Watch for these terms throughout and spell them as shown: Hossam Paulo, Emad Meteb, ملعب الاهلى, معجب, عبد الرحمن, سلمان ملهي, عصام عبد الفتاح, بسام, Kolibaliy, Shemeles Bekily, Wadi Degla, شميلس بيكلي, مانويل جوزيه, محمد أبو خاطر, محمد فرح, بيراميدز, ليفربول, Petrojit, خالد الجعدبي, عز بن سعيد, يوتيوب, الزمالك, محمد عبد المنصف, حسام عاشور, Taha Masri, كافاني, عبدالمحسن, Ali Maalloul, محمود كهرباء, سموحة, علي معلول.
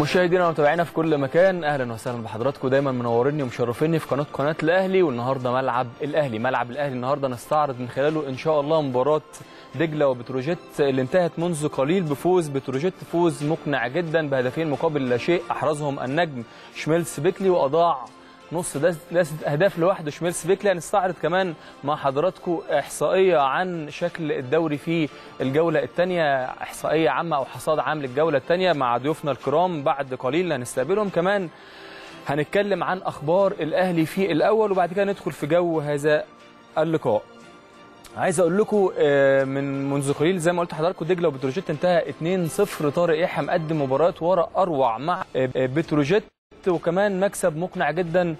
مشاهدينا ومتابعينا في كل مكان، اهلا وسهلا بحضراتكم. دايما منوريني ومشرفيني في قناه الاهلي. والنهارده ملعب الاهلي النهارده نستعرض من خلاله ان شاء الله مباراه دجله وبتروجيت اللي انتهت منذ قليل بفوز بتروجيت، فوز مقنع جدا بهدفين مقابل لا شيء احرزهم النجم شميلس بيكلي، واضاع نص دسة اهداف لوحده شميلس بيكلي. هنستعرض كمان مع حضراتكم احصائيه عن شكل الدوري في الجوله الثانيه، احصائيه عامه او حصاد عام للجوله الثانيه مع ضيوفنا الكرام بعد قليل هنستقبلهم. كمان هنتكلم عن اخبار الاهلي في الاول، وبعد كده ندخل في جو هذا اللقاء. عايز اقول لكم منذ قليل زي ما قلت لحضراتكم دجله وبتروجيت انتهى 2-0. طارق يحيى مقدم مباراه ورا اروع مع بتروجيت، وكمان مكسب مقنع جدا،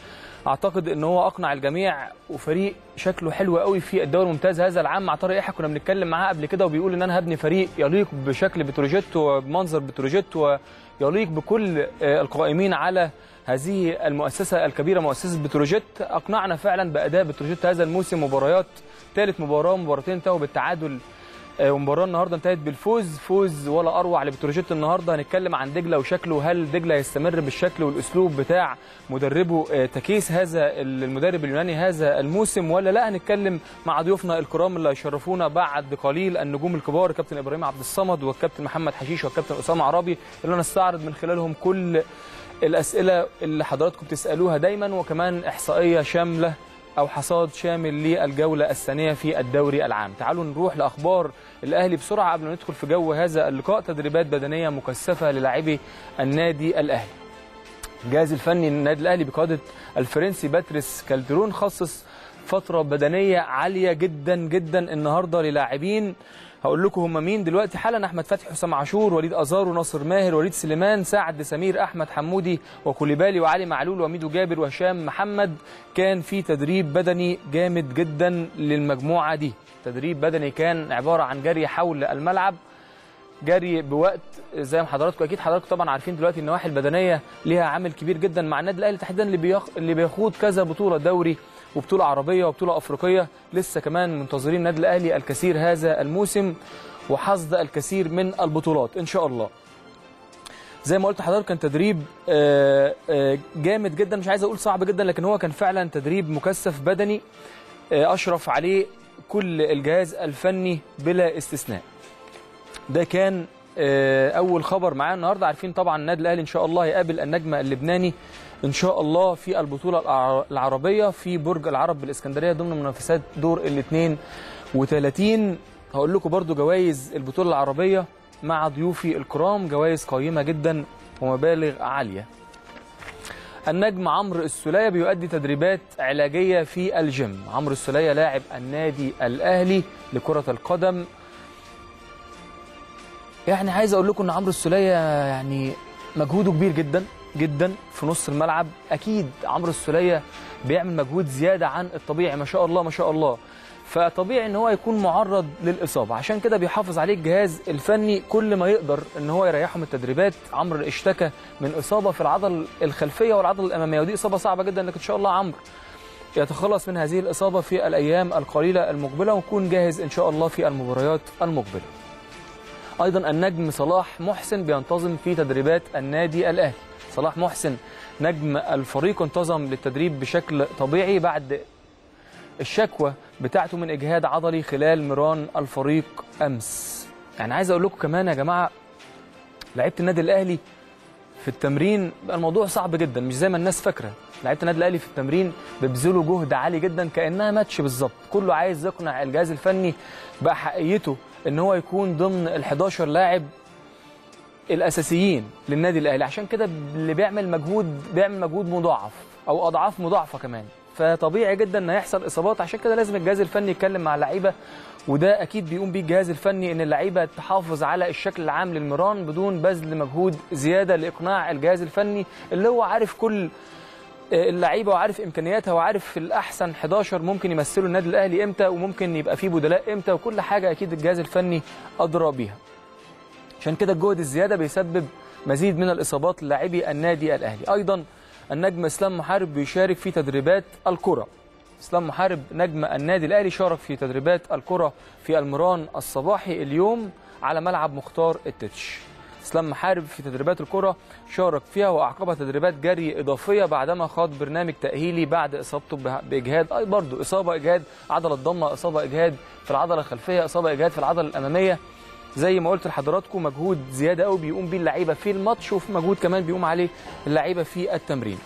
اعتقد ان هو اقنع الجميع، وفريق شكله حلو قوي في الدوري الممتاز هذا العام. مع طارق يحيى كنا بنتكلم معاه قبل كده وبيقول ان انا هبني فريق يليق بشكل بتروجيت وبمنظر بتروجيت ويليق بكل القائمين على هذه المؤسسه الكبيره مؤسسه بتروجيت. اقنعنا فعلا باداء بتروجيت هذا الموسم، مباريات ثالث مباراه، مباراتين انتهوا بالتعادل، ومباراة النهارده انتهت بالفوز، فوز ولا اروع لبتروجيت. النهارده هنتكلم عن دجله وشكله، هل دجله هيستمر بالشكل والاسلوب بتاع مدربه تكيس هذا المدرب اليوناني هذا الموسم ولا لا؟ هنتكلم مع ضيوفنا الكرام اللي هيشرفونا بعد قليل، النجوم الكبار كابتن ابراهيم عبد الصمد والكابتن محمد حشيش والكابتن اسامه عرابي، اللي هنستعرض من خلالهم كل الاسئله اللي حضراتكم بتسالوها دايما، وكمان احصائيه شامله أو حصاد شامل للجولة الثانية في الدوري العام. تعالوا نروح لأخبار الأهلي بسرعة قبل ما ندخل في جو هذا اللقاء. تدريبات بدنية مكثفة للاعبي النادي الأهلي. الجهاز الفني للنادي الأهلي بقيادة الفرنسي باتريس كالترون خصص فترة بدنية عالية جدا جدا النهاردة للاعبين، هقول لكم هم مين دلوقتي حالا: احمد فتحي، حسام عاشور، وليد ازارو، ناصر ماهر، وليد سليمان، سعد سمير، احمد حمودي وكوليبالي وعلي معلول وميدو جابر وهشام محمد. كان في تدريب بدني جامد جدا للمجموعه دي، تدريب بدني كان عباره عن جري حول الملعب، جري بوقت زي ما حضراتكم اكيد حضراتكم طبعا عارفين دلوقتي النواحي البدنيه ليها عامل كبير جدا مع النادي الاهلي تحديدا اللي بيخوض كذا بطوله، دوري وبطولة عربية وبطولة أفريقية. لسه كمان منتظرين النادي الأهلي الكثير هذا الموسم وحصد الكثير من البطولات إن شاء الله. زي ما قلت لحضرتك كان تدريب جامد جدا، مش عايز أقول صعب جدا، لكن هو كان فعلا تدريب مكثف بدني أشرف عليه كل الجهاز الفني بلا استثناء. ده كان أول خبر معانا النهارده. عارفين طبعا النادي الأهلي إن شاء الله هيقابل النجم اللبناني إن شاء الله في البطولة العربية في برج العرب بالإسكندرية ضمن منافسات دور ال32. هقول لكم برضو جوائز البطولة العربية مع ضيوفي الكرام، جوائز قيمة جدا ومبالغ عالية. النجم عمرو السولية بيؤدي تدريبات علاجية في الجيم. عمرو السولية لاعب النادي الأهلي لكرة القدم، يعني عايز أقول لكم إن عمرو السولية يعني مجهوده كبير جدا جدا في نص الملعب. اكيد عمرو السوليه بيعمل مجهود زياده عن الطبيعي، ما شاء الله، فطبيعي ان هو يكون معرض للاصابه، عشان كده بيحافظ عليه الجهاز الفني كل ما يقدر ان هو يريحه من التدريبات. عمرو اشتكى من اصابه في العضله الخلفيه والعضله الاماميه، ودي اصابه صعبه جدا، لكن ان شاء الله عمرو يتخلص من هذه الاصابه في الايام القليله المقبله ونكون جاهز ان شاء الله في المباريات المقبله. ايضا النجم صلاح محسن بينتظم في تدريبات النادي الاهلي. صلاح محسن نجم الفريق انتظم للتدريب بشكل طبيعي بعد الشكوى بتاعته من اجهاد عضلي خلال مران الفريق امس. يعني عايز اقول لكم كمان يا جماعه، لعيبه النادي الاهلي في التمرين بقى الموضوع صعب جدا، مش زي ما الناس فاكره، لعيبه النادي الاهلي في التمرين بيبذلوا جهد عالي جدا كانها ماتش بالظبط، كله عايز يقنع الجهاز الفني بحقيته ان هو يكون ضمن ال11 لاعب الاساسيين للنادي الاهلي، عشان كده اللي بيعمل مجهود مضاعف او اضعاف مضاعفه كمان، فطبيعي جدا ان هيحصل اصابات، عشان كده لازم الجهاز الفني يتكلم مع اللعيبه، وده اكيد بيقوم بيه الجهاز الفني ان اللعيبه تحافظ على الشكل العام للمران بدون بذل مجهود زياده لاقناع الجهاز الفني اللي هو عارف كل اللعيبه وعارف امكانياتها وعارف في الاحسن 11 ممكن يمثلوا النادي الاهلي امتى وممكن يبقى فيه بدلاء امتى وكل حاجه، اكيد الجهاز الفني ادرى بيها. عشان كده الجهد الزياده بيسبب مزيد من الاصابات للاعبي النادي الاهلي. ايضا النجم اسلام محارب بيشارك في تدريبات الكره. اسلام محارب نجم النادي الاهلي شارك في تدريبات الكره في المران الصباحي اليوم على ملعب مختار التتش. اسلام محارب في تدريبات الكره شارك فيها واعقبها تدريبات جري اضافيه بعدما خاض برنامج تاهيلي بعد اصابته باجهاد، برضه اصابه اجهاد عضله الضمه، اصابه اجهاد في العضله الخلفيه، اصابه اجهاد في العضله الاماميه. زي ما قلت لحضراتكم مجهود زياده قوي بيقوم بيه اللعيبه في الماتش، وفي مجهود كمان بيقوم عليه اللعيبه في التمرين.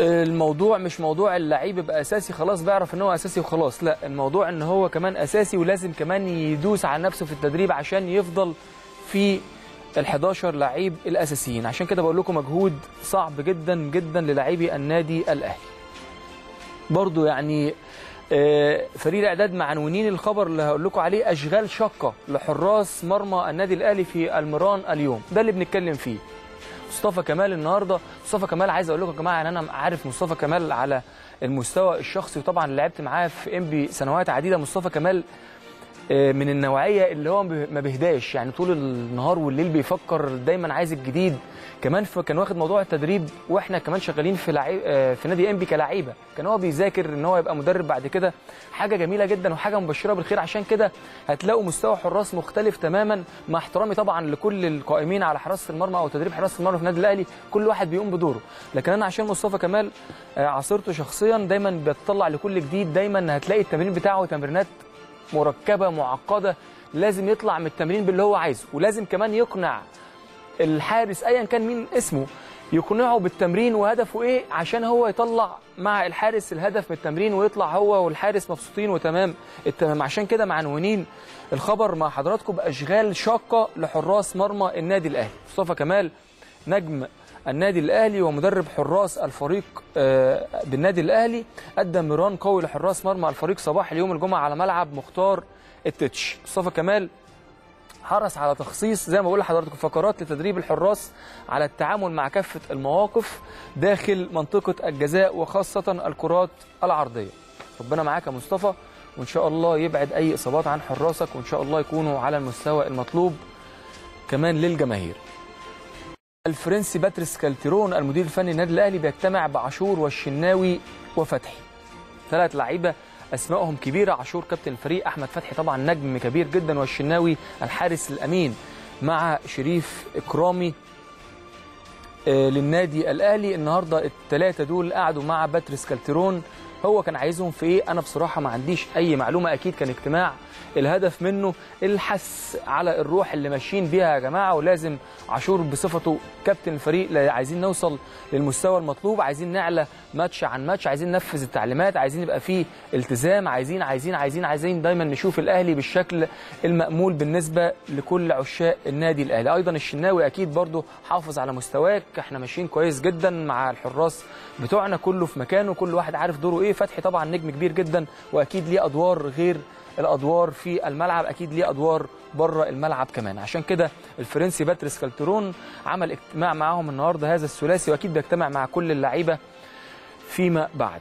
الموضوع مش موضوع اللعيب يبقى اساسي خلاص بيعرف ان هو اساسي وخلاص، لا، الموضوع ان هو كمان اساسي ولازم كمان يدوس على نفسه في التدريب عشان يفضل في ال11 لعيب الاساسيين. عشان كده بقول لكم مجهود صعب جدا جدا للاعبي النادي الاهلي. برضو يعني فريق الاعداد معنونين الخبر اللي هقول لكم عليه، اشغال شاقه لحراس مرمى النادي الاهلي في المران اليوم، ده اللي بنتكلم فيه. مصطفى كمال النهارده، مصطفى كمال عايز اقول لكم يا جماعه ان انا عارف مصطفى كمال على المستوى الشخصي، وطبعا لعبت معاه في انبي سنوات عديده. مصطفى كمال من النوعيه اللي هو ما بيهداش، يعني طول النهار والليل بيفكر، دايما عايز الجديد. كمان كان واخد موضوع التدريب واحنا كمان شغالين في نادي انبي كلاعيبه، كان هو بيذاكر ان هو يبقى مدرب بعد كده، حاجه جميله جدا وحاجه مبشره بالخير. عشان كده هتلاقوا مستوى حراس مختلف تماما، مع احترامي طبعا لكل القائمين على حراسه المرمى او تدريب حراسه المرمى في النادي الاهلي، كل واحد بيقوم بدوره. لكن انا عشان مصطفى كمال عاصرته شخصيا، دايما بتطلع لكل جديد، دايما هتلاقي التمرين بتاعه تمرينات مركبه معقده، لازم يطلع من التمرين باللي هو عايزه، ولازم كمان يقنع الحارس ايا كان مين اسمه، يقنعه بالتمرين وهدفه ايه، عشان هو يطلع مع الحارس الهدف من التمرين ويطلع هو والحارس مبسوطين وتمام التمام. عشان كده معنونين الخبر مع حضراتكم باشغال شاقه لحراس مرمى النادي الاهلي. مصطفى كمال نجم النادي الاهلي ومدرب حراس الفريق بالنادي الاهلي قدم مران قوي لحراس مرمى الفريق صباح اليوم الجمعه على ملعب مختار التتش. مصطفى كمال حرص على تخصيص زي ما بقول لحضراتكم فقرات لتدريب الحراس على التعامل مع كافه المواقف داخل منطقه الجزاء وخاصه الكرات العرضيه. ربنا معاك يا مصطفى، وان شاء الله يبعد اي اصابات عن حراسك، وان شاء الله يكونوا على المستوى المطلوب كمان للجماهير. الفرنسي باتريس كارتيرون المدير الفني للنادي الاهلي بيجتمع بعاشور والشناوي وفتحي، ثلاث لعيبه اسمائهم كبيره. عاشور كابتن الفريق، احمد فتحي طبعا نجم كبير جدا، والشناوي الحارس الامين، مع شريف اكرامي للنادي الاهلي. النهارده الثلاثه دول قعدوا مع باتريس كارتيرون، هو كان عايزهم في ايه؟ انا بصراحه ما عنديش اي معلومه، اكيد كان اجتماع الهدف منه الحث على الروح اللي ماشيين بيها يا جماعه، ولازم عاشور بصفته كابتن الفريق، عايزين نوصل للمستوى المطلوب، عايزين نعلى ماتش عن ماتش، عايزين ننفذ التعليمات، عايزين يبقى فيه التزام، عايزين عايزين عايزين عايزين دايما نشوف الاهلي بالشكل المأمول بالنسبه لكل عشاق النادي الاهلي. ايضا الشناوي اكيد برضو حافظ على مستواك، احنا ماشيين كويس جدا مع الحراس بتوعنا، كله في مكانه، كل واحد عارف دوره ايه. فتحي طبعا نجم كبير جدا، واكيد ليه ادوار غير الادوار في الملعب، اكيد ليه ادوار بره الملعب كمان. عشان كده الفرنسي باتريس كارتيرون عمل اجتماع معاهم النهارده هذا الثلاثي، واكيد بيجتمع مع كل اللعيبه فيما بعد.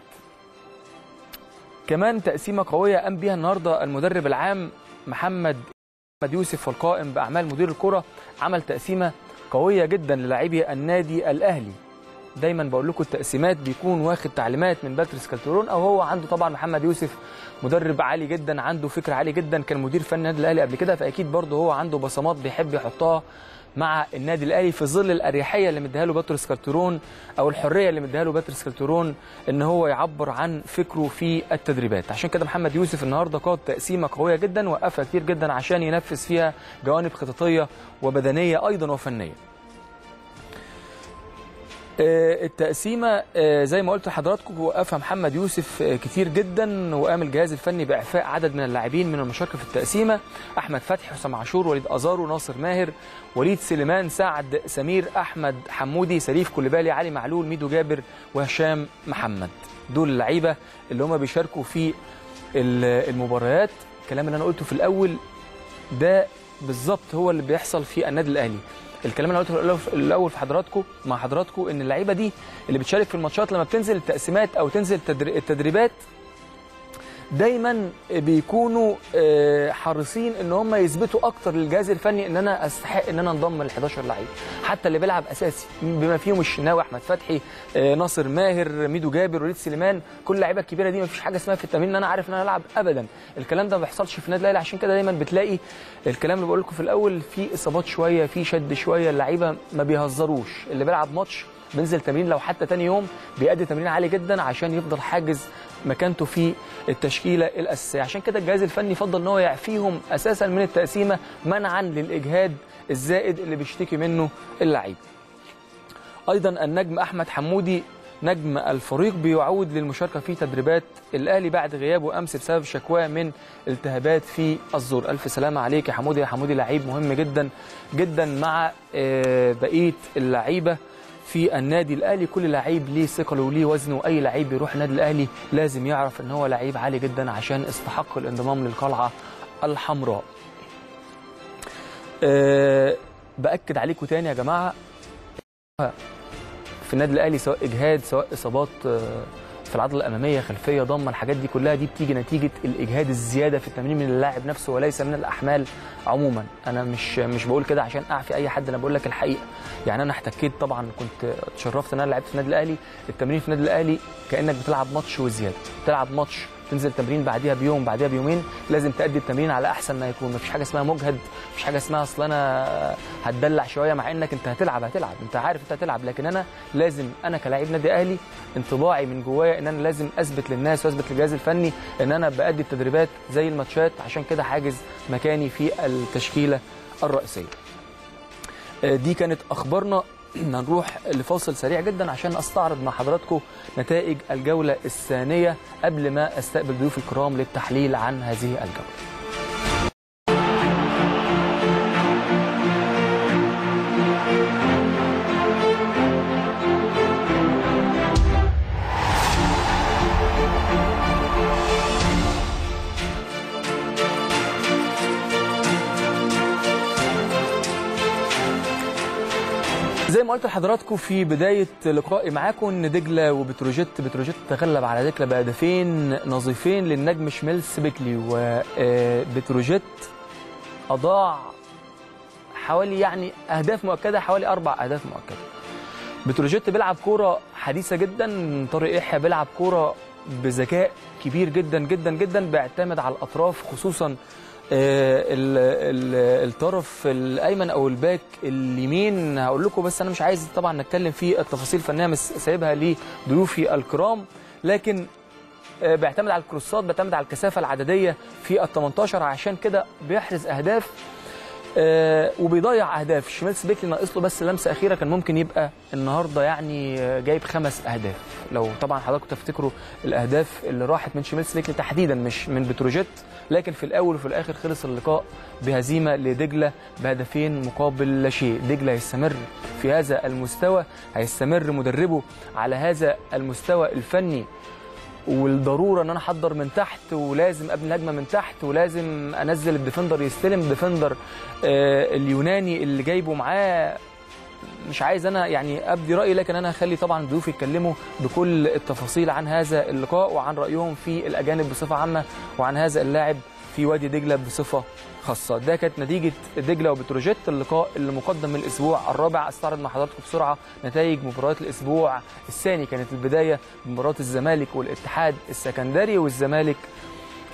كمان تقسيمه قويه قام بيها النهارده المدرب العام محمد يوسف والقائم باعمال مدير الكره، عمل تقسيمه قويه جدا للاعبي النادي الاهلي. دايما بقول لكم التقسيمات بيكون واخد تعليمات من باتريس كارتيرون، او هو عنده طبعا محمد يوسف مدرب عالي جدا، عنده فكر عالي جدا، كان مدير فني النادي الاهلي قبل كده، فاكيد برضه هو عنده بصمات بيحب يحطها مع النادي الاهلي في ظل الاريحيه اللي مديها له باتريس كارتيرون، او الحريه اللي مديها له باتريس كارتيرون ان هو يعبر عن فكره في التدريبات. عشان كده محمد يوسف النهارده قاد تقسيمه قويه جدا، وقفها كتير جدا عشان ينفذ فيها جوانب خططيه وبدنيه ايضا وفنيه. التقسيمه زي ما قلت لحضراتكم وقفها محمد يوسف كتير جدا، وقام الجهاز الفني باعفاء عدد من اللاعبين من المشاركه في التقسيمه، احمد فتحي، حسام عاشور، وليد ازارو، ناصر ماهر، وليد سليمان، سعد سمير، احمد حمودي، سليف كوليبالي، علي معلول، ميدو جابر، وهشام محمد. دول اللعيبه اللي هم بيشاركوا في المباريات. الكلام اللي انا قلته في الاول ده بالظبط هو اللي بيحصل في النادي الاهلي. الكلام اللي انا قلته الاول في حضراتكم مع حضراتكم ان اللعيبه دي اللي بتشارك في الماتشات لما بتنزل التقسيمات او تنزل التدريبات دايما بيكونوا حريصين ان هم يثبتوا اكتر للجهاز الفني ان انا استحق ان انا انضم ل 11 لعيب، حتى اللي بيلعب اساسي بما فيهم الشناوي، احمد فتحي، ناصر ماهر، ميدو جابر، وليد سليمان، كل اللعيبه الكبيره دي ما فيش حاجه اسمها في التمرين ان انا عارف ان انا العب ابدا. الكلام ده ما بيحصلش في نادي الاهلي، عشان كده دايما بتلاقي الكلام اللي بقول لكم في الاول، في اصابات شويه، في شد شويه، اللعيبه ما بيهزروش، اللي بيلعب ماتش بينزل تمرين لو حتى تاني يوم بيأدي تمرين عالي جدا عشان يفضل حاجز مكانته في التشكيله الاساسيه. عشان كده الجهاز الفني فضل ان هو يعفيهم اساسا من التقسيمه منعا للاجهاد الزائد اللي بيشتكي منه اللعيب. ايضا النجم احمد حمودي نجم الفريق بيعود للمشاركه في تدريبات الاهلي بعد غيابه امس بسبب شكواه من التهابات في الزور. الف سلامه عليك يا حمودي، يا حمودي لعيب مهم جدا جدا مع بقيه اللعيبه في النادي الاهلي، كل لعيب ليه ثقله وليه وزنه، واي لعيب بيروح النادي الاهلي لازم يعرف ان هو لعيب عالي جدا عشان استحق الانضمام للقلعه الحمراء. باكد عليكم تاني يا جماعه، في النادي الاهلي سواء اجهاد سواء اصابات في العضله الاماميه، خلفيه، ضمه، الحاجات دي كلها دي بتيجي نتيجه الاجهاد الزياده في التمرين من اللاعب نفسه وليس من الاحمال عموما. انا مش بقول كده عشان اعفي اي حد، انا بقول لك الحقيقه. يعني انا احتكيت طبعا، كنت اتشرفت ان انا لعبت في النادي الاهلي. التمرين في النادي الاهلي كانك بتلعب ماتش وزياده، بتلعب ماتش تنزل تمرين بعديها بيوم بعديها بيومين، لازم تأدي التمرين على احسن ما يكون. مفيش حاجه اسمها مجهد، مفيش حاجه اسمها اصل انا هتدلع شويه، مع انك انت هتلعب انت عارف انت هتلعب، لكن انا لازم انا كلاعب نادي اهلي انطباعي من جوايا ان انا لازم اثبت للناس واثبت للجهاز الفني ان انا بأدي التدريبات زي الماتشات، عشان كده حاجز مكاني في التشكيله الرئيسيه. دي كانت اخبارنا، هنروح لفاصل سريع جدا عشان استعرض مع حضراتكم نتائج الجولة الثانية قبل ما استقبل ضيوف الكرام للتحليل عن هذه الجولة. زي ما قلت لحضراتكم في بداية لقائي معاكم ان دجلة وبتروجيت، بتروجيت تغلب على دجلة بهدفين نظيفين للنجم شميلس بيكلي، وبتروجيت اضاع حوالي يعني اهداف مؤكدة حوالي 4 اهداف مؤكدة. بتروجيت بيلعب كورة حديثة جدا، طارق يحيى بيلعب كورة بذكاء كبير جدا جدا جدا، بيعتمد على الاطراف خصوصا الطرف الايمن او الباك اليمين. هقول لكم بس انا مش عايز طبعا نتكلم في التفاصيل الفنيه، سايبها لضيوفي الكرام، لكن بيعتمد على الكروسات، بيعتمد على الكثافه العدديه في ال 18، عشان كده بيحرز اهداف وبيضيع اهداف. شميلس بيكلي ناقص له بس لمسه اخيره، كان ممكن يبقى النهارده يعني جايب 5 اهداف، لو طبعا حضراتكم تفتكروا الاهداف اللي راحت من شميلس بيكلي تحديدا مش من بتروجيت. لكن في الاول وفي الاخر خلص اللقاء بهزيمه لدجله ب2-0. دجله هيستمر في هذا المستوى، هيستمر مدربه على هذا المستوى الفني، والضروره ان انا احضر من تحت، ولازم ابني الهجمه من تحت، ولازم انزل الديفندر يستلم، الديفندر اليوناني اللي جايبه معاه. مش عايز انا يعني ابدي رايي، لكن انا هخلي طبعا ضيوفي يتكلموا بكل التفاصيل عن هذا اللقاء وعن رايهم في الاجانب بصفه عامه وعن هذا اللاعب في وادي دجله بصفه خاصه. ده كانت نتيجه دجله وبتروجيت، اللقاء اللي مقدم من الاسبوع الرابع. استعرض مع حضراتكم بسرعه نتائج مباريات الاسبوع الثاني. كانت البدايه بمباراه الزمالك والاتحاد السكندري، والزمالك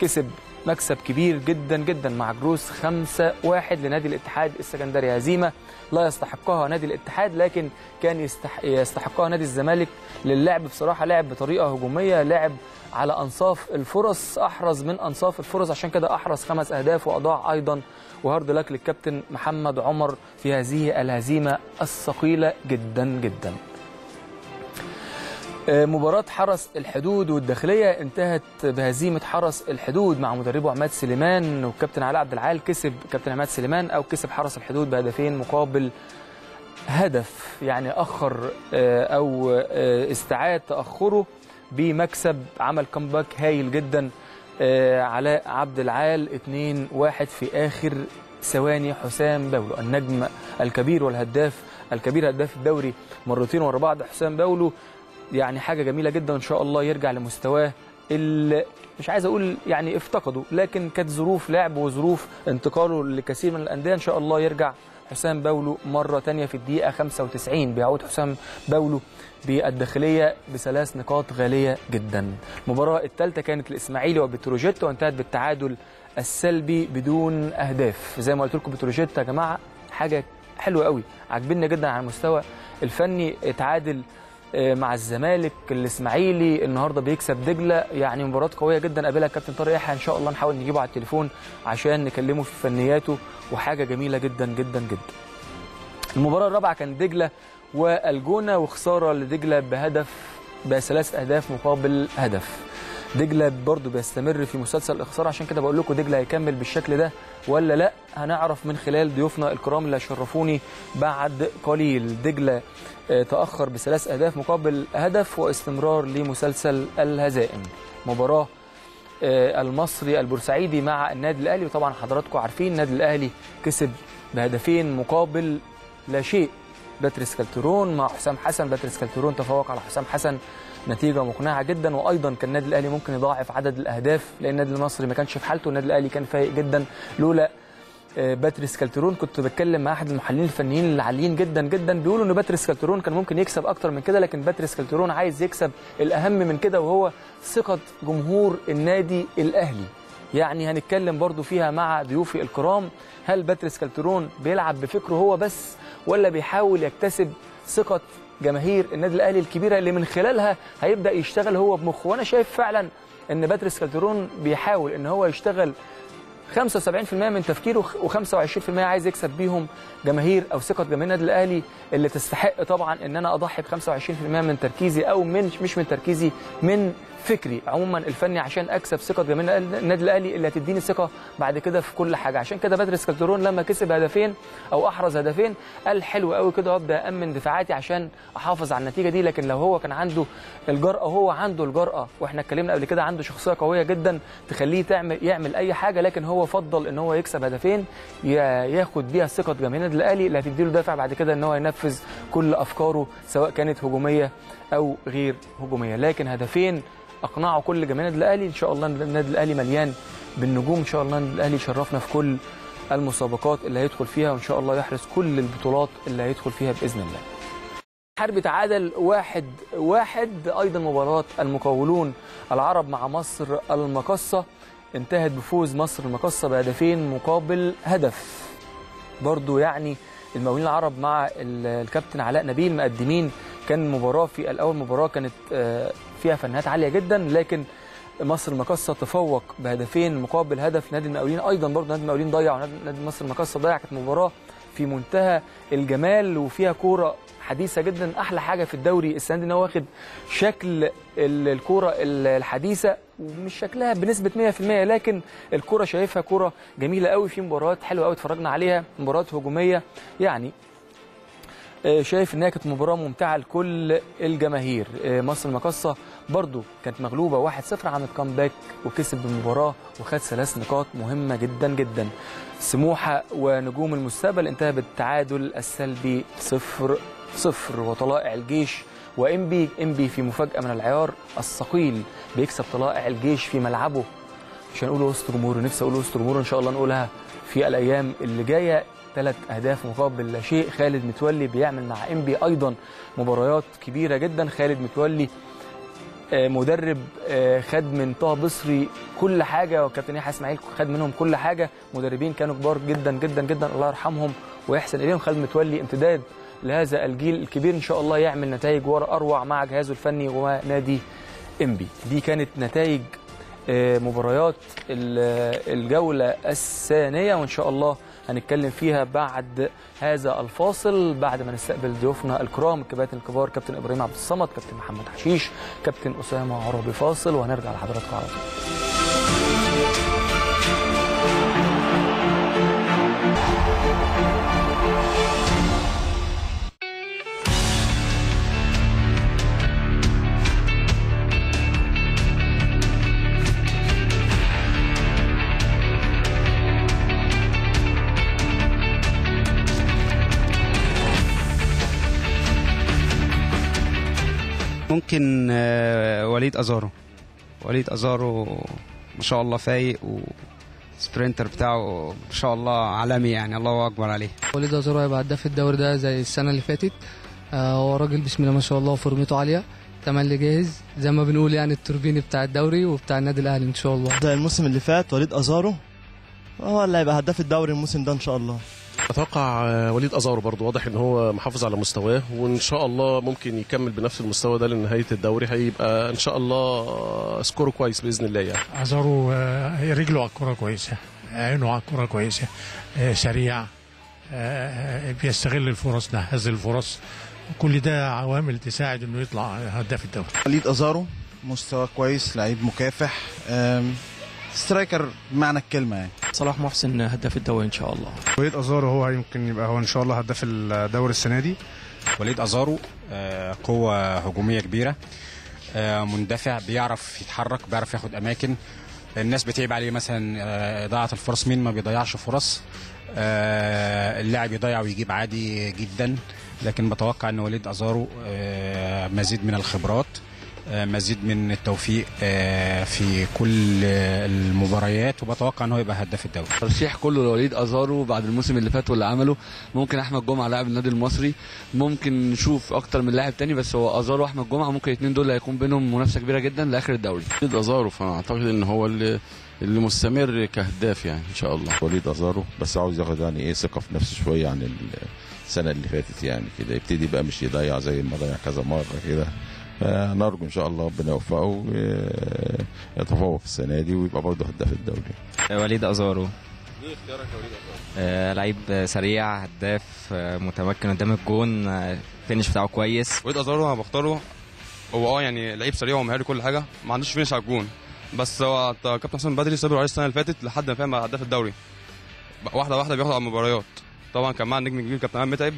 كسب مكسب كبير جدا جدا مع جروس 5-1 لنادي الاتحاد السكندري. هزيمه لا يستحقها نادي الاتحاد، لكن كان يستحقها نادي الزمالك للعب بصراحه، لعب بطريقه هجوميه، لعب على انصاف الفرص، احرز من انصاف الفرص، عشان كده احرز 5 اهداف واضاع ايضا. وهارد لك للكابتن محمد عمر في هذه الهزيمه الثقيله جدا جدا. مباراة حرس الحدود والداخلية انتهت بهزيمة حرس الحدود مع مدربه عماد سليمان، والكابتن علاء عبد-العال كسب كابتن عماد سليمان أو كسب حرس الحدود ب2-1، يعني أخر أو استعاد تأخره بمكسب. عمل كامباك هايل جدا علاء عبد-العال، 2-1 في آخر ثواني. حسام باولو النجم الكبير والهداف الكبير، هداف الدوري مرتين ورا بعض، حسام باولو يعني حاجة جميلة جدا، إن شاء الله يرجع لمستواه اللي مش عايز اقول يعني افتقدوا، لكن كانت ظروف لعب وظروف انتقاله لكثير من الانديه. ان شاء الله يرجع حسام باولو مره ثانيه في الدقيقه 95، بيعود حسام باولو بالداخليه بثلاث نقاط غاليه جدا. المباراه الثالثه كانت الاسماعيلي وبتروجيت وانتهت بالتعادل السلبي بدون اهداف. زي ما قلت لكم بتروجيت يا جماعه حاجه حلوه قوي، عاجبنا جدا على المستوى الفني، اتعادل مع الزمالك، الاسماعيلي النهارده بيكسب دجله، يعني مباراه قويه جدا قابلها الكابتن طارق يحيى. ان شاء الله نحاول نجيبه على التليفون عشان نكلمه في فنياته، وحاجه جميله جدا جدا جدا. المباراه الرابعه كان دجله والجونه، وخساره لدجله بثلاث اهداف مقابل هدف. دجله برضو بيستمر في مسلسل الخساره، عشان كده بقول لكم دجله هيكمل بالشكل ده ولا لا، هنعرف من خلال ضيوفنا الكرام اللي هيشرفوني بعد قليل. دجله تأخر بثلاث أهداف مقابل هدف واستمرار لمسلسل الهزائم. مباراة المصري البورسعيدي مع النادي الأهلي، وطبعا حضراتكم عارفين النادي الأهلي كسب بهدفين مقابل لا شيء. باتريس كالترون مع حسام حسن، باتريس كالترون تفوق على حسام حسن، نتيجة مقنعة جدا. وأيضا كان النادي الأهلي ممكن يضاعف عدد الأهداف لأن النادي المصري ما كانش في حالته، والنادي الأهلي كان فايق جدا لولا باتريس كالترون. كنت بتكلم مع احد المحللين الفنيين العاليين جدا جدا، بيقولوا ان باتريس كالترون كان ممكن يكسب اكتر من كده، لكن باتريس كالترون عايز يكسب الاهم من كده وهو ثقة جمهور النادي الاهلي. يعني هنتكلم برضو فيها مع ضيوفي الكرام، هل باتريس كالترون بيلعب بفكره هو بس ولا بيحاول يكتسب ثقة جماهير النادي الاهلي الكبيرة اللي من خلالها هيبدا يشتغل هو بمخه؟ وانا شايف فعلا ان باتريس كالترون بيحاول ان هو يشتغل 75% من تفكيره و25% عايز يكسب بيهم جماهير او ثقه جماهير النادي الاهلي، اللي تستحق طبعا ان انا اضحي ب 25% من تركيزي، او مش من تركيزي، من فكري عموما الفني، عشان اكسب ثقه جماهير النادي الاهلي اللي هتديني ثقه بعد كده في كل حاجه. عشان كده باتريس كالترون لما كسب هدفين او احرز هدفين قال حلو قوي كده، ابدا امن دفاعاتي عشان احافظ على النتيجه دي. لكن لو هو كان عنده الجرأه، هو عنده الجرأه، واحنا اتكلمنا قبل كده، عنده شخصيه قويه جدا تخليه يعمل اي حاجه، لكن هو فضل ان هو يكسب هدفين ياخد بيها ثقه جماهير النادي الاهلي اللي هتديله دافع بعد كده ان هو ينفذ كل افكاره سواء كانت هجوميه او غير هجوميه. لكن هدفين اقنعوا كل جماهير النادي الاهلي. ان شاء الله النادي الاهلي مليان بالنجوم، ان شاء الله النادي الاهلي يشرفنا في كل المسابقات اللي هيدخل فيها، وان شاء الله يحرز كل البطولات اللي هيدخل فيها باذن الله. حرب تعادل 1-1. ايضا مباراه المقاولون العرب مع مصر المقصه انتهت بفوز مصر المقصه بهدفين مقابل هدف. برضو يعني المقاولين العرب مع الكابتن علاء نبيل مقدمين، كان مباراه في الاول مباراه كانت فيها فنيات عاليه جدا، لكن مصر المقصه تفوق بهدفين مقابل هدف نادي المقاولين. ايضا برضو نادي المقاولين ضيع ونادي مصر المقصه ضيع. كانت مباراه في منتهى الجمال وفيها كوره حديثه جدا. احلى حاجه في الدوري السنه دي ان هو واخد شكل الكوره الحديثه، ومش شكلها بنسبه 100%، لكن الكوره شايفها كوره جميله قوي. في مباريات حلوه قوي اتفرجنا عليها، مباريات هجوميه، يعني شايف انها كانت مباراه ممتعه لكل الجماهير. مصر المقصه برضو كانت مغلوبه 1-0، عملت كامباك وكسب المباراه وخد ثلاث نقاط مهمه جدا جدا. سموحه ونجوم المستقبل انتهى بالتعادل السلبي 0-0. وطلائع الجيش وإنبي في مفاجأة من العيار، الثقيل بيكسب طلائع الجيش في ملعبه. مش هنقول وسط جمهوره، نفسي أقول وسط جمهوره، إن شاء الله نقولها في الأيام اللي جاية. 3 أهداف مقابل لا شيء. خالد متولي بيعمل مع إنبي أيضا مباريات كبيرة جدا. خالد متولي مدرب خد من طه مصري كل حاجة، وكابتن يحيى إسماعيل خد منهم كل حاجة، مدربين كانوا كبار جدا جدا جدا، الله يرحمهم ويحسن إليهم. خالد متولي امتداد لهذا الجيل الكبير، ان شاء الله يعمل نتائج اروع مع جهازه الفني ونادي إنبي. دي كانت نتائج مباريات الجولة الثانية، وان شاء الله هنتكلم فيها بعد هذا الفاصل، بعد ما نستقبل ضيوفنا الكرام الكباتن الكبار، كابتن ابراهيم عبد الصمد، كابتن محمد حشيش، كابتن اسامة عربي. فاصل وهنرجع لحضراتكم على طول. ممكن وليد أزارو وليد أزارو ما شاء الله فايق، والسبرينتر بتاعه ما شاء الله عالمي يعني، الله أكبر عليه. وليد أزارو هيبقى هداف الدوري ده زي السنة اللي فاتت، هو راجل بسم الله ما شاء الله فورمته عالية، تملي جاهز زي ما بنقول يعني التوربيني بتاع الدوري وبتاع النادي الأهلي إن شاء الله. ده الموسم اللي فات وليد أزارو هو اللي هيبقى هداف الدوري الموسم ده إن شاء الله. اتوقع وليد أزارو برضه واضح ان هو محافظ على مستواه، وان شاء الله ممكن يكمل بنفس المستوى ده لنهايه الدوري، هيبقى ان شاء الله سكوره كويس باذن الله يعني. أزارو رجله على الكوره كويسه، عينه على الكوره كويسه، سريع، بيستغل الفرص، نهز الفرص، كل ده عوامل تساعد انه يطلع هداف الدوري. وليد أزارو مستوى كويس، لعيب مكافح، سترايكر بمعنى الكلمه يعني. صلاح محسن هداف الدوري ان شاء الله. وليد أزارو هو يمكن يبقى هو ان شاء الله هداف الدوري السنه دي. وليد أزارو قوه هجوميه كبيره، مندفع، بيعرف يتحرك، بيعرف ياخد اماكن، الناس بتعيب عليه مثلا اضاعه الفرص، مين ما بيضيعش فرص، اللاعب يضيع ويجيب عادي جدا، لكن بتوقع ان وليد أزارو مزيد من الخبرات، مزيد من التوفيق في كل المباريات، وبتوقع ان هو يبقى هداف الدوري. ترشيح كله لوليد أزارو بعد الموسم اللي فات واللي عمله. ممكن احمد جمعه لاعب النادي المصري، ممكن نشوف اكتر من لاعب تاني، بس هو أزارو واحمد جمعه ممكن الاثنين دول هيكون بينهم منافسه كبيره جدا لاخر الدوري. وليد أزارو فانا اعتقد ان هو اللي مستمر كهداف يعني ان شاء الله. وليد أزارو بس عاوز ياخد يعني ثقه في نفسه شويه عن السنه اللي فاتت يعني كده، يبتدي بقى مش يضيع زي ما ضيع كذا مره كده، فنرجو ان شاء الله ربنا يوفقه ويتفوق السنه دي ويبقى برضه هداف الدوري. وليد أزارو. ليه اختيارك يا وليد أزارو؟ لعيب سريع، هداف، متمكن قدام الجون، الفينش بتاعه كويس. وليد أزارو انا بختاره، هو يعني لعيب سريع ومهاري كل حاجه، ما عندوش فينش على الجون، بس هو كابتن حسام بدري صبروا عليه السنه اللي فاتت لحد ما فهم هداف الدوري. واحده واحده بياخد على المباريات. طبعا كان معاه نجم كبير كابتن عماد متعب،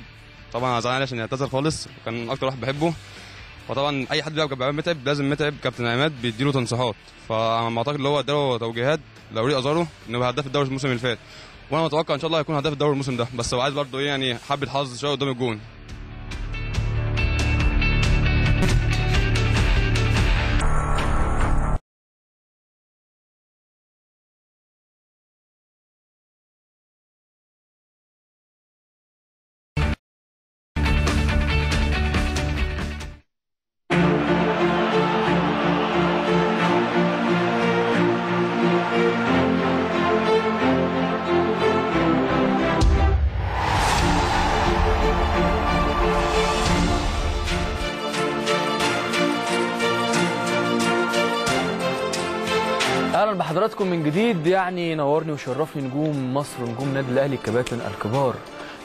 طبعا انا زعلان عليه عشان اعتذر خالص، كان اكتر واحد بحبه. وطبعا اي حد بيلعب جنب عماد متعب لازم متعب كابتن عماد بيديله تنصيحات، فانا اعتقد اللي هو اداله توجيهات لوليد أزارو انه هداف الدوري الموسم اللي فات، وانا متوقع ان شاء الله هيكون هداف الدوري الموسم ده، بس هو عايز برضه ايه يعني حبه حظ شويه قدام الجون. حضراتكم من جديد يعني نورني وشرفني نجوم مصر ونجوم نادي الاهلي الكباتن الكبار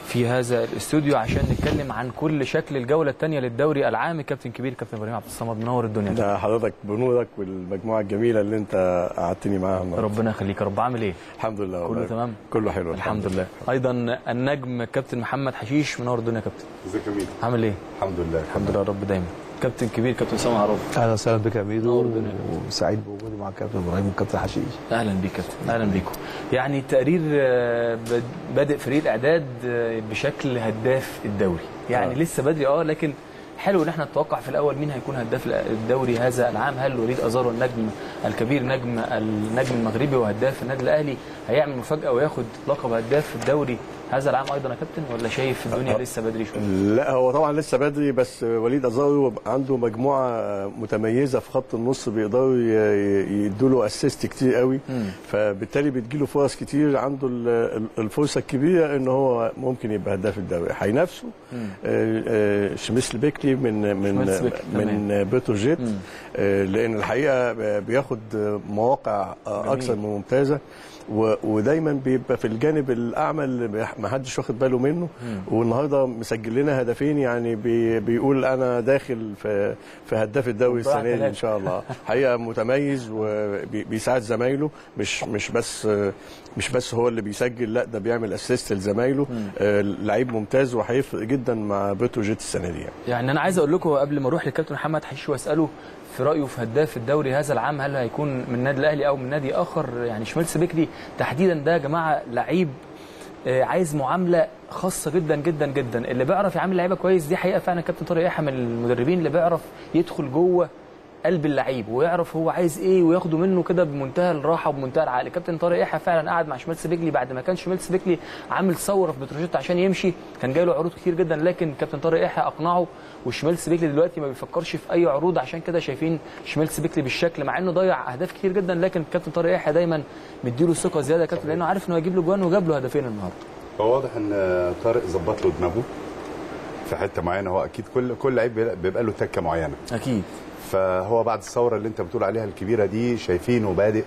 في هذا الاستوديو عشان نتكلم عن كل شكل الجوله الثانيه للدوري العام. كابتن كبير كابتن ابراهيم عبد الصمد منور الدنيا ده حضرتك بنودك والمجموعه الجميله اللي انت قعدتني معاها النهارده. ربنا يخليك يا رب. عامل ايه؟ الحمد لله كله تمام كله حلو الحمد لله. ايضا النجم كابتن محمد حشيش منور الدنيا يا كابتن. ازيك يا ميدو؟ عامل ايه؟ الحمد لله يا رب دايما. كابتن كبير كابتن اسامه عرب اهلا وسهلا بك يا ميدو، وسعيد بوجودي مع كابتن ابراهيم والكابتن حشيش. اهلا بيك كابتن. اهلا بيكم. يعني تقرير بادئ فريق الاعداد بشكل هداف الدوري يعني لسه بدري لكن حلو ان احنا نتوقع في الاول مين هيكون هداف الدوري هذا العام. هل وليد أزارو النجم الكبير النجم المغربي وهداف النادي الاهلي هيعمل مفاجاه وياخد لقب هداف الدوري هذا العام ايضا يا كابتن، ولا شايف الدنيا لسه بدري شويه؟ لا هو طبعا لسه بدري، بس وليد أزارو عنده مجموعه متميزه في خط النص، بيقدروا يدوا له اسيست كتير قوي، فبالتالي بتجيله فرص كتير، عنده الفرصه الكبيره ان هو ممكن يبقى هداف الدوري. هينافسه شميس البكلي من بتروجيت، لان الحقيقه بياخد مواقع اكثر من ممتازه، ودايما بيبقى في الجانب الاعمى اللي ما حدش واخد باله منه، والنهارده مسجل لنا هدفين يعني بيقول انا داخل في هداف الدوري السنه دي ان شاء الله. حقيقه متميز وبيساعد زمايله، مش بس هو اللي بيسجل، لا ده بيعمل اسيست لزمايله، لعيب ممتاز وهيفرق جدا مع بتروجيت السنه دي يعني انا عايز اقول لكم قبل ما اروح للكابتن محمد حشيش واساله في رايه في هداف الدوري هذا العام، هل هيكون من النادي الاهلي او من نادي اخر؟ يعني شميلس بكري تحديدا ده يا جماعه لعيب عايز معامله خاصه جدا جدا جدا، اللي بيعرف يعامل لعيبه كويس دي حقيقه فعلا كابتن طارق يحيى من المدربين اللي بيعرف يدخل جوه قلب اللعيب ويعرف هو عايز ايه وياخده منه كده بمنتهى الراحه وبمنتهى العقل. كابتن طارق يحيى فعلا قعد مع شميلس بيكلي بعد ما كان شميلس بيكلي عامل ثوره في بتروجيت عشان يمشي، كان جاي له عروض كتير جدا، لكن كابتن طارق يحيى اقنعه، وشميلس بيكلي دلوقتي ما بيفكرش في اي عروض، عشان كده شايفين شميلس بيكلي بالشكل، مع انه ضيع اهداف كتير جدا، لكن كابتن طارق يحيى دايما مديله ثقه زياده كابتن، لانه عارف انه هيجيب له جوان وجاب له هدفين النهارده. فواضح ان طارق ظبط له دماغه في حته معينه، هو اكيد كل لعيب بيبقى له تكه معينه اكيد، فهو بعد الثوره اللي انت بتقول عليها الكبيره دي شايفينه بادئ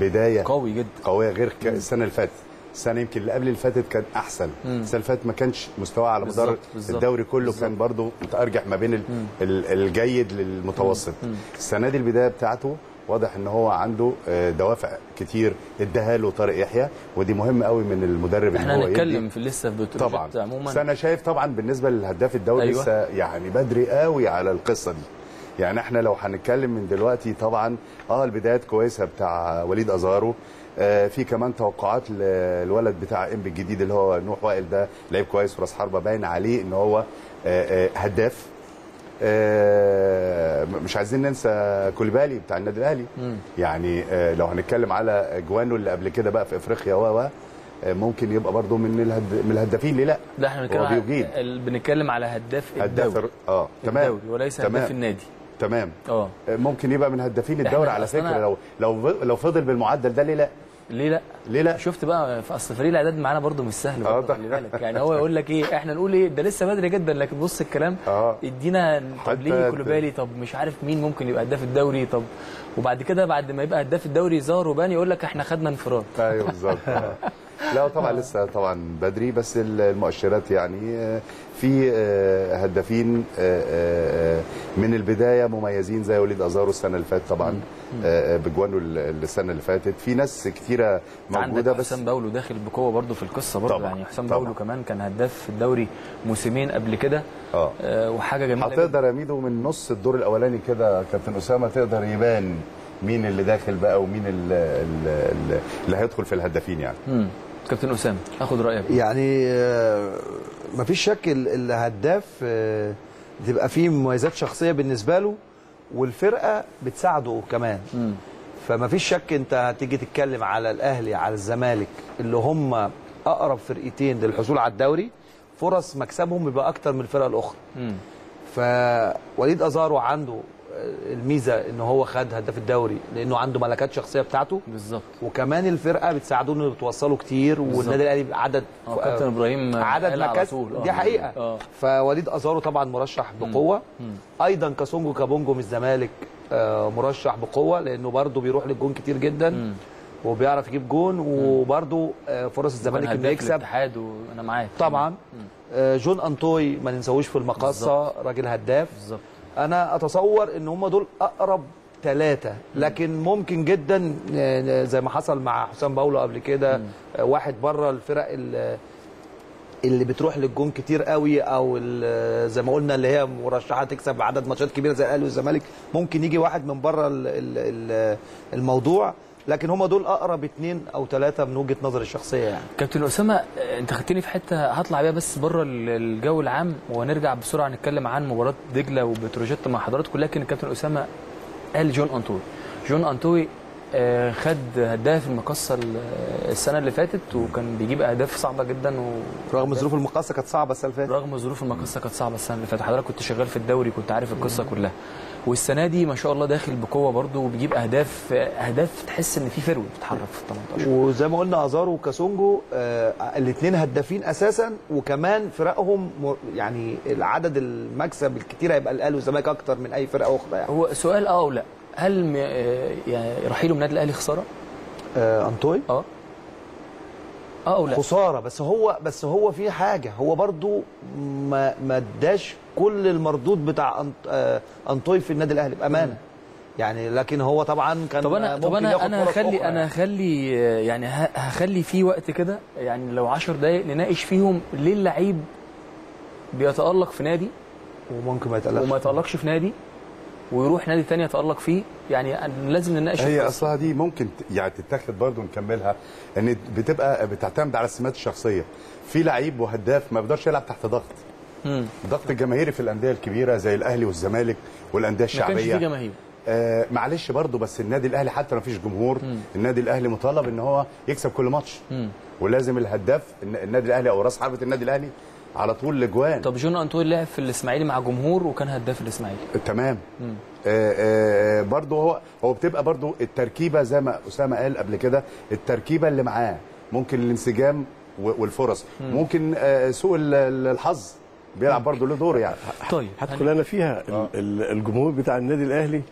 بدايه قوي جدا قويه، غير السنه اللي فاتت، السنه يمكن اللي قبل اللي فاتت كان احسن، السنه اللي فاتت ما كانش مستواه على مدار الدوري كله، كان برضو متارجح ما بين الجيد للمتوسط. السنه دي البدايه بتاعته واضح ان هو عنده دوافع كتير اداها له طارق يحيى، ودي مهمه قوي من المدرب ان هو يدي. احنا هنتكلم في لسه في بتروجيت عموما، بس انا شايف طبعا بالنسبه للهداف الدوري أيوة. لسه يعني بدري قوي على القصه دي، يعني احنا لو هنتكلم من دلوقتي طبعا البدايات كويسه بتاع وليد ازارو، في كمان توقعات للولد بتاع انبي الجديد اللي هو نوح وائل، ده لعيب كويس وراس حربه، باين عليه ان هو هداف. مش عايزين ننسى كوليبالي بتاع النادي الاهلي، يعني لو هنتكلم على اجوانه اللي قبل كده بقى في افريقيا ممكن يبقى برضه من الهدافين. ليه لا؟ ده احنا بنتكلم على هداف تمام، وليس هداف النادي تمام. ممكن يبقى من هدافين الدوري على فكره، لو فضل بالمعدل ده ليه لا؟ ليه لا؟ شفت بقى، في اصل فريق الاعداد معانا برضه مش سهل خلي بالك، يعني هو يقول لك ايه، احنا نقول ايه ده لسه بدري جدا، لكن بص الكلام ادينا طب ليه كوليبالي، طب مش عارف مين ممكن يبقى هداف الدوري، طب وبعد كده بعد ما يبقى هداف الدوري زار وبان يقول لك احنا خدنا انفراد. ايوه بالظبط. لا طبعا لسه طبعا بدري، بس المؤشرات يعني في هدافين من البدايه مميزين زي وليد ازارو السنه اللي فاتت طبعا بجوانه السنه اللي فاتت، في ناس كثيره موجوده، بس حسام باولو داخل بقوه برضو في القصه برضو طبعًا. يعني حسام باولو كمان كان هداف الدوري موسمين قبل كده وحاجه جميله، هتقدر يا ميدو من نص الدور الاولاني كده كابتن اسامه تقدر يبان مين اللي داخل بقى ومين اللي هيدخل في الهدافين يعني. كابتن اسامه اخد رايك، يعني مفيش شك الهداف تبقى فيه مميزات شخصيه بالنسبه له والفرقه بتساعده كمان، فمفيش شك انت هتيجي تتكلم على الاهلي على الزمالك اللي هم اقرب فرقتين للحصول على الدوري، فرص مكسبهم يبقى اكتر من الفرقه الاخرى. فوليد ازارو عنده الميزه ان هو خد هداف الدوري لانه عنده ملكات شخصيه بتاعته بالظبط، وكمان الفرقه بتساعده انه يتوصلوا كتير، والنادي الاهلي عدد كابتن ابراهيم عدد مكاسب دي حقيقه. فوليد ازارو طبعا مرشح بقوه، ايضا كاسونجو كابونجو من الزمالك مرشح بقوه لانه برده بيروح للجون كتير جدا وبيعرف يجيب جون، وبرده فرص الزمالك انه يكسب وانا معاك طبعا. جون انتوي ما ننساهوش في المقاصه، راجل هداف بالظبط. أنا أتصور إن هم دول أقرب ثلاثة، لكن ممكن جدا زي ما حصل مع حسام باولو قبل كده واحد بره الفرق اللي بتروح للجون كتير قوي، أو زي ما قلنا اللي هي مرشحة تكسب عدد ماتشات كبيرة زي الأهلي والزمالك، ممكن يجي واحد من بره الموضوع، لكن هم دول اقرب اثنين او ثلاثه من وجهه نظري الشخصيه يعني. كابتن اسامه انت خدتني في حته هطلع بيها بس بره الجو العام، ونرجع بسرعه نتكلم عن مباراه دجله وبتروجيت مع حضراتكم، لكن الكابتن اسامه قال جون انتوي خد هداف المقاصه السنه اللي فاتت، وكان بيجيب اهداف صعبه جدا، ورغم ظروف المقاصه كانت صعبه السنه اللي فاتت حضرتك كنت شغال في الدوري كنت عارف القصه كلها، والسنه دي ما شاء الله داخل بقوه برده وبيجيب اهداف تحس ان في فروه بتتحرك في ال 18، وزي ما قلنا ازارو وكاسونجو الاثنين هدافين اساسا، وكمان فرقهم يعني العدد المكسب الكتير هيبقى الاهلي والزمالك اكتر من اي فرقه اخرى يعني. هو سؤال او لا، هل يعني رحيله من النادي الاهلي خساره؟ انطوي او لا خساره، بس هو في حاجه، هو برضو ما اداش كل المردود بتاع انطوي في النادي الاهلي بامانه يعني، لكن هو طبعا كان هخلي في وقت كده يعني لو 10 دقائق نناقش فيهم ليه اللعيب بيتالق في نادي وممكن ما يتالقش في نادي ويروح نادي تاني يتألق فيه، يعني لازم نناقش هي اصلها دي، ممكن يعني تتاخد برضه نكملها، ان بتبقى بتعتمد على السمات الشخصيه، في لعيب وهداف ما بيقدرش يلعب تحت ضغط، الضغط الجماهيري في الانديه الكبيره زي الاهلي والزمالك والانديه الشعبيه ما كانش في جماهير. معلش برضه، بس النادي الاهلي حتى لو مفيش جمهور النادي الاهلي مطالب ان هو يكسب كل ماتش، ولازم الهداف النادي الاهلي او راس حربه النادي الاهلي على طول الاجوان. طب جون انتوي لعب في الاسماعيلي مع جمهور وكان هداف الاسماعيلي، تمام. برضه هو بتبقى برضه التركيبه زي ما اسامه قال قبل كده، التركيبه اللي معاه ممكن الانسجام والفرص، ممكن سوء الحظ بيلعب برضه له دور يعني. طيب هتدخل انا فيها. الجمهور بتاع النادي الاهلي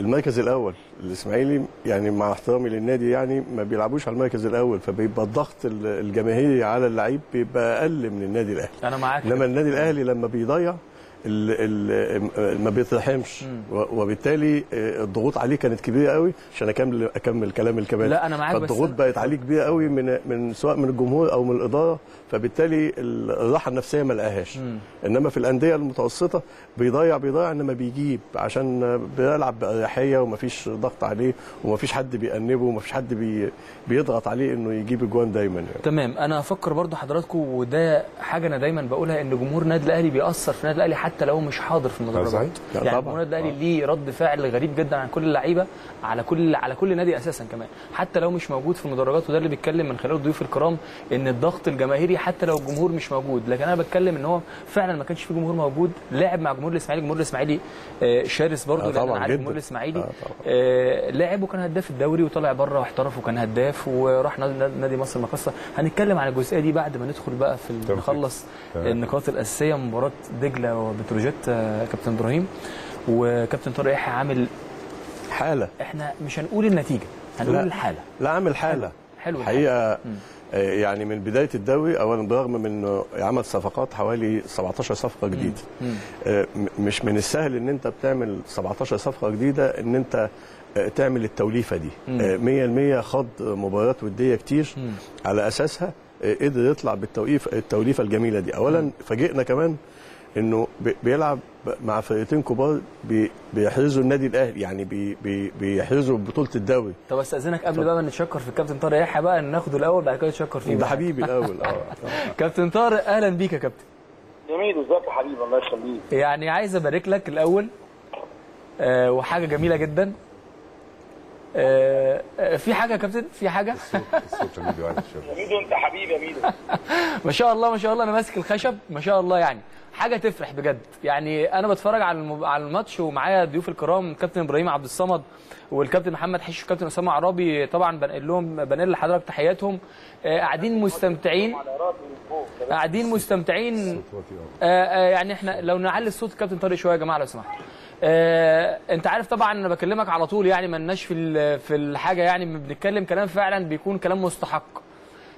المركز الاول، الاسماعيلي يعني مع احترامي للنادي يعني ما بيلعبوش على المركز الاول، فبيبقى الضغط الجماهيري على اللعيب بيبقى اقل من النادي الاهلي. انا معاك. انما النادي الاهلي لما بيضيع ما بيترحمش، وبالتالي الضغوط عليه كانت كبيره قوي عشان اكمل كلام الكباتن. لا انا معاك، بس الضغوط بقت عليه كبيره قوي من سواء من الجمهور او من الاداره، فبالتالي الراحه النفسيه ما لقاهاش. انما في الانديه المتوسطه بيضيع انما بيجيب، عشان بيلعب باريحيه ومفيش ضغط عليه ومفيش حد بيأنبه ومفيش حد بيضغط عليه انه يجيب اجوان دايما يعني. تمام. انا هفكر برضو حضراتكم، وده حاجه انا دايما بقولها، ان جمهور النادي الاهلي بيأثر في النادي الاهلي حتى لو مش حاضر في المدرجات. يعني النادي الاهلي ليه رد فعل غريب جدا عن كل اللعيبه، على كل نادي اساسا، كمان حتى لو مش موجود في المدرجات. وده اللي بيتكلم من خلال الضيوف الكرام ان الضغط الجماهيري حتى لو الجمهور مش موجود. لكن انا بتكلم ان هو فعلا ما كانش في جمهور موجود، لعب مع جمهور الاسماعيلي، جمهور الاسماعيلي شرس برضه، لان انا عارف جمهور الاسماعيلي لعب وكان هداف الدوري وطلع بره واحترف وكان هداف وراح نادي مصر مقصه. هنتكلم على الجزئيه دي بعد ما ندخل بقى في نخلص النقاط الاساسيه، مباراه دجله وبتروجيت. كابتن ابراهيم وكابتن طارق يحيى عامل حاله، احنا مش هنقول النتيجه، هنقول لا. الحاله، لا عامل حاله حلو الحقيقه يعني من بدايه الدوري. اولا برغم انه عمل صفقات حوالي 17 صفقه جديده، مش من السهل ان انت بتعمل 17 صفقه جديده ان انت تعمل التوليفه دي 100%. خاض مباريات وديه كتير، على اساسها قدر يطلع بالتوليفه الجميله دي. اولا فاجئنا كمان انه بيلعب مع فرقتين كبار بيحرزوا النادي الاهلي، يعني بيحرزوا بطوله الدوري. طب استاذنك قبل بقى ما نتشكر في الكابتن طارق يحيى بقى، ناخده الاول بعد كده نتشكر فيه. ده حبيبي الاول. كابتن طارق اهلا بيك يا كابتن. جميل، ازيك يا حبيبي؟ الله يخليك. يعني عايز ابارك لك الاول، وحاجه جميله جدا. في حاجه يا كابتن، في حاجه. الصوت ميدو عايز الشغل. ميدو انت حبيبي يا ميدو. ما شاء الله ما شاء الله، انا ماسك الخشب ما شاء الله، يعني حاجه تفرح بجد. يعني انا بتفرج على الماتش ومعايا ضيوف الكرام الكابتن ابراهيم عبد الصمد والكابتن محمد حش والكابتن اسامه عرابي، طبعا بنقل لهم بنقل لحضرتك تحياتهم. قاعدين مستمتعين، قاعدين مستمتعين. يعني احنا لو نعلي صوت الكابتن طارق شويه يا جماعه لو سمحتوا. انت عارف طبعا انا بكلمك على طول، يعني مالناش في الحاجه، يعني بنتكلم كلام فعلا بيكون كلام مستحق.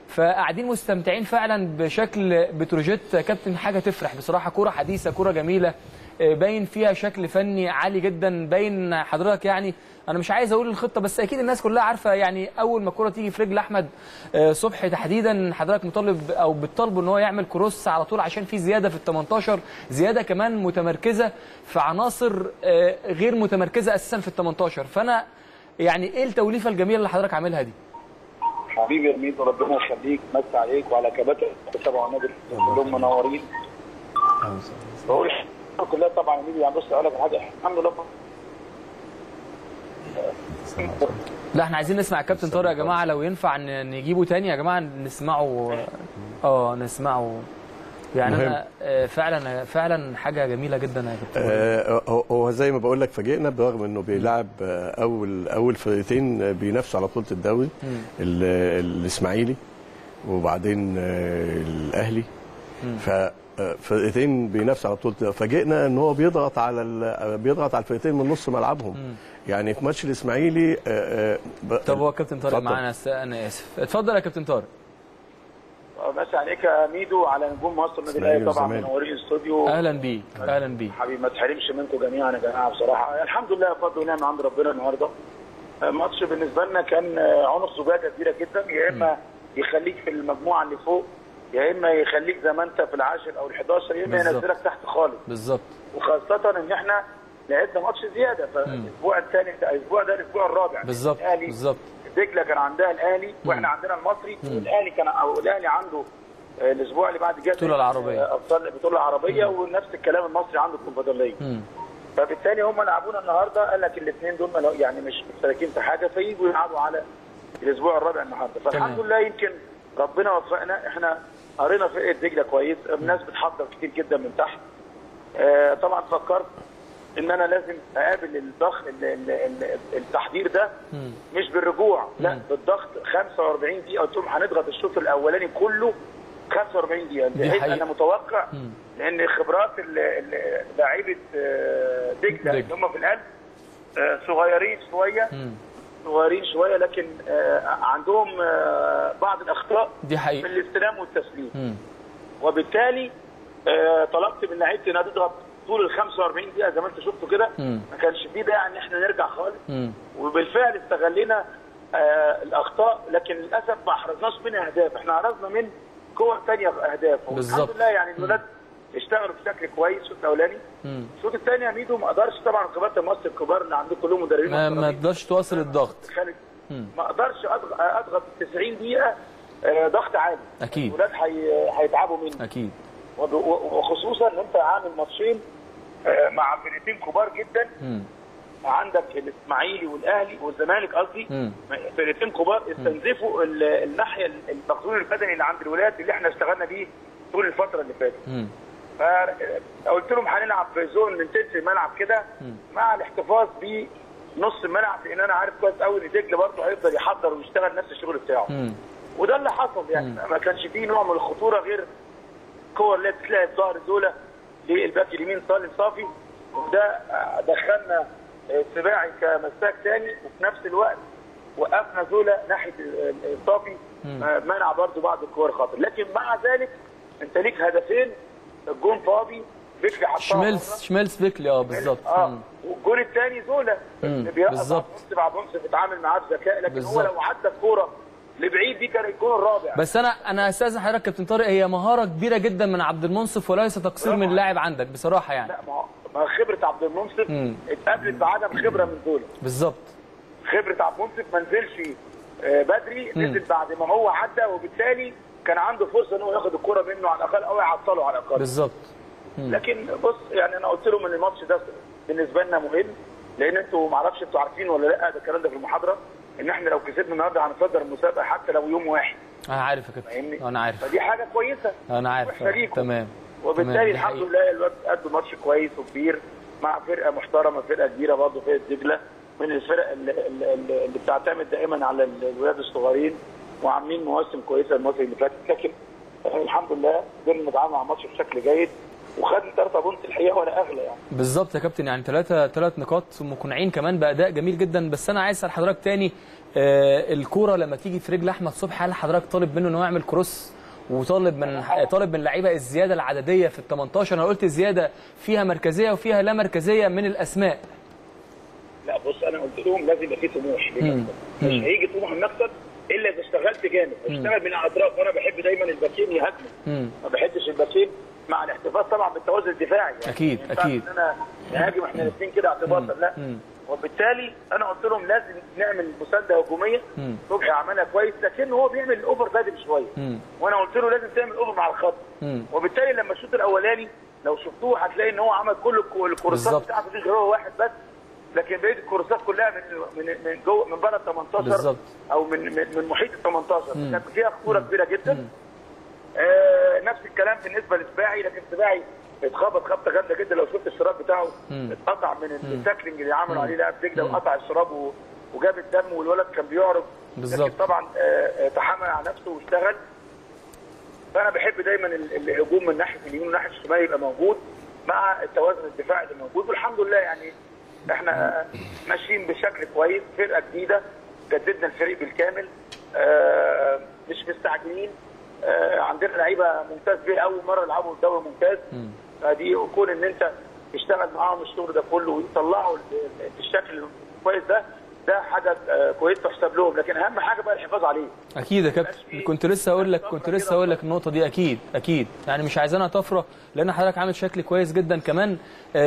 فقاعدين مستمتعين فعلا بشكل بتروجيت كابتن، حاجه تفرح بصراحه. كوره حديثه، كوره جميله، باين فيها شكل فني عالي جدا، باين حضرتك. يعني انا مش عايز اقول الخطه، بس اكيد الناس كلها عارفه. يعني اول ما الكوره تيجي في رجل احمد صبحي تحديدا، حضرتك مطالب او بتطالبه ان هو يعمل كروس على طول، عشان في زياده في ال18، زياده كمان متمركزه في عناصر غير متمركزه اساسا في ال18. فانا يعني ايه التوليفه الجميله اللي حضرتك عاملها دي؟ حبيبي يا ميدو ربنا يخليك، مسا عليك وعلى كباتن تبع النادي كلهم منورين. بقول كلها طبعا يا ميدو. يعني بص اقول لك حاجه، الحمد لله. لا احنا عايزين نسمع الكابتن طارق يا جماعه، لو ينفع نجيبه تاني يا جماعه نسمعه. نسمعه يعني مهم. انا فعلا حاجه جميله جدا يا كابتن. هو زي ما بقول لك فاجئنا، برغم انه بيلعب اول فرقتين بينافسوا على بطوله الدوري، الاسماعيلي وبعدين الاهلي، ففرقتين بينافسوا على بطوله. فاجئنا ان هو بيضغط على الفرقتين من نص ملعبهم. يعني في ماتش الاسماعيلي طب هو كابتن طارق معانا، انا اسف. اتفضل يا كابتن طارق. مسا عليك يا ميدو، على نجوم مصر النادي الاهلي طبعا منورين الاستوديو. اهلا بيك. اهلا بيك حبيبي، ما تحرمش منكم جميعا يا جماعه بصراحه. الحمد لله بفضل ونعم عند ربنا. النهارده ماتش بالنسبه لنا كان عنق زجاجه كبيره جدا، يا اما يخليك في المجموعه اللي فوق، يا اما يخليك زي ما انت في العاشر او ال11، يا اما ينزلك تحت خالص. بالظبط. وخاصه ان احنا لعبنا ماتش زياده، فالاسبوع الثاني الاسبوع ده الاسبوع الرابع. بالظبط بالظبط. دجله كان عندها الاهلي واحنا عندنا المصري، والاهلي عنده الاسبوع اللي بعد جت البطوله العربيه ونفس الكلام المصري عنده الكونفدراليه. فبالتالي هم لعبونا النهارده قال لك الاثنين دول يعني مش مشتركين في حاجه فييجوا يلعبوا على الاسبوع الرابع النهارده. فالحمد لله يمكن ربنا وفقنا، احنا قرينا فرقه دجله كويس، الناس بتحضر كتير جدا من تحت. طبعا فكرت ان انا لازم اقابل الضغط التحضير ده مش بالرجوع، لا بالضغط 45 دقيقه. قلت لهم هنضغط الشوط الاولاني كله 45 دقيقه بحيث انا متوقع لان خبرات لاعيبه دجله اللي هم في القلب صغيرين شويه لكن عندهم بعض الاخطاء في الاستلام والتسليم. وبالتالي طلبت من لعيبتي انها تضغط طول ال 45 دقيقه زي ما انت شفتوا كده، ما كانش فيه داعي ان احنا نرجع خالص. وبالفعل استغلينا الاخطاء، لكن للاسف ما احرزناش من اهداف، احنا احرزنا من كور ثانيه باهداف. والحمد لله يعني الولاد اشتغلوا بشكل كويس الشوط الاولاني. الشوط الثاني يا ميدو ما اقدرش، طبعا كبارة مصر الكبار اللي عندكم كلهم مدربين ما اقدرش تواصل الضغط، ما اقدرش اضغط 90 دقيقه ضغط عالي، اكيد الولاد هيتعبوا مني اكيد. وخصوصا ان انت عامل ماتشين مع فرقتين كبار جدا، عندك الاسماعيلي والاهلي والزمالك قصدي، فرقتين كبار استنزفوا الناحيه المخزون البدني اللي عند الولاد اللي احنا اشتغلنا بيه طول الفتره اللي فاتت. فقلت لهم هنلعب في زون من تلت الملعب كده مع الاحتفاظ بنص الملعب، لان انا عارف كويس قوي ان دجله برضه هيفضل يحضر ويشتغل نفس الشغل بتاعه. وده اللي حصل يعني، ما كانش فيه نوع من الخطوره غير الكور اللي بتتلعب ظهر زوله للباك اليمين سالم صافي، وده دخلنا سباعي كمساك ثاني، وفي نفس الوقت وقفنا زوله ناحيه صافي منع برضه بعض الكور خاطر. لكن مع ذلك انت ليك هدفين، الجون فاضي بكري حطها شميلس بكري بالظبط، والجون الثاني زوله اللي بيقف بعض بونس بيتعامل معاه بذكاء، لكن بالزبط. هو لو عدى الكوره لبعيد دي كان الجون الرابع. بس انا استاذن حضرتك كابتن طارق، هي مهاره كبيره جدا من عبد المنصف وليس تقصير من اللاعب عندك بصراحه يعني. لا ما خبره عبد المنصف اتقابلت بعدم خبره من زوله بالظبط. خبره عبد المنصف ما نزلش بدري، نزل بعد ما هو عدى، وبالتالي كان عنده فرصه ان هو ياخد الكوره منه على الاقل او يعطله على الاقل بالظبط. لكن بص يعني انا قلت لهم ان الماتش ده بالنسبه لنا مهم، لان انتوا ما اعرفش انتوا عارفين ولا لا، ده الكلام ده في المحاضره، ان احنا لو كسبنا النهارده هنصدر المسابقه حتى لو يوم واحد. انا عارف يا كابتن، انا عارف، فدي حاجه كويسه، انا عارف تمام. وبالتالي الحمد لله الواد قدم ماتش كويس وكبير مع فرقه محترمه، فرقه كبيره برضه، فرقه دجله من الفرق اللي بتعتمد دائما على الولاد الصغيرين، وعاملين مواسم كويسه المواسم اللي فاتت. لكن الحمد لله قدرنا نتعامل مع الماتش بشكل جيد، وخدنا 3 بونت الحقيقه ولا اغلى يعني. بالظبط يا كابتن، يعني 3 نقاط مقنعين كمان باداء جميل جدا. بس انا عايز اسال حضرتك تاني، الكوره لما تيجي في رجل احمد صبحي، هل حضرتك طالب منه ان هو يعمل كروس، وطالب من اللعيبه الزياده العدديه في ال18؟ انا قلت زياده فيها مركزيه وفيها لا مركزيه من الاسماء. لا بص، انا قلت لهم لازم يبقى في طموح، مش هيجي طموح المكسب الا اذا اشتغلت جامد، اشتغل من الاطراف، وانا بحب دايما الباكين يهاجموا، ما بحبش الباكين مع الاحتفاظ طبعا بالتوازن الدفاعي يعني. اكيد ان انا نهاجم احنا الاثنين كده اعتباطا، لا. وبالتالي انا قلت لهم لازم نعمل مسانده هجوميه، صبحي عملها كويس، لكن هو بيعمل الاوفر بدري شويه، وانا قلت له لازم تعمل اوفر مع الخط. وبالتالي لما الشوط الاولاني لو شفتوه هتلاقي ان هو عمل كل الكورسات بتاعته دي، غير هو واحد بس، لكن بقيه الكورسات كلها من جوه، من بره ال 18 او من محيط ال 18، كانت فيها خطوره كبيره جدا. نفس الكلام بالنسبه لسباعي، لكن سباعي اتخبط خبطه جامده جدا، لو شفت الشراب بتاعه اتقطع من التاكلينج اللي عملوا عليه لاعب دجله، وقطع الشراب وجاب الدم، والولد كان بيعرض بالظبط طبعا، تحمل على نفسه واشتغل. فانا بحب دايما الهجوم من ناحيه اليمين وناحيه الشمال يبقى موجود مع التوازن الدفاعي اللي موجود، والحمد لله يعني احنا ماشيين بشكل كويس. فرقه جديده، جددنا الفريق بالكامل، مش مستعجلين، عندنا لعيبه ممتاز بيه، اول مره يلعبوا الدوري ممتاز، فدي كون ان انت تشتغل معاهم الشغل ده كله ويطلعوا الشكل الكويس ده، حاجه كويس تحسب لهم، لكن اهم حاجه بقى الحفاظ عليه. اكيد يا كابتن، كنت لسه هقول لك النقطه دي، اكيد يعني مش عايزينها طفره، لان حضرتك عامل شكل كويس جدا. كمان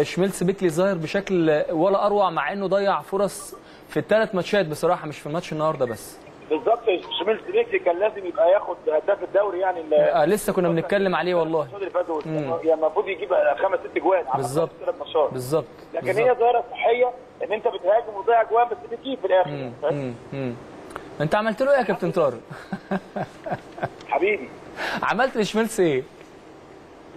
شميلس بيكلي ظاهر بشكل ولا اروع، مع انه ضيع فرص في ال3 ماتشات بصراحه، مش في الماتش النهارده بس. بالظبط شميلز بيكلي كان لازم يبقى ياخد هداف الدوري يعني لسه كنا بنتكلم عليه والله يعني المفروض يجيب 5 6 جوان بالظبط بالظبط لكن بالزبط. هي ظاهره صحيه ان انت بتهاجم وتضيع جوان بس بتجيب في الاخر. انت عملت له ايه يا كابتن طارق؟ حبيبي عملت لشميلز ايه؟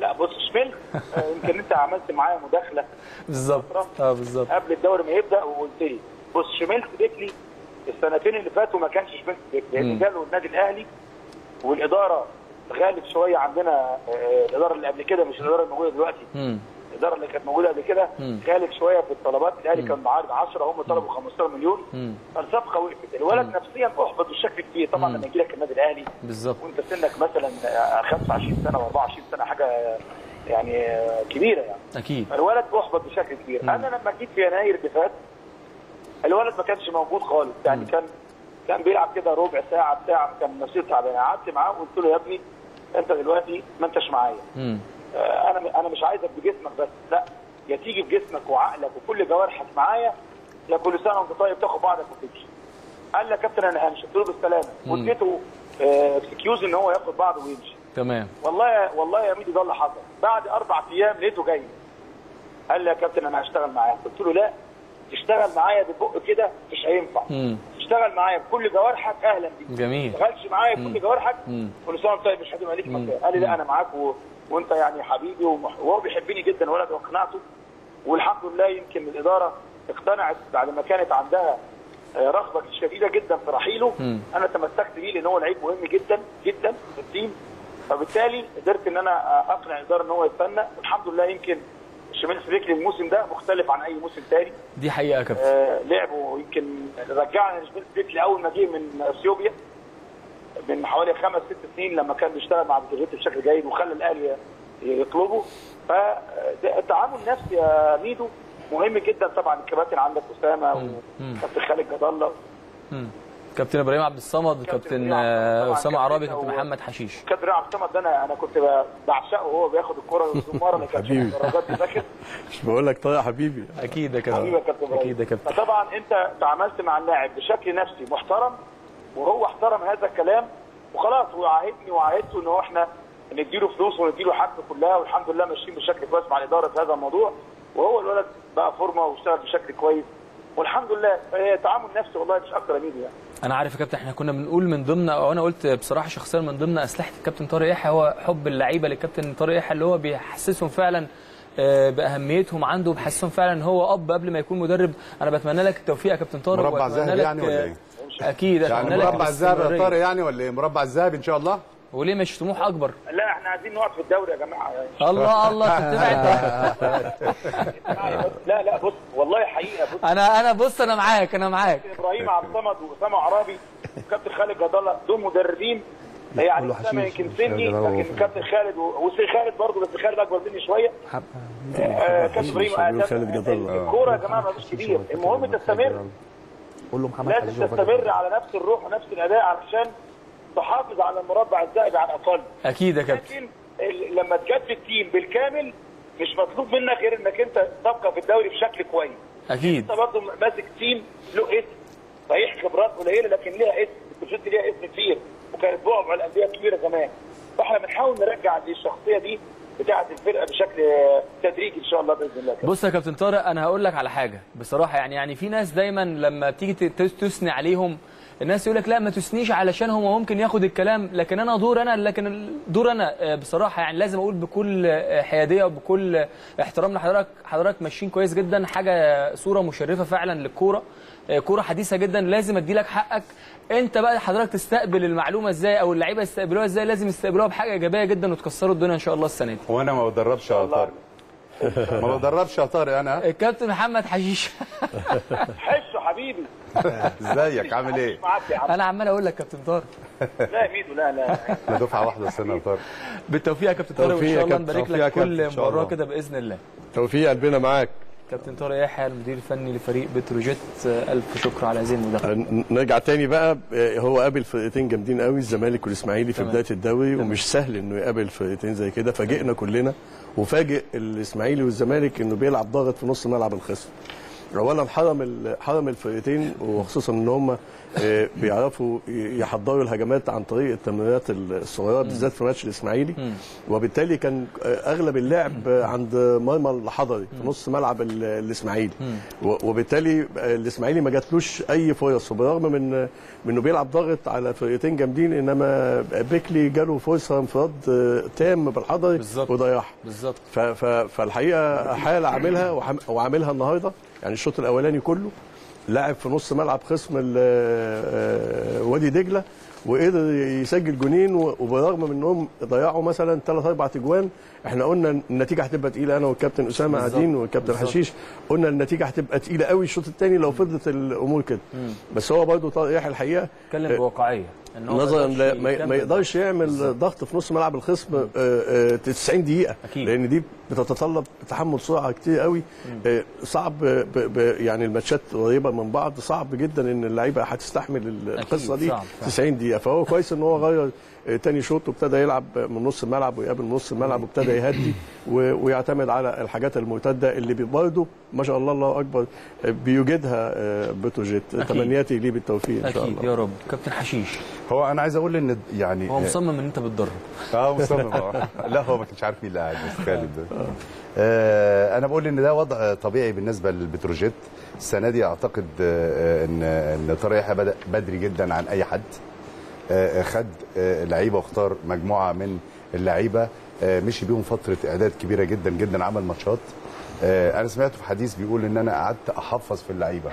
لا بص شميلز يمكن انت عملت معايا مداخله بالظبط بالظبط قبل الدوري ما يبدا وقلت لي بص شميلز بيكلي السنتين اللي فاتوا ما كانش شميلز بيكلي لان جاله النادي الاهلي والاداره غالب شويه عندنا الاداره اللي قبل كده مش الاداره الموجوده دلوقتي الاداره اللي كانت موجوده قبل كده غالب شويه في الطلبات الاهلي كان معارض 10 هم طلبوا 15 مليون فالصفقه وقفت الولد نفسيا احبط بشكل كبير طبعا لما يجي لك النادي الاهلي بالظبط وانت سنك مثلا 25 سنه و24 سنه حاجه يعني كبيره يعني اكيد الولد احبط بشكل كبير انا لما جيت في يناير اللي فات الولد ما كانش موجود خالص يعني كان بيلعب كده ربع ساعه بتاع كان نفسيته تعبانه قعدت معاه وقلت له يا ابني انت دلوقتي ما انتش معايا انا مش عايزك بجسمك بس لا يا تيجي بجسمك وعقلك وكل جوارحك معايا يا كل سنه وانت طيب تاخد بعضك وتمشي. قال لي يا كابتن انا همشي قلت له بالسلامه واديته اكسكيوز ان هو ياخد بعضه ويمشي تمام والله يا ميدو ده اللي حصل بعد 4 ايام لقيته جاي قال لي يا كابتن انا هشتغل معاك قلت له لا تشتغل معايا بالبق كده مش هينفع تشتغل معايا بكل جوارحك اهلا بيك جميل ما تشتغلش معايا بكل جوارحك كل سنه وانت طيب مش هتبقى ليك مكان قال لي لا انا معاك وانت يعني حبيبي وهو بيحبني جدا ولد واقنعته والحمد لله يمكن الاداره اقتنعت بعد ما كانت عندها رغبه شديده جدا في رحيله انا تمسكت بيه لان هو لعيب مهم جدا جدا في التيم فبالتالي قدرت ان انا اقنع الاداره ان هو يتفنى والحمد لله يمكن شميلز بيكلي الموسم ده مختلف عن اي موسم تاني دي حقيقه يا كابتن لعبه يمكن رجعنا شميلز بيكلي اول ما جه من اثيوبيا من حوالي 5 6 سنين لما كان بيشتغل مع بتروجيت بشكل جيد وخلى الاهلي يطلبه فالتعامل النفسي يا ميدو مهم جدا طبعا الكباتن عندك اسامه وكابتن خالد جد الله كابتن ابراهيم عبد الصمد وكابتن اسامه عرابي وكابتن محمد حشيش كابتن عبد الصمد ده انا كنت بعشقه وهو بياخد الكره والزماره اللي كانت في الدرجات دي فاكر مش بقول لك طيب يا حبيبي اكيد يا كابتن اكيد يا كابتن فطبعا انت تعاملت مع اللاعب بشكل نفسي محترم وهو احترم هذا الكلام وخلاص وعاهدني وعاهدته ان هو احنا نديله فلوس ونديله حاجته كلها والحمد لله ماشيين بشكل كويس مع الاداره في هذا الموضوع وهو الولد بقى فورمه واشتغل بشكل كويس والحمد لله تعامل نفسي والله مش اكتر مني يعني. انا عارف يا كابتن احنا كنا بنقول من ضمن او انا قلت بصراحه شخصيا من ضمن اسلحه الكابتن طارق يحيى هو حب اللعيبه للكابتن طارق يحيى اللي هو بيحسسهم فعلا باهميتهم عنده وبيحسسهم فعلا ان هو اب قبل ما يكون مدرب انا بتمنى لك التوفيق يا كابتن طارق مربع ذهبي يعني ولا ايه؟ اكيد يعني مربع الذهب يا طارق يعني ولا ايه مربع الذهب ان شاء الله وليه مش طموح اكبر لا احنا عايزين نقعد في الدوري يا جماعه الله الله لا لا بص والله حقيقه بص انا بص انا معاك ابراهيم عبد الصمد واسامه عرابي وكابتن خالد جد الله دول مدربين يعني اسامه يمكن سني لكن كابتن خالد وسي خالد برضه بس خالد اكبر مني شويه كابتن ابراهيم خالد جد الله الكوره يا جماعه ملوش كبير المهم تستمر قول له محمد لازم تستمر على نفس الروح ونفس الاداء علشان تحافظ على المربع الذهبي على الاقل. اكيد يا كابتن. لكن لما تجدد التيم بالكامل مش مطلوب منك غير انك انت تبقى في الدوري بشكل كويس. اكيد. انت برضه ماسك تيم له اسم. صحيح خبرات قليله لكن ليها اسم، البروجيت ليها اسم كبير وكانت بقع على الانديه الكبيره زمان. فاحنا بنحاول نرجع الشخصيه دي بتاعه الفرقه بشكل تدريجي ان شاء الله باذن الله. بص يا كابتن طارق انا هقول لك على حاجه بصراحه يعني في ناس دايما لما تيجي تثني عليهم الناس يقول لك لا ما تثنيش علشان هو ممكن ياخد الكلام لكن انا دور انا بصراحه يعني لازم اقول بكل حياديه وبكل احترام لحضرتك ماشيين كويس جدا حاجه صوره مشرفه فعلا للكوره كوره حديثه جدا لازم ادي لك حقك انت بقى حضرتك تستقبل المعلومه ازاي او اللعيبه يستقبلوها ازاي لازم يستقبلوها بحاجه ايجابيه جدا وتكسروا الدنيا ان شاء الله السنه دي وانا ما بدربش على طارق ما بدربش يا طارق انا الكابتن محمد حشيش حشو حبيبي ازيك عامل ايه؟ انا عمال اقول لك كابتن طارق لا يا ميدو لا احنا دفعه واحده السنه يا طارق بالتوفيق يا كابتن طارق وان شاء الله نبارك لك كل مباراه كده باذن الله توفيق قلبنا معاك كابتن طارق يحيى المدير الفني لفريق بتروجيت الف شكر على هذه المداخله نرجع تاني بقى هو قابل فرقتين جامدين قوي الزمالك والاسماعيلي في بدايه الدوري ومش سهل انه يقابل فرقتين زي كده فاجئنا كلنا وفاجئ الاسماعيلي والزمالك انه بيلعب ضاغط في نص ملعب الخصم رونا حرم الفرقتين، وخصوصا ان هم بيعرفوا يحضروا الهجمات عن طريق التمريرات الصغيره بالذات في ماتش الاسماعيلي، وبالتالي كان اغلب اللعب عند مرمى الحضري في نص ملعب الاسماعيلي، وبالتالي الاسماعيلي ما جاتلوش اي فرص، وبالرغم من انه بيلعب ضغط على فرقتين جامدين، انما بيكلي جاله فرصه انفراد تام بالحضري وضيعها بالظبط. فالحقيقه حاله عاملها وعاملها النهارده، يعني الشوط الاولاني كله لاعب في نص ملعب خصم وادي دجله، وقدر يسجل جونين، وبالرغم من انهم ضيعوا مثلا 3-4 اجوان. احنا قلنا النتيجه هتبقى تقيله، انا والكابتن اسامه قاعدين والكابتن حشيش قلنا النتيجه هتبقى تقيله قوي الشوط الثاني لو فضلت الامور كده، بس هو برضه طارق يحيى الحقيقه اتكلم بواقعيه نظرا ما يقدرش يعمل ضغط في نص ملعب الخصم 90 دقيقه أكيد. لان دي بتتطلب تحمل سرعه كتير قوي، صعب يعني الماتشات قريبه من بعض، صعب جدا ان اللعيبه هتستحمل القصه دي 90 دقيقه. فهو كويس ان هو غير تاني شوط وابتدى يلعب من نص الملعب ويقابل نص الملعب، وابتدى يهدي ويعتمد على الحاجات المرتده اللي برضه ما شاء الله الله اكبر بيوجدها بتروجيت. تمنياتي ليه بالتوفيق ان شاء الله. اكيد يا رب. كابتن حشيش، هو انا عايز اقول ان يعني هو مصمم ان انت بتضرب. مصمم. لا هو ما كانش عارف مين اللي قاعد، بس خالد ده. انا بقول ان ده وضع طبيعي بالنسبه للبتروجيت السنه دي. اعتقد ان طارق يحيى بدا بدري جدا عن اي حد، خد لعيبه واختار مجموعه من اللعيبه مشي بيهم فتره اعداد كبيره جدا جدا، عمل ماتشات. انا سمعته في حديث بيقول ان انا قعدت احفظ في اللعيبه،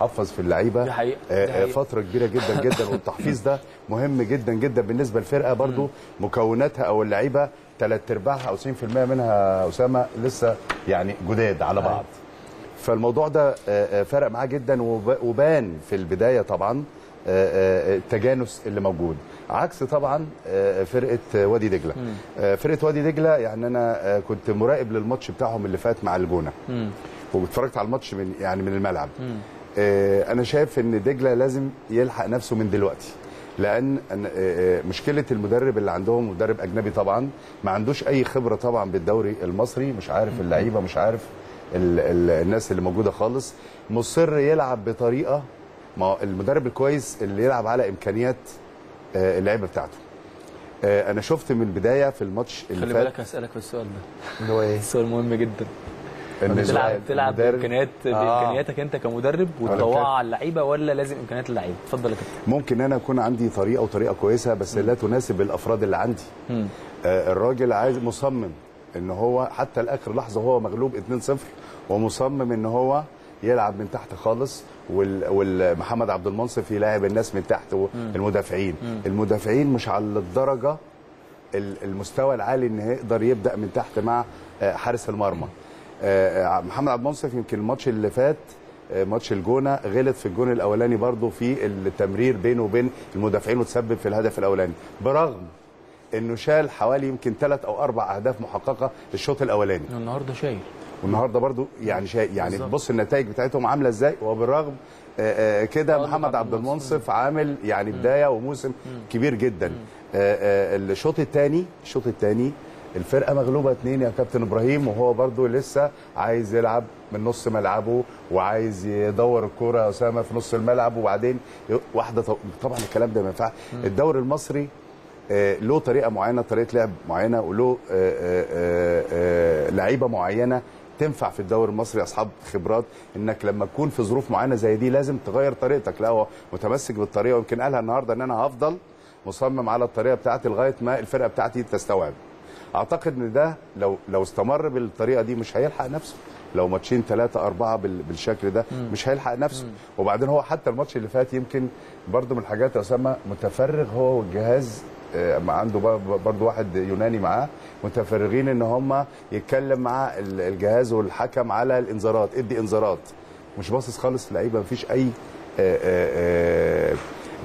حفظ في اللعيبه فتره كبيره جدا جدا، والتحفيظ ده مهم جدا جدا بالنسبه للفرقه. برضو مكوناتها او اللعيبه 3/4 او 90% منها اسامه لسه يعني جداد على بعض، فالموضوع ده فرق معاه جدا، وبان في البدايه طبعا التجانس اللي موجود، عكس طبعا فرقه وادي دجله. فرقه وادي دجله يعني انا كنت مراقب للماتش بتاعهم اللي فات مع الجونه، واتفرجت على الماتش من يعني من الملعب. انا شايف ان دجله لازم يلحق نفسه من دلوقتي، لان مشكله المدرب اللي عندهم مدرب اجنبي طبعا ما عندوش اي خبره طبعا بالدوري المصري، مش عارف اللعيبه، مش عارف الناس اللي موجوده خالص، مصر يلعب بطريقه. ما المدرب الكويس اللي يلعب على امكانيات اللعيبه بتاعته. انا شفت من البدايه في الماتش اللي فات، خلي بالك هسالك في السؤال ده، هو ايه السؤال مهم جدا، ان تلعب بامكانياتك انت كمدرب وتطوعها على اللعيبه، ولا لازم امكانيات اللعيبه؟ اتفضل يا كابتن. ممكن انا اكون عندي طريقه وطريقه كويسه بس لا تناسب الافراد اللي عندي. الراجل عايز مصمم ان هو حتى لاخر لحظه هو مغلوب 2-0، ومصمم ان هو يلعب من تحت خالص، والمحمد عبد المنصف يلاعب الناس من تحت، والمدافعين المدافعين مش على الدرجه المستوى العالي ان يقدر يبدا من تحت مع حارس المرمى. محمد عبد المنصف يمكن الماتش اللي فات ماتش الجونه غلط في الجون الاولاني برضه في التمرير بينه وبين المدافعين، وتسبب في الهدف الاولاني، برغم انه شال حوالي يمكن 3 أو 4 اهداف محققه للشوط الاولاني. النهارده شايل، والنهارده برضو يعني يعني بص النتائج بتاعتهم عامله ازاي، وبالرغم كده محمد عبد المنصف عامل يعني بدايه وموسم كبير جدا. الشوط الثاني الفرقه مغلوبه 2 يا كابتن ابراهيم، وهو برضو لسه عايز يلعب من نص ملعبه، وعايز يدور الكوره يا اسامه في نص الملعب، وبعدين واحده طبعا الكلام ده ما ينفعش. الدوري المصري له طريقه معينه، طريقه لعب معينه، وله لعيبه معينه تنفع في الدوري المصري، اصحاب خبرات. انك لما تكون في ظروف معينه زي دي لازم تغير طريقتك. لا هو متمسك بالطريقه، ويمكن قالها النهارده ان انا هفضل مصمم على الطريقه بتاعتي لغايه ما الفرقه بتاعتي تستوعب. اعتقد ان ده لو استمر بالطريقه دي مش هيلحق نفسه، لو ماتشين 3-4 بالشكل ده مش هيلحق نفسه. وبعدين هو حتى الماتش اللي فات يمكن برده من الحاجات يا اسامه، متفرغ هو والجهاز، عنده برضو واحد يوناني معاه، متفرغين ان هم يتكلم مع الجهاز والحكم على الانذارات، ادي انذارات، مش باصص خالص لعيبه، مفيش اي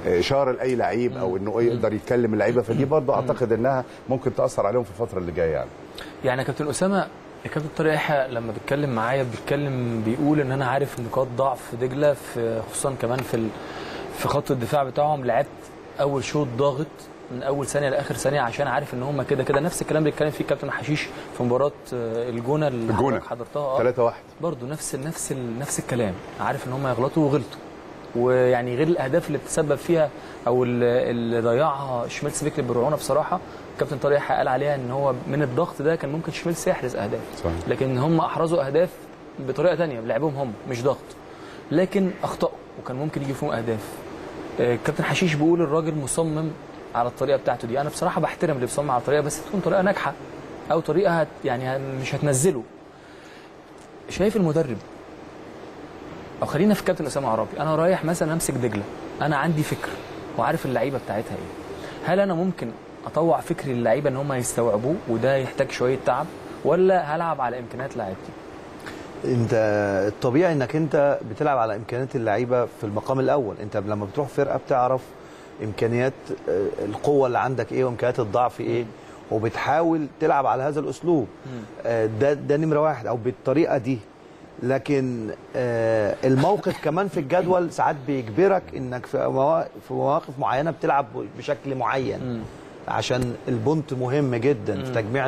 اشاره لاي لعيب او انه يقدر يتكلم اللعيبه، فدي برضو اعتقد انها ممكن تاثر عليهم في الفتره اللي جايه. يعني كابتن اسامه، كابتن طارق يحيى لما بيتكلم معايا بيقول ان انا عارف نقاط ضعف دجله، خصوصا كمان في خط الدفاع بتاعهم. لعبت اول شوط ضاغط من اول ثانيه لاخر ثانيه عشان عارف ان هم كده كده. نفس الكلام اللي اتكلم فيه الكابتن حشيش في مباراه الجونه اللي حضرتها 3-1 برضه نفس الكلام، عارف ان هم هيغلطوا وغلطوا. ويعني غير الاهداف اللي بتسبب فيها او اللي ضيعها شميلس بيكلي برعونه، بصراحه كابتن طارق يحيى قال عليها ان هو من الضغط ده كان ممكن شميلس يحرز اهداف صحيح. لكن هم احرزوا اهداف بطريقه ثانيه بلعبهم هم مش ضغط، لكن اخطاوا وكان ممكن يجي فيهم اهداف. كابتن حشيش بيقول الراجل مصمم على الطريقه بتاعته دي، انا بصراحه بحترم اللي بيصمم على الطريقه، بس تكون طريقه ناجحه او طريقه يعني مش هتنزله. شايف المدرب، او خلينا في كابتن اسامه عرابي، انا رايح مثلا امسك دجله، انا عندي فكر وعارف اللعيبه بتاعتها ايه، هل انا ممكن اطوع فكري للعيبه ان هم يستوعبوه وده يحتاج شويه تعب، ولا هلعب على امكانيات لعيبتي؟ انت الطبيعي انك انت بتلعب على امكانيات اللعيبه في المقام الاول. انت لما بتروح فرقه بتعرف امكانيات القوه اللي عندك ايه وامكانيات الضعف ايه، وبتحاول تلعب على هذا الاسلوب ده نمره واحد او بالطريقه دي. لكن الموقف كمان في الجدول ساعات بيجبرك انك في مواقف معينه بتلعب بشكل معين عشان البونت مهم جدا في تجميع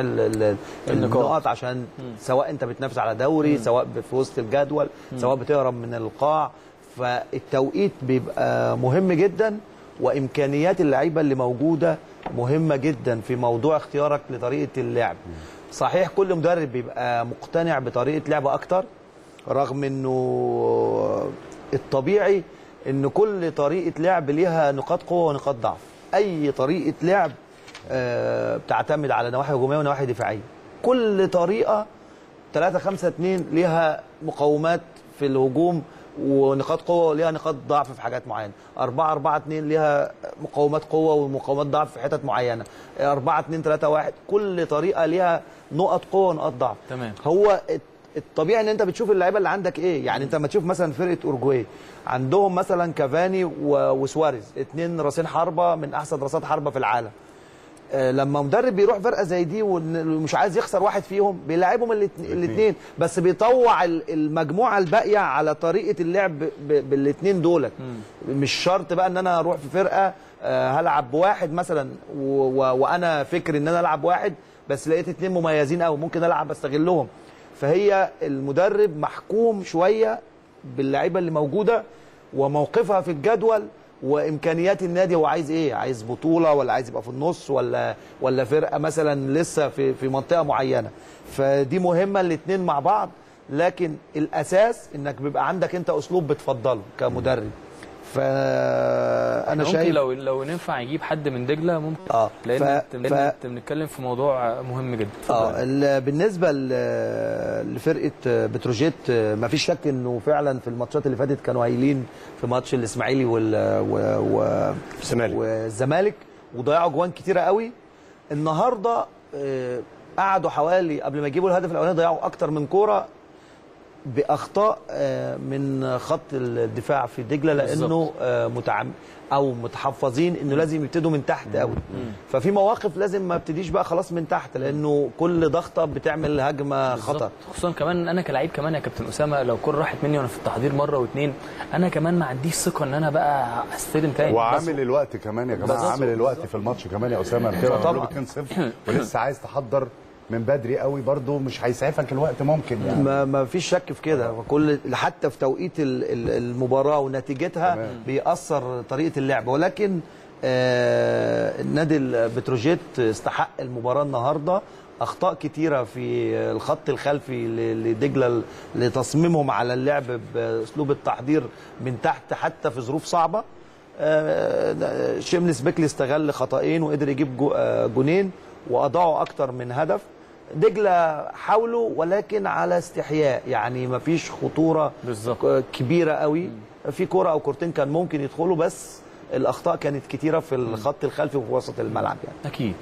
النقاط، عشان سواء انت بتنافس على دوري، سواء في وسط الجدول، سواء بتهرب من القاع، فالتوقيت بيبقى مهم جدا، وامكانيات اللعيبه اللي موجوده مهمه جدا في موضوع اختيارك لطريقه اللعب. صحيح كل مدرب بيبقى مقتنع بطريقه لعبه اكتر، رغم انه الطبيعي ان كل طريقه لعب ليها نقاط قوه ونقاط ضعف. اي طريقه لعب بتعتمد على نواحي هجوميه ونواحي دفاعيه، كل طريقه 3-5-2 ليها مقاومات في الهجوم ونقاط قوه وليها نقاط ضعف في حاجات معينه، 4-4-2 ليها مقاومات قوه ومقاومات ضعف في حتت معينه، 4-2-3-1 كل طريقه ليها نقط قوه ونقاط ضعف. تمام. هو الطبيعي ان انت بتشوف اللعيبه اللي عندك ايه، يعني انت لما تشوف مثلا فرقه اورجواي عندهم مثلا كافاني وسواريز، 2 راسين حربه من احسن راسات حربه في العالم. لما مدرب بيروح فرقه زي دي ومش عايز يخسر واحد فيهم بيلعبهم الاثنين، بس بيطوع المجموعه الباقيه على طريقه اللعب بالاثنين دولت. مش شرط بقى ان انا اروح في فرقه هلعب بواحد مثلا وانا فكر ان انا العب واحد بس لقيت 2 مميزين قوي ممكن العب استغلهم. فهي المدرب محكوم شويه باللعيبه اللي موجوده وموقفها في الجدول وامكانيات النادي، هو عايز ايه، عايز بطوله ولا عايز يبقى في النص ولا فرقه مثلا لسه في منطقه معينه. فدي مهمه الاثنين مع بعض، لكن الاساس انك بيبقى عندك انت اسلوب بتفضله كمدرب. فانا شايف ممكن لو ننفع يجيب حد من دجله ممكن لان انت بنتكلم في موضوع مهم جدا. بالنسبه لفرقه بتروجيت ما فيش شك انه فعلا في الماتشات اللي فاتت كانوا هايلين، في ماتش الاسماعيلي والزمالك وضيعوا جوان كتيره قوي. النهارده قعدوا حوالي قبل ما يجيبوا الهدف الاولاني ضيعوا اكتر من كوره باخطاء من خط الدفاع في دجله، لانه متحفظين انه لازم يبتدوا من تحت قوي. ففي مواقف لازم ما ابتديش بقى خلاص من تحت، لانه كل ضغطه بتعمل هجمه خطر. خصوصا كمان انا كلاعب كمان يا كابتن اسامه لو كل راحت مني وانا في التحضير مره و2 انا كمان ما عنديش ثقه ان انا بقى استلم تاني، وعامل الوقت كمان يا جماعه، عامل الوقت في الماتش كمان يا اسامه، طبعا 2-0 ولسه عايز تحضر من بدري قوي برضه مش هيسعفك الوقت ممكن يعني. ما فيش شك في كده، وكل حتى في توقيت المباراه ونتيجتها بيأثر طريقه اللعب. ولكن النادي بتروجيت استحق المباراه النهارده، اخطاء كتيره في الخط الخلفي لدجله لتصميمهم على اللعب باسلوب التحضير من تحت حتى في ظروف صعبه. شملس بيكلي استغل خطأين وقدر يجيب جونين واضاعوا اكتر من هدف. دجله حاولوا ولكن على استحياء، يعني ما فيش خطوره بالزبط كبيره قوي، في كوره او كورتين كان ممكن يدخلوا، بس الاخطاء كانت كتيره في الخط الخلفي وفي وسط الملعب يعني. اكيد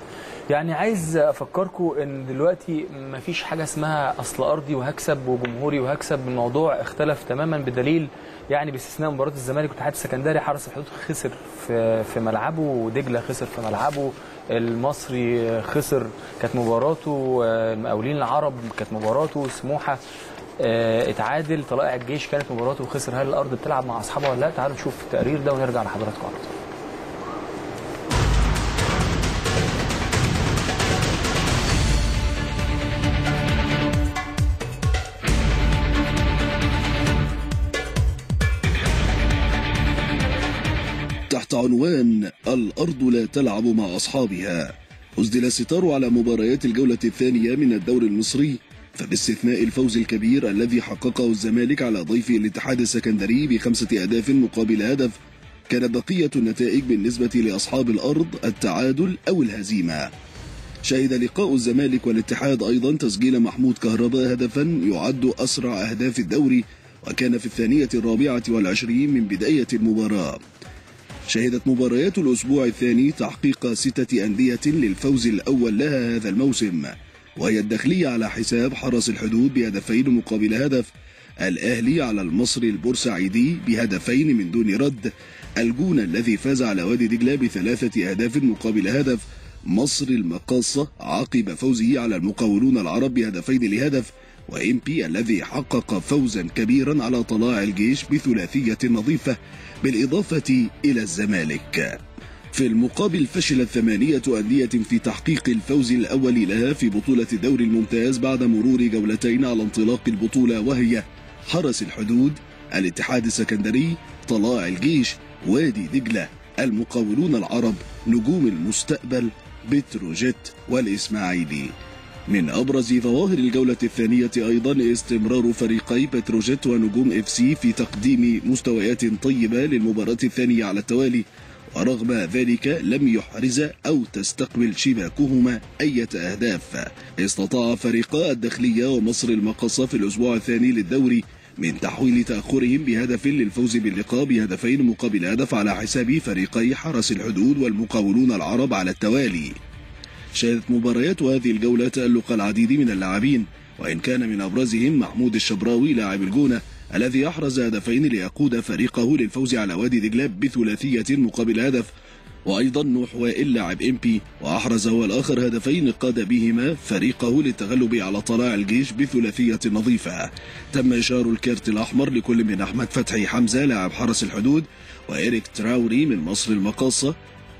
يعني عايز افكركم ان دلوقتي ما فيش حاجه اسمها اصل ارضي وهكسب وجمهوري وهكسب، الموضوع اختلف تماما بدليل يعني باستثناء مباراه الزمالك والاتحاد السكندري، حرس الحدود خسر في ملعبه ودجله خسر في ملعبه، المصري خسر كانت مباراته، المقاولين العرب كانت مباراته، سموحه اتعادل، طلائع الجيش كانت مباراته وخسر. هل الارض بتلعب مع اصحابها ولا لا؟ تعالوا نشوف التقرير ده ونرجع لحضراتكم على طول. تحت عنوان الأرض لا تلعب مع أصحابها. أسدل الستار على مباريات الجولة الثانية من الدوري المصري، فباستثناء الفوز الكبير الذي حققه الزمالك على ضيف الاتحاد السكندري ب5 أهداف مقابل هدف، كانت بقية النتائج بالنسبة لأصحاب الأرض التعادل أو الهزيمة. شهد لقاء الزمالك والاتحاد أيضا تسجيل محمود كهرباء هدفا يعد أسرع أهداف الدوري، وكان في الثانية الرابعة والعشرين من بداية المباراة. شهدت مباريات الأسبوع الثاني تحقيق 6 أندية للفوز الأول لها هذا الموسم، وهي الداخلية على حساب حرس الحدود ب2 مقابل هدف، الأهلي على المصري البورسعيدي ب2 من دون رد، الجونة الذي فاز على وادي دجلة ب3 أهداف مقابل هدف، مصر المقاصة عقب فوزه على المقاولون العرب ب2 لهدف، وإمبي الذي حقق فوزا كبيرا على طلاع الجيش ب3 نظيفة، بالإضافة إلى الزمالك. في المقابل فشلت 8 أندية في تحقيق الفوز الأول لها في بطولة الدوري الممتاز بعد مرور جولتين على انطلاق البطولة، وهي حرس الحدود، الاتحاد السكندري، طلاع الجيش، وادي دجلة، المقاولون العرب، نجوم المستقبل، بتروجيت، والإسماعيلي. من أبرز ظواهر الجولة الثانية أيضا استمرار فريقي بتروجيت ونجوم FC في تقديم مستويات طيبة للمباراة الثانية على التوالي، ورغم ذلك لم يحرز أو تستقبل شباكهما أي أهداف. استطاع فريقا الداخلية ومصر المقاصة في الأسبوع الثاني للدوري من تحويل تأخرهم ب1 للفوز باللقاء ب2 مقابل هدف على حساب فريقي حرس الحدود والمقاولون العرب على التوالي. شهدت مباريات هذه الجولة تألق العديد من اللاعبين، وإن كان من أبرزهم محمود الشبراوي لاعب الجونة الذي أحرز 2 ليقود فريقه للفوز على وادي دجلة ب3 مقابل هدف، وأيضا نوح وائل لاعب إمبي وأحرز هو الآخر 2 قاد بهما فريقه للتغلب على طلاع الجيش ب3 نظيفة. تم إشهار الكارت الأحمر لكل من أحمد فتحي حمزة لاعب حرس الحدود وإيريك تراوري من مصر المقاصة.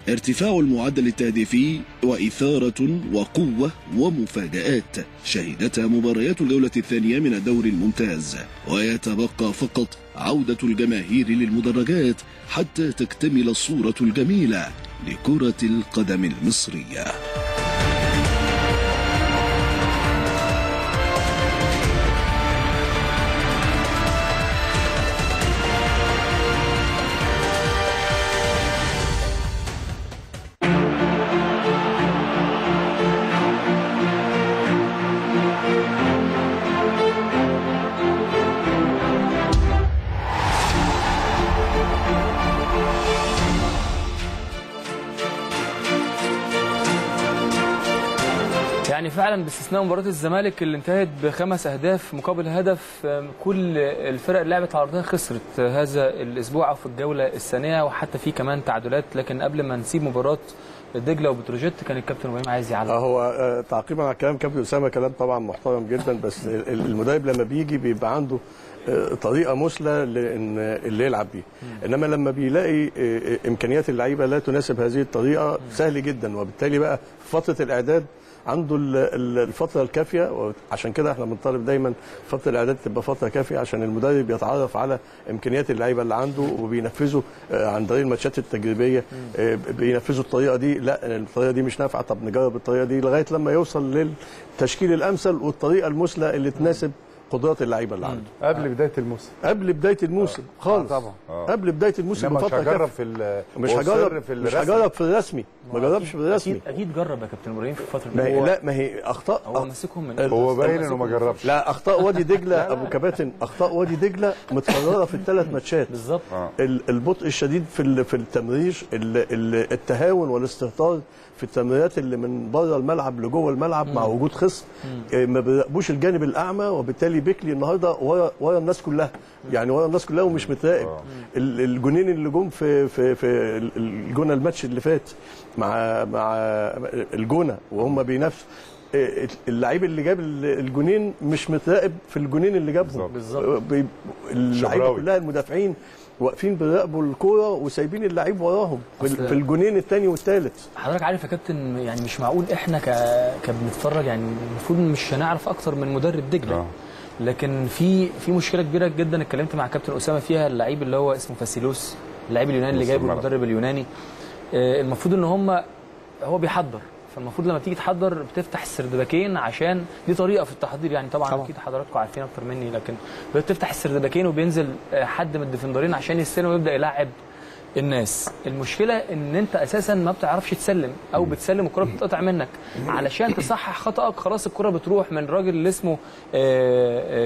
ارتفاع المعدل التهديفي وإثارة وقوة ومفاجآت شهدتها مباريات الجولة الثانية من الدوري الممتاز، ويتبقى فقط عودة الجماهير للمدرجات حتى تكتمل الصورة الجميلة لكرة القدم المصرية. فعلا باستثناء مباراه الزمالك اللي انتهت ب5 أهداف مقابل هدف، كل الفرق اللي لعبت عرضها خسرت هذا الاسبوع او في الجوله الثانيه، وحتى في كمان تعادلات. لكن قبل ما نسيب مباراه دجله وبتروجيت كان الكابتن ابراهيم عايز يعلق. هو تعقيبا على كلام كابتن اسامه، كلام طبعا محترم جدا، بس المدرب لما بيجي بيبقى عنده طريقه مثلى اللي يلعب بيه، انما لما بيلاقي امكانيات اللعيبه لا تناسب هذه الطريقه سهل جدا، وبالتالي بقى في فتره الاعداد عنده الفتره الكافيه. عشان كده احنا بنطالب دايما فتره الاعداد تبقى فتره كافيه عشان المدرب يتعرف على امكانيات اللعيبه اللي عنده وبينفذه عن طريق الماتشات التجريبيه، بينفذوا الطريقه دي، لا الطريقه دي مش نافعه، طب نجرب الطريقه دي لغايه لما يوصل للتشكيل الامثل والطريقه المثلى اللي تناسب قدرات اللعيبه اللي عنده قبل بدايه الموسم. قبل بدايه الموسم خالص طبعا. قبل بدايه الموسم بفتره كده مش هجرب في الرسمي، ما جربش في الرسمي. اكيد جرب يا كابتن ابراهيم في الفتره اللي هو... لا ما هي اخطاء هو ماسكهم من هو باين انه ما جربش. لا اخطاء وادي دجله ابو كباتن، اخطاء وادي دجله متكرره في ال3 ماتشات بالظبط. البطء الشديد في التمرير، التهاون والاستهتار في التمريرات اللي من بره الملعب لجوه الملعب مع وجود خصم، ما بيراقبوش الجانب الاعمى، وبالتالي بيكلي النهارده ورا الناس كلها، يعني ورا الناس كلها ومش متراقب. الجونين اللي جم في الجونه الماتش اللي فات مع الجونه وهم بينافسوا، اللعيب اللي جاب الجونين مش متراقب في الجونين اللي جابهم بالظبط. اللعيبه كلها المدافعين واقفين بيراقبوا الكوره وسايبين اللعيب وراهم في الجونين الثاني والثالث. حضرتك عارف يا كابتن، يعني مش معقول احنا كبنتفرج، يعني المفروض مش هنعرف اكتر من مدرب دجله. لكن في مشكله كبيره جدا اتكلمت مع كابتن اسامه فيها، اللعيب اللي هو اسمه فاسيلوس اللاعب اليوناني اللي جايبه المدرب اليوناني. المفروض ان هو بيحضر، فالمفروض لما تيجي تحضر بتفتح السردباكين، عشان دي طريقه في التحضير يعني. طبعا اكيد حضراتكم عارفين اكتر مني، لكن بتفتح السردباكين وبينزل حد من الديفندرين عشان يستلم ويبدا يلعب الناس. المشكله ان انت اساسا ما بتعرفش تسلم، او بتسلم الكره بتتقطع منك. علشان تصحح خطأك خلاص الكره بتروح من الراجل اللي اسمه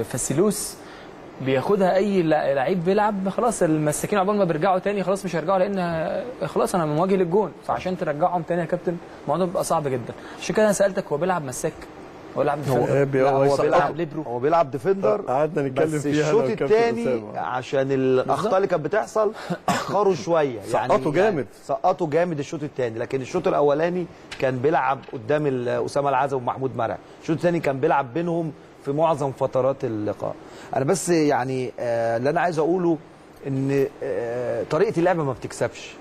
فاسيلوس، بياخدها اي لعيب بيلعب خلاص. المساكين عقبال ما بيرجعوا تاني خلاص مش هيرجعوا، لان خلاص انا مواجه للجون، فعشان ترجعهم تاني يا كابتن الموضوع بيبقى صعب جدا. عشان كده انا سالتك هو بيلعب مساك ولا هو بيلعب ليبرو؟ هو بيلعب ديفندر. قعدنا نتكلم فيها الشوط الثاني عشان الاخطاء اللي كانت بتحصل اخروا شويه يعني، سقطوا جامد الشوط الثاني. لكن الشوط الاولاني كان بيلعب قدام اسامه العزب ومحمود مرعي، الشوط الثاني كان بيلعب بينهم في معظم فترات اللقاء. انا بس يعني اللي انا عايز اقوله ان طريقه اللعب ما بتكسبش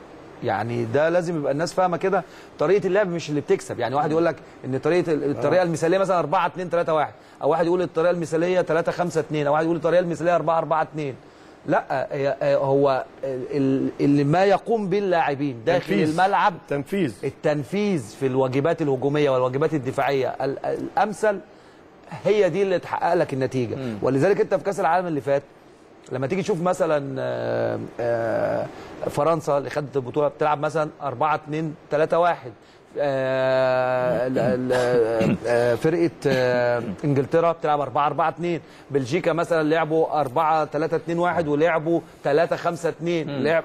يعني، ده لازم يبقى الناس فاهمه كده. طريقه اللعب مش اللي بتكسب يعني. واحد يقول لك ان الطريقه المثاليه مثلا 4-2-3-1، او واحد يقول الطريقه المثاليه 3-5-2، او واحد يقول الطريقه المثاليه 4-4-2. لا، هو اللي ما يقوم به اللاعبين داخل الملعب التنفيذ في الواجبات الهجوميه والواجبات الدفاعيه الامثل، هي دي اللي تحقق لك النتيجه. ولذلك انت في كاس العالم اللي فات لما تيجي تشوف مثلا فرنسا اللي خدت البطوله بتلعب مثلا 4-2-3-1، فرقه انجلترا بتلعب 4-4-2، بلجيكا مثلا لعبوا 4-3-2-1 ولعبوا 3-5-2،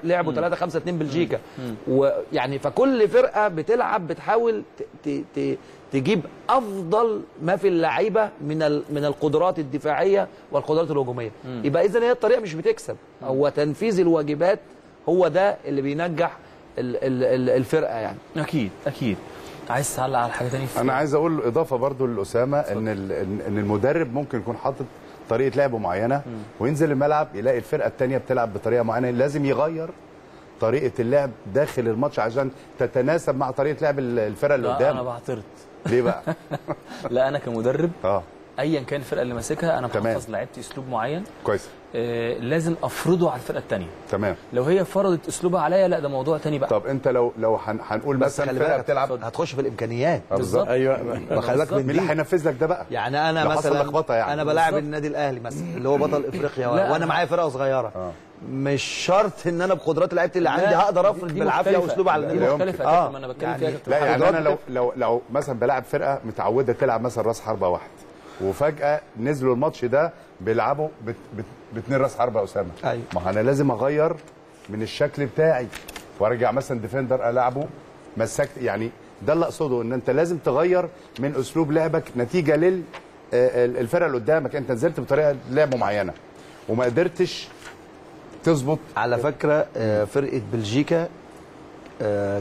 لعبوا 3-5-2 بلجيكا. ويعني فكل فرقه بتلعب بتحاول تجيب افضل ما في اللعيبه من القدرات الدفاعيه والقدرات الهجوميه. يبقى اذا هي الطريقه مش بتكسب، هو تنفيذ الواجبات هو ده اللي بينجح الفرقه يعني. اكيد. عايز تعلق على حاجه ثانيه؟ انا عايز اقول اضافه برضو لاسامه، ان المدرب ممكن يكون حاطط طريقه لعب معينه وينزل الملعب يلاقي الفرقه الثانيه بتلعب بطريقه معينه، لازم يغير طريقه اللعب داخل الماتش عشان تتناسب مع طريقه لعب الفرقه اللي قدام. انا بعترض. ليه بقى؟ لا، انا كمدرب ايا كان الفرقه اللي ماسكها انا بحفظ لعيبتي اسلوب معين كويس، لازم افرضه على الفرقه الثانيه. تمام. لو هي فرضت اسلوبها عليا لا، ده موضوع ثاني بقى. طب انت لو هنقول مثلا الفرقه بتلعب هتخش في الامكانيات بالظبط. ايوه، ما خليك من اللي هينفذ لك ده بقى يعني. انا مثلا يعني انا بلاعب النادي الاهلي مثلا اللي هو بطل افريقيا وانا معايا فرقه صغيره، مش شرط ان انا بقدرات لعيبتي اللي عندي هقدر افرض بالعافيه واسلوب على النادي. مختلفه لكن انا بتكلم فيها كابتن. لا يعني انا لو مثلا بلاعب فرقه متعوده تلعب مثلا راس حربه واحد، وفجأة نزلوا الماتش ده بيلعبوا باتنين راس حربة يا أسامة. أيوة. ما أنا لازم أغير من الشكل بتاعي وأرجع مثلا ديفندر ألعبه مساك يعني. ده اللي أقصده، إن أنت لازم تغير من أسلوب لعبك نتيجة للفرقة اللي قدامك. أنت نزلت بطريقة لعب معينة وما قدرتش تظبط. على فكرة فرقة بلجيكا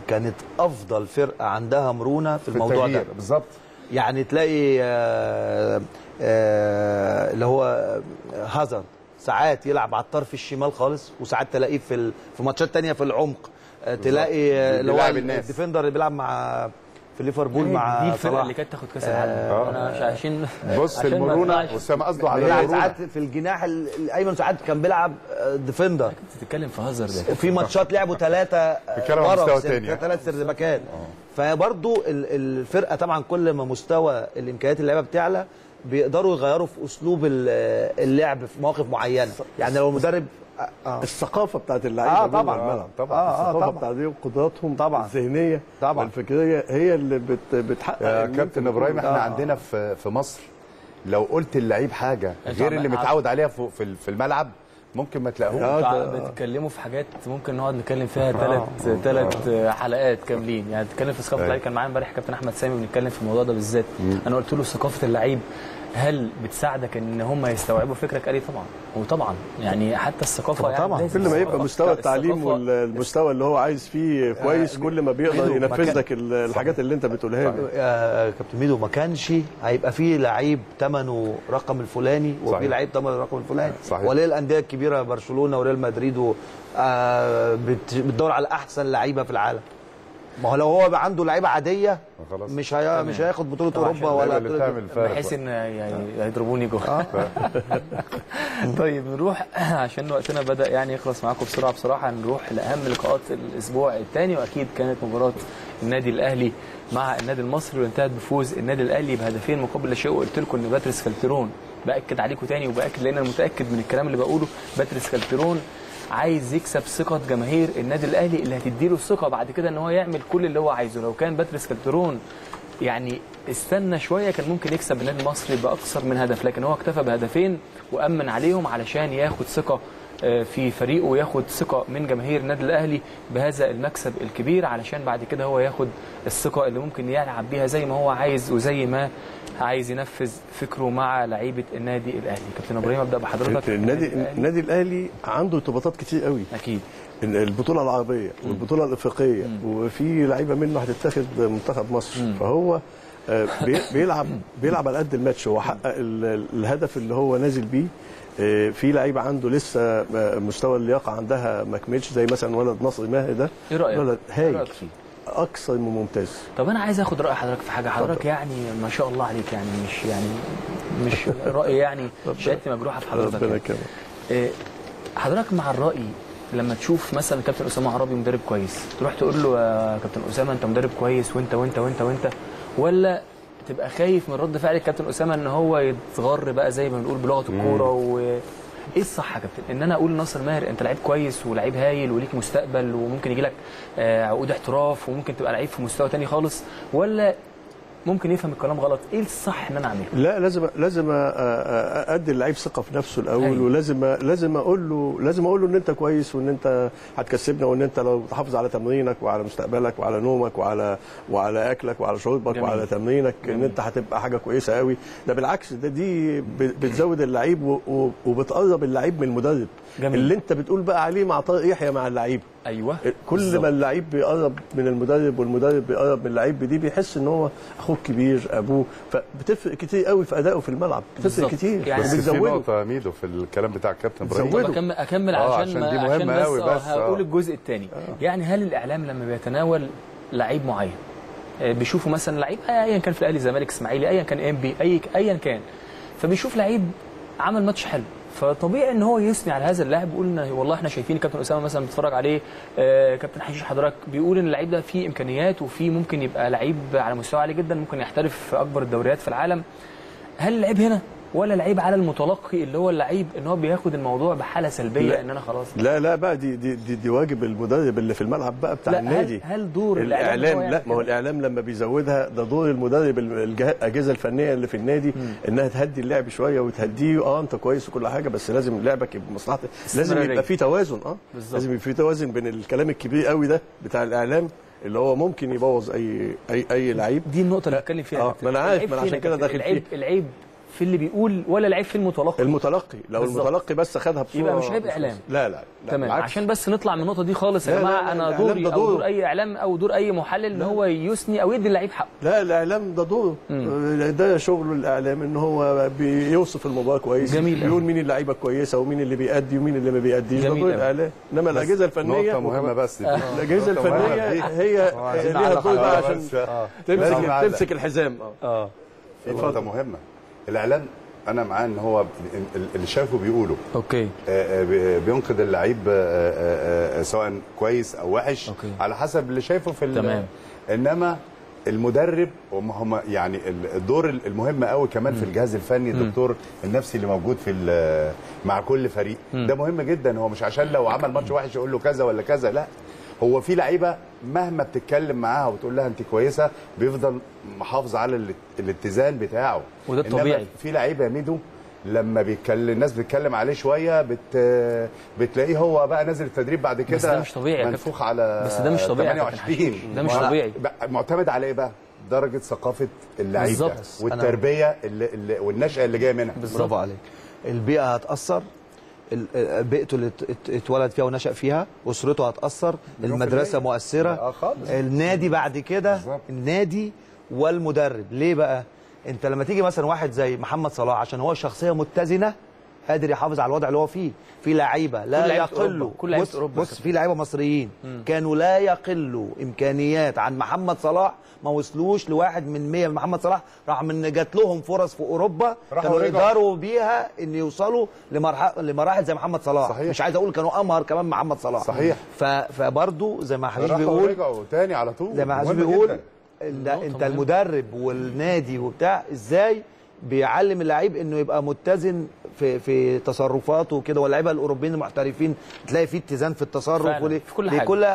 كانت أفضل فرقة عندها مرونة في الموضوع ده بالظبط يعني. تلاقي اللي هو هازارد ساعات يلعب على الطرف الشمال خالص، وساعات تلاقيه في ماتشات تانية في العمق. تلاقي اللي هو الديفندر اللي بيلعب مع في ليفربول مع دي الفرقه اللي كانت تاخد كاس العالم. انا عشان بص المرونه، بس انا قصده على المرونه. ساعات في الجناح الايمن ساعات كان بيلعب ديفندر. انت بتتكلم في هازارد في ماتشات لعبوا 3 مستوى تاني، 3 سردباكات. فبرضو الفرقه طبعا كل ما مستوى الامكانيات اللعبه بتعلى بيقدروا يغيروا في اسلوب اللعب في مواقف معينه يعني. لو المدرب الثقافه بتاعت اللعيبه طبعا الملعب طبعا الثقافه بتاعتهم قدراتهم الذهنيه والفكريه هي اللي بتحقق. يا كابتن ابراهيم احنا عندنا في مصر لو قلت اللعيب حاجه غير اللي متعود عليها في الملعب ممكن ما تلاقوه. بتتكلموا في حاجات ممكن نقعد نتكلم فيها ثلاث حلقات كاملين يعني. بتتكلم في ثقافه اللعيب. كان معايا امبارح كابتن احمد سامي بنتكلم في الموضوع ده بالذات. انا قلت له ثقافه اللعيب هل بتساعدك ان هم يستوعبوا فكرك؟ قال لي طبعا، وطبعا يعني حتى الثقافه طبعا كل ما يبقى مستوى التعليم والمستوى اللي هو عايز فيه كويس كل ما بيقدر ينفذ لك الحاجات اللي انت بتقولها له. كابتن ميدو ما كانش هيبقى فيه لعيب ثمنه رقم الفلاني وفي لعيب ثمنه الرقم الفلاني. وليه الانديه الكبيره برشلونه وريال مدريد بتدور على احسن لعيبه في العالم؟ ما هو لو هو عنده لعيبه عاديه مش هياخد بطوله اوروبا ولا بحيث ان يعني هيضربوني جوه. طيب نروح عشان وقتنا بدا يعني يخلص معاكم بسرعه بصراحه. نروح لاهم لقاءات الاسبوع الثاني، واكيد كانت مباراه النادي الاهلي مع النادي المصري وانتهت بفوز النادي الاهلي بهدفين مقابل لا شيء. وقلت لكم ان باتريس كارتيرون، باكد عليكم تاني وباكد لان انا متاكد من الكلام اللي بقوله، باتريس كارتيرون عايز يكسب ثقه جماهير النادي الاهلي اللي هتديله الثقه بعد كده ان هو يعمل كل اللي هو عايزه. لو كان باتريس كارتيرون يعني استنى شويه كان ممكن يكسب النادي المصري باكثر من هدف، لكن هو اكتفى بهدفين وامن عليهم علشان ياخد ثقه في فريقه وياخد ثقه من جماهير النادي الاهلي بهذا المكسب الكبير، علشان بعد كده هو ياخد الثقه اللي ممكن يلعب بيها زي ما هو عايز وزي ما عايز ينفذ فكره مع لعيبه النادي الاهلي. كابتن ابراهيم ابدا بحضرتك. النادي الاهلي عنده ارتباطات كتير قوي، اكيد البطوله العربيه والبطوله الافريقيه وفي لعيبه منه هتتاخد منتخب مصر، فهو بيلعب على قد الماتش. هو حقق الهدف اللي هو نازل بيه، في لعيبه عنده لسه مستوى اللياقه عندها ما كملش، زي مثلا ولد نصر ماهر ده، ايه رايك؟ ولد هايل اكثر من ممتاز. طب انا عايز اخد راي حضرتك في حاجه. حضرتك يعني ما شاء الله عليك، يعني مش راي يعني شهادتي مجروحه في حضرتك يعني. حضرتك مع الراي لما تشوف مثلا كابتن اسامه عرابي مدرب كويس تروح تقول له يا كابتن اسامه انت مدرب كويس وانت وانت وانت وانت، ولا تبقى خايف من رد فعل الكابتن اسامه ان هو يتغر بقى زي ما بنقول بلغه الكوره؟ وايه الصح يا كابتن؟ ان انا اقول لناصر ماهر انت لعيب كويس ولعيب هايل وليك مستقبل وممكن يجي لك عقود احتراف وممكن تبقى لعيب في مستوى ثاني خالص، ولا ممكن يفهم الكلام غلط؟ ايه الصح ان انا اعمله؟ لا، لازم ادي اللعيب ثقه في نفسه الاول. أيوة. ولازم اقول له ان انت كويس وان انت هتكسبنا، وان انت لو تحافظ على تمرينك وعلى مستقبلك وعلى نومك وعلى اكلك وعلى شربك وعلى تمرينك، ان انت هتبقى حاجه كويسه قوي. ده بالعكس، دي بتزود اللعيب وبتقرب اللعيب من المدرب. جميل. اللي انت بتقول بقى عليه مع طارق يحيى مع اللعيبه. ايوه، كل بالزبط. ما اللعيب بيقرب من المدرب والمدرب بيقرب من اللعيب، دي بيحس ان هو اخوه الكبير، ابوه، فبتفرق كتير قوي في ادائه في الملعب، بتفرق كتير يعني. بس في نقطه ميدو في الكلام بتاع الكابتن ابراهيم اكمل عشان دي مهمه قوي، بس هقول الجزء الثاني. يعني هل الاعلام لما بيتناول لعيب معين بيشوفه مثلا لعيب ايا كان في الاهلي الزمالك اسماعيلي ايا كان ام بي ايا كان، فبيشوف لعيب عمل ماتش حلو، فطبيعي ان هو يثني على هذا اللاعب ويقول والله احنا شايفين كابتن اسامه مثلا بيتفرج عليه، كابتن حشيش حضرتك بيقول ان اللعيب ده فيه امكانيات وفيه ممكن يبقى لعيب على مستوى عالي جدا، ممكن يحترف في اكبر الدوريات في العالم. هل اللعيب هنا ولا لعيب على المتلقي اللي هو اللعيب ان هو بياخد الموضوع بحاله سلبيه؟ لا. ان انا خلاص لا بقى دي واجب المدرب اللي في الملعب بقى بتاع النادي. هل دور الاعلام؟ لا، ما هو الاعلام لما بيزودها ده دور المدرب، الاجهزه الفنيه اللي في النادي انها تهدي اللعب شويه وتهديه. انت كويس وكل حاجه، بس لازم لعبك يبقى مصلحتك، لازم يبقى في توازن. لازم يبقى في توازن بين الكلام الكبير قوي ده بتاع الاعلام اللي هو ممكن يبوظ اي لعيب. دي النقطه اللي بتكلم فيها. ما انا عارف، ما عشان كده داخل فيه العيب في اللي بيقول ولا لعيب في المتلقي. لو بالزبط. المتلقي بس خدها بصوره يبقى مش عيب اعلام. لا تمام، عشان بس نطلع من النقطه دي خالص يا جماعه. انا دوري او دور اي اعلام او دور اي محلل ان هو يثني او يدي اللعيب حقه. لا، الاعلام ده دوره، ده شغله الاعلام ان هو بيوصف المباراه كويس، بيقول مين اللعيبه كويسه ومين اللي بيأدي ومين اللي ما بيأديش، ده دور الاعلام. انما الاجهزه الفنيه نقطه مهمه، بس الاجهزه الفنيه هي ليها الدور ده عشان تمسك الحزام. في نقطه مهمه، الاعلام انا معاه ان هو اللي شافه بيقوله. اوكي. بينقد اللعيب سواء كويس او وحش. أوكي. على حسب اللي شايفه في تمام. انما المدرب وهم يعني الدور المهم قوي كمان في الجهاز الفني، الدكتور النفسي اللي موجود في مع كل فريق. ده مهم جدا. هو مش عشان لو عمل ماتش وحش يقول له كذا ولا كذا، لا، هو في لعيبه مهما بتتكلم معاها وتقول لها انت كويسه بيفضل محافظ على الاتزان بتاعه، وده طبيعي. في لعيبه ميدو لما الناس بتتكلم عليه شويه بتلاقيه هو بقى نازل التدريب بعد كده. بس ده مش طبيعي منفوخ على، بس ده مش طبيعي 28. ده مش طبيعي. معتمد على ايه بقى؟ درجه ثقافه اللعيبه والتربيه والنشأة اللي جايه منها. برافو عليك. البيئه هتأثر، بيئته اللي اتولد فيها ونشأ فيها، اسرته هتأثر، المدرسه مؤثره، النادي بعد كده، النادي والمدرب. ليه بقى؟ انت لما تيجي مثلا واحد زي محمد صلاح عشان هو شخصيه متزنه قادر يحافظ على الوضع اللي هو فيه. في لعيبه لا يقلوا، بص في لعيبه مصريين كانوا لا يقلوا امكانيات عن محمد صلاح، ما وصلوش لواحد من 100 محمد صلاح، رغم ان جات لهم فرص في اوروبا كانوا يقدروا بيها ان يوصلوا لمراحل زي محمد صلاح. صحيح. مش عايز اقول كانوا امهر كمان محمد صلاح. صحيح. فبرضه زي ما حبيبي بيقول رجعوا تاني على طول، زي ما حبيبي بيقول انت المدرب والنادي وبتاع ازاي بيعلم اللعيب انه يبقى متزن في تصرفاته وكده. واللعيبه الاوروبيين المحترفين تلاقي فيه اتزان في التصرف وليه في كل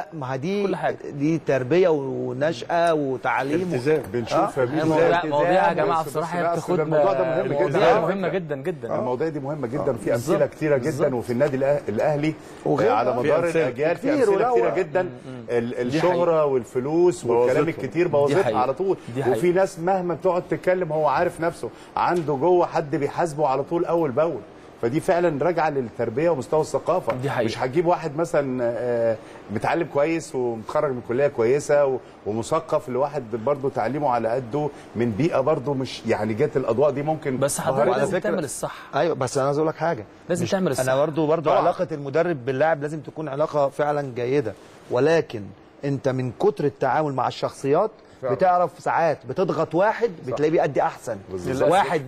حاجه. دي تربيه ونشأه وتعليم التزام بنشوفها مواضيع يا جماعه بصراحه بتاخد الموضوع ده مهم جدا، مهمه جدا جدا. المواضيع دي مهمه جدا في امثله كتيره جدا، وفي النادي الاهلي على مدار الاجيال في امثله كتيره جدا. الشهره والفلوس والكلام الكتير بوظتها على طول، وفي ناس مهما بتقعد تتكلم هو عارف نفسه عنده جوه حد بيحاسبه على طول اول باول. فدي فعلا راجعه للتربيه ومستوى الثقافه. مش هتجيب واحد مثلا متعلم كويس ومتخرج من كليه كويسه ومثقف لواحد برضه تعليمه على قده من بيئه برضه مش يعني جت الاضواء دي ممكن. بس حضرتك لازم تعمل الصح. ايوه بس انا عايز اقول لك حاجه، لازم تعمل الصح. انا برضه علاقه المدرب باللاعب لازم تكون علاقه فعلا جيده، ولكن انت من كتر التعامل مع الشخصيات بتعرف ساعات بتضغط واحد بتلاقيه بيأدي احسن، واحد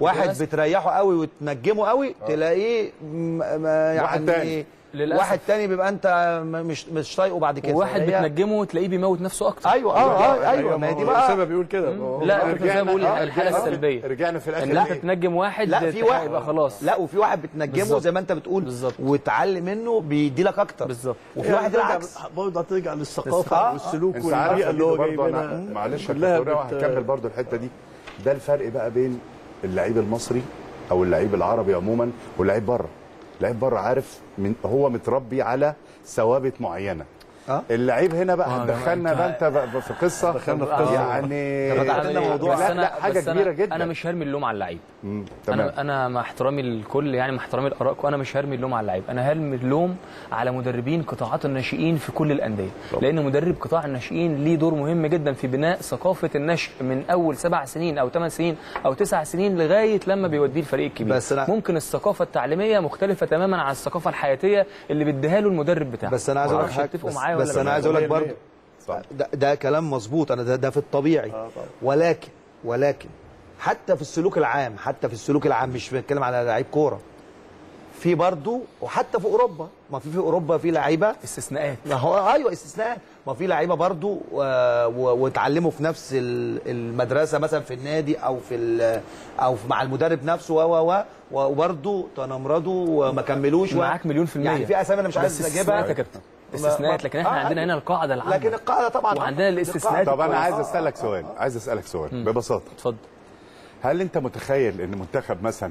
واحد بتريحه قوي وتنجمه قوي تلاقيه يعني واحد تاني بيبقى انت مش طايقه بعد كده، واحد بتنجمه تلاقيه بيموت نفسه اكتر. ايوه ايوه ما دي بقى سبب بيقول كده. لا زي ما بقول الحاله السلبيه رجعنا في الاخر، لا تنجم واحد لا في واحد يبقى خلاص، لا وفي واحد بتنجمه زي ما انت بتقول وتعلم منه بيدي لك اكتر بالظبط، وفي واحد العكس. برضه هترجع للثقافه والسلوك والبيئه اللي هو جايبها. معلش هكمل برضه الحته دي. ده الفرق بقى بين اللعيب المصري او اللعيب العربي عموما واللعيب بره. اللعيب بره عارف من هو متربي على ثوابت معينه. اللعيب هنا بقى هتدخلنا بقى انت بقى في قصه يعني موضوع حاجه كبيره جدا. انا مش هرمي اللوم على اللعيب. انا مع احترامي للكل يعني مع احترامي لارائكم، انا مش هرمي اللوم على اللعيب، انا هرمي اللوم على مدربين قطاعات الناشئين في كل الانديه، لان مدرب قطاع الناشئين ليه دور مهم جدا في بناء ثقافه النشء من اول 7 سنين او 8 سنين او 9 سنين لغايه لما بيوديه الفريق الكبير. ممكن الثقافه التعليميه مختلفه تماما عن الثقافه الحياتيه اللي بيديها له المدرب بتاعه. بس انا عايز اقول حاجه، بس انا عايز اقول لك برضه ده كلام مظبوط، انا ده في الطبيعي، ولكن حتى في السلوك العام، مش بتكلم على لعيب كوره، في برضه وحتى في اوروبا، ما في اوروبا في لعيبه استثناءات، ما هو ايوه استثناءات، ما في لعيبه برضه واتعلموا في نفس المدرسه مثلا في النادي او مع المدرب نفسه وبرضه تنمردوا وما كملوش. معاك مليون في المية يعني في اسامي انا مش عايز اجيبها يا كابتن، استثناءات، لكن احنا عندنا هنا القاعده العامه، لكن القاعده طبعا وعندنا الاستثناءات. طب انا عايز اسالك سؤال، ببساطه. اتفضل. هل انت متخيل ان منتخب مثلا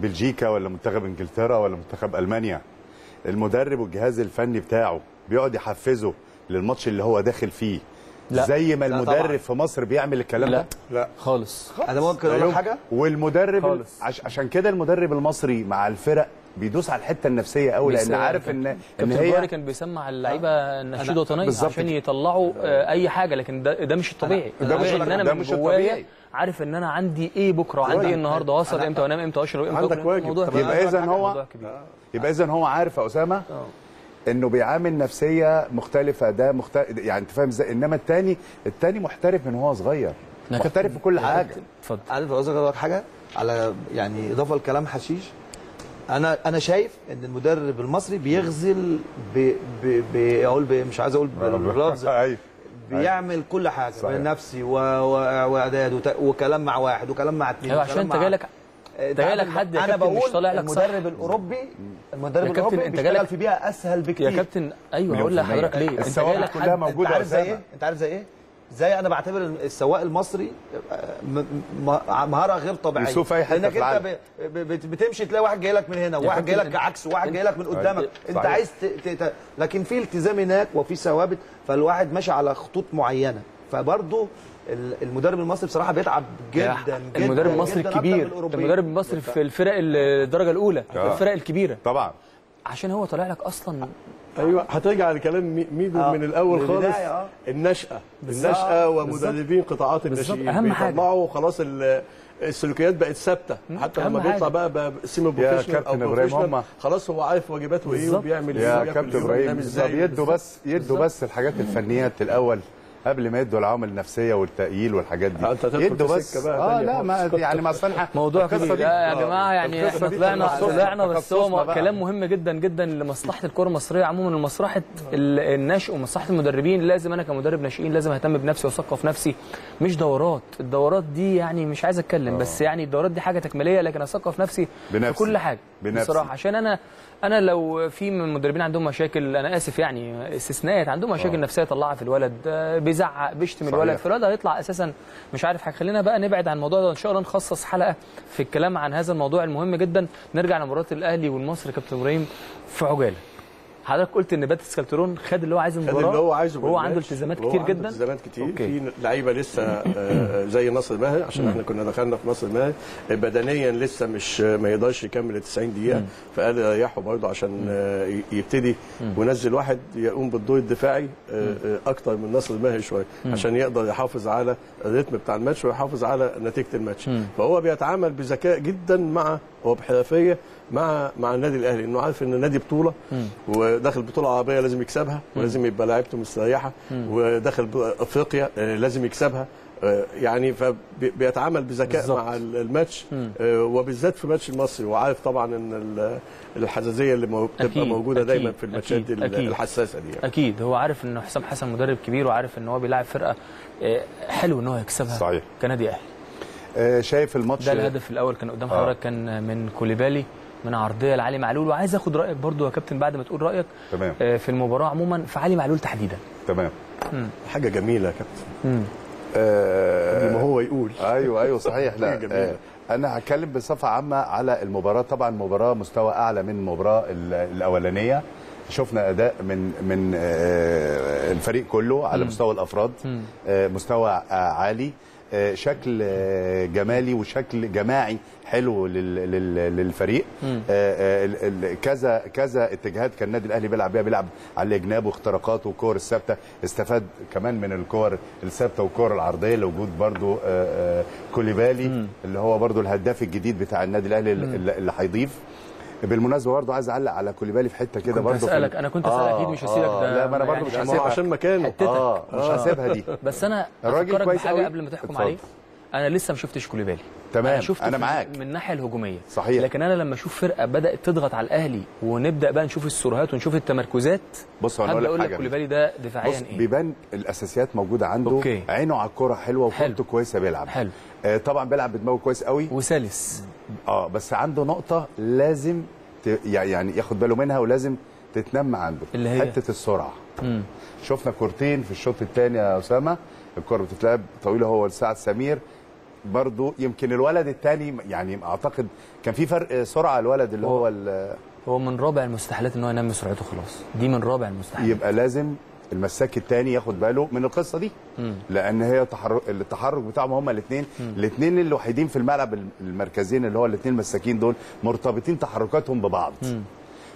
بلجيكا ولا منتخب انجلترا ولا منتخب المانيا المدرب والجهاز الفني بتاعه بيقعد يحفزه للماتش اللي هو داخل فيه زي ما المدرب في مصر بيعمل الكلام ده؟ لا خالص. انا ممكن اقول لك حاجه، والمدرب عشان كده المدرب المصري مع الفرق بيدوس على الحته النفسيه قوي، لان عارف ان هي كان بيسمع اللعيبه النشيد وطنيه عشان يطلعوا اي حاجه، لكن ده مش الطبيعي. ده مش الطبيعي. عارف ان انا عندي ايه بكره وعندي ايه النهارده، واصل امتى وانام امتى واشرب امتى. عندك واجب. يبقى اذا هو عارف يا اسامه انه بيعامل نفسيه مختلفه، ده يعني انت فاهم ازاي. انما الثاني محترف من هو صغير، محترف في كل حاجه. اتفضل. عارف عاوز اقول لك حاجه على يعني اضافه لكلام حشيش. انا شايف ان المدرب المصري بيغزل مش عايز اقول باللفظ، بيعمل كل حاجه بنفسي واعداد وكلام مع واحد وكلام مع اثنين، عشان انت جايلك حد يا كابتن مش طالع لك. المدرب الاوروبي بيشتغل في بيئه اسهل بكتير يا كابتن. ايوه هقول لحضرتك ليه. انت جايلك كلها موجوده، عارف زي ايه؟ انت عارف زي ايه؟ زي انا بعتبر السواق المصري مهاره غير طبيعيه. يشوف اي حاجه انك انت بتمشي تلاقي واحد جاي لك من هنا وواحد جاي لك عكس وواحد جاي لك من قدامك. انت عايز لكن في التزام هناك وفي ثوابت، فالواحد ماشي على خطوط معينه. فبرضه المدرب المصري بصراحه بيتعب جدا. المدرب المصري الكبير، المدرب المصري في الفرق الدرجه الاولى، الفرق الكبيره طبعا عشان هو طالع لك اصلا. ايوه هترجع لكلام ميدو من الاول خالص. النشأة ومدربين قطاعات الناشئين بيطلعوا خلاص السلوكيات بقت ثابته، حتى لما بيطلع بقى سيمي بروفيشنال او بروفيشنال خلاص هو عارف واجباته ايه وبيعمل ايه. يا كابتن ابراهيم يدوا بس الحاجات الفنيات الاول قبل ما يدوا العوامل النفسيه والتأييل والحاجات دي. يدوا بس لا ما يعني ما اصلحها موضوع كبير يا جماعه. يعني احنا طلعنا بس هو كلام مهم جدا جدا لمصلحه الكره المصريه عموما، ومصلحه النشء ومصلحه المدربين. لازم انا كمدرب ناشئين لازم اهتم بنفسي واثقف نفسي، مش دورات. الدورات دي يعني مش عايز اتكلم بس يعني الدورات دي حاجه تكميليه، لكن اثقف نفسي في كل حاجه بصراحه. عشان انا لو في من المدربين عندهم مشاكل، انا اسف يعني استثناءات، عندهم مشاكل نفسيه طلعها في الولد، بيزعق بيشتم الولد، فالولد هيطلع اساسا مش عارف حاجه. خلينا بقى نبعد عن الموضوع ده، ان شاء الله نخصص حلقه في الكلام عن هذا الموضوع المهم جدا. نرجع لمباراه الاهلي والمصري كابتن ابراهيم في عجاله. حضرتك قلت ان باتريس كارترون خد اللي هو عايزه من المباراه، هو عنده التزامات كتير جدا، في لعيبه لسه زي ناصر ماهر، عشان احنا كنا دخلنا في ناصر ماهر بدنيا لسه مش ما يقدرش يكمل ال 90 دقيقه، فقال ريحه برضه عشان يبتدي ونزل واحد يقوم بالدور الدفاعي اكتر من ناصر ماهر شويه، عشان يقدر يحافظ على الريتم بتاع الماتش ويحافظ على نتيجه الماتش. فهو بيتعامل بذكاء جدا مع وبحرفيه مع النادي الاهلي، انه عارف ان النادي بطوله وداخل بطوله عربيه لازم يكسبها، ولازم يبقى لاعيبته مستريحه، وداخل افريقيا لازم يكسبها. يعني فبيتعامل بذكاء بالزبط مع الماتش، وبالذات في ماتش المصري، وعارف طبعا ان الحساسيه اللي بتبقى موجوده دايما في الماتشات الحساسه دي. يعني اكيد هو عارف ان حسام حسن مدرب كبير، وعارف ان هو بيلاعب فرقه حلو ان هو يكسبها. صحيح. كنادي اهلي شايف الماتش ده. الهدف الاول كان قدام حضرتك، كان من كوليبالي من عرضيه لعلي معلول. وعايز اخد رايك برضو يا كابتن بعد ما تقول رايك تمام في المباراه عموما، في علي معلول تحديدا. تمام. حاجه جميله يا كابتن. ما هو يقول ايوه صحيح. لا انا هتكلم بصفه عامه على المباراه. طبعا مباراه مستوى اعلى من المباراه الاولانيه، شفنا اداء من الفريق كله على مستوى الافراد، مستوى عالي، شكل جمالي وشكل جماعي حلو للفريق. كذا اتجاهات كان النادي الاهلي بيلعب بيها، بيلعب على الاجناب واختراقات والكور الثابته، استفاد كمان من الكور الثابته والكور العرضيه لوجود برضو كوليبالي اللي هو برضو الهداف الجديد بتاع النادي الاهلي اللي هيضيف. بالمناسبه برضه عايز اعلق على كوليبالي في حته كده برضه. انا كنت اسالك اكيد مش هسيبك ده. لا ما انا برضه يعني مش هسيبها عشان مكانه مش هسيبها دي. بس انا الراجل كويس قوي قبل ما تحكم عليه. انا لسه ما شفتش كوليبالي. تمام. انا معاك من الناحيه الهجوميه. صحيح. لكن انا لما اشوف فرقه بدات تضغط على الاهلي ونبدا بقى نشوف السرعات ونشوف التمركزات. بص انا هقول لك كوليبالي ده دفاعيا ايه. بيبان الاساسيات موجوده عنده. أوكي. عينه على الكوره حلوه وكورته كويسه بيلعب. حلو. طبعا بيلعب بدماغه كويس قوي وسلس. بس عنده نقطه لازم يعني ياخد باله منها ولازم تتنمى عنده، اللي هي حته السرعه. شفنا كورتين في الشوط الثاني يا اسامه، الكره بتتلعب طويله هو لسعد سمير برضو. يمكن الولد الثاني يعني اعتقد كان في فرق سرعه. الولد اللي هو من رابع المستحيلات ان هو ينمي سرعته خلاص، دي من رابع المستحيلات. يبقى لازم المساك الثاني ياخد باله من القصه دي، لان هي التحرك بتاعهم هما الاثنين الوحيدين في الملعب المركزين اللي هو الاثنين المساكين دول مرتبطين تحركاتهم ببعض.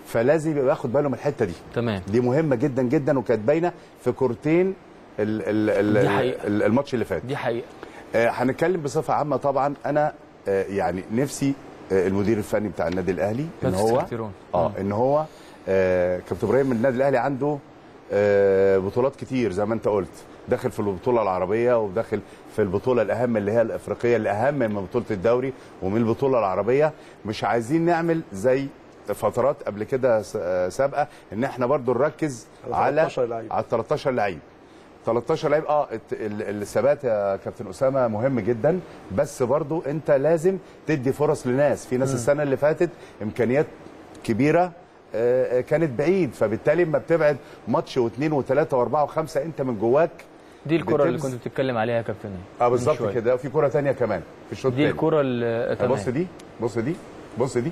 فلازم يبقى ياخد باله من الحته دي. تمام. دي مهمه جدا جدا، وكانت باينه في كورتين الماتش اللي فات. دي حقيقه. هنتكلم بصفه عامه. طبعا انا يعني نفسي المدير الفني بتاع النادي الاهلي ان هو كابتن ابراهيم، النادي الاهلي عنده بطولات كتير زي ما انت قلت، داخل في البطوله العربيه وداخل في البطوله الاهم اللي هي الافريقيه، الاهم من بطوله الدوري ومن البطوله العربيه. مش عايزين نعمل زي فترات قبل كده سابقه ان احنا برضو نركز على 13 لعيب. 13 لعيب الثبات يا كابتن اسامه مهم جدا، بس برضو انت لازم تدي فرص لناس. في ناس السنه اللي فاتت امكانيات كبيره كانت بعيد، فبالتالي ما بتبعد ماتش واثنين وثلاثه واربعه وخمسه انت من جواك. دي الكره اللي كنت بتتكلم عليها يا كابتن. بالظبط كده. وفي كره ثانيه كمان في الشوط الثاني. دي الكره اللي بص دي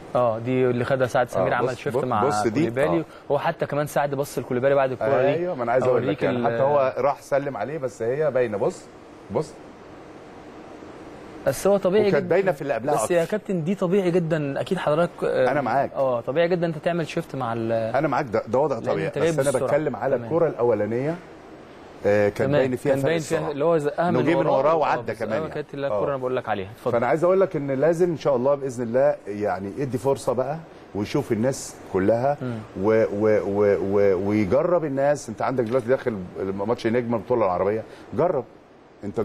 دي اللي خدها سعد سمير. عمل شيفت مع كوليبالي. هو حتى كمان سعد بص لكوليبالي بعد الكوره دي. ايوه ما انا عايز اقول لك يعني حتى هو راح سلم عليه، بس هي باينه. بص بس هو طبيعي جدا، كانت باينه في اللي قبلها. بس يا كابتن دي طبيعي جدا اكيد حضرتك. انا معاك طبيعي جدا انت تعمل شيفت مع انا معاك، ده وضع طبيعي. بس انا بتكلم على الكره الاولانيه كان باين فيها اللي هو زقها من وراه وعدى كمان، كانت الكره انا بقول لك عليها. اتفضل. فانا عايز اقول لك ان لازم ان شاء الله باذن الله يعني ادي فرصه بقى ويشوف الناس كلها ويجرب الناس. انت عندك دلوقتي داخل ماتش نجم البطوله العربيه، جرب انت،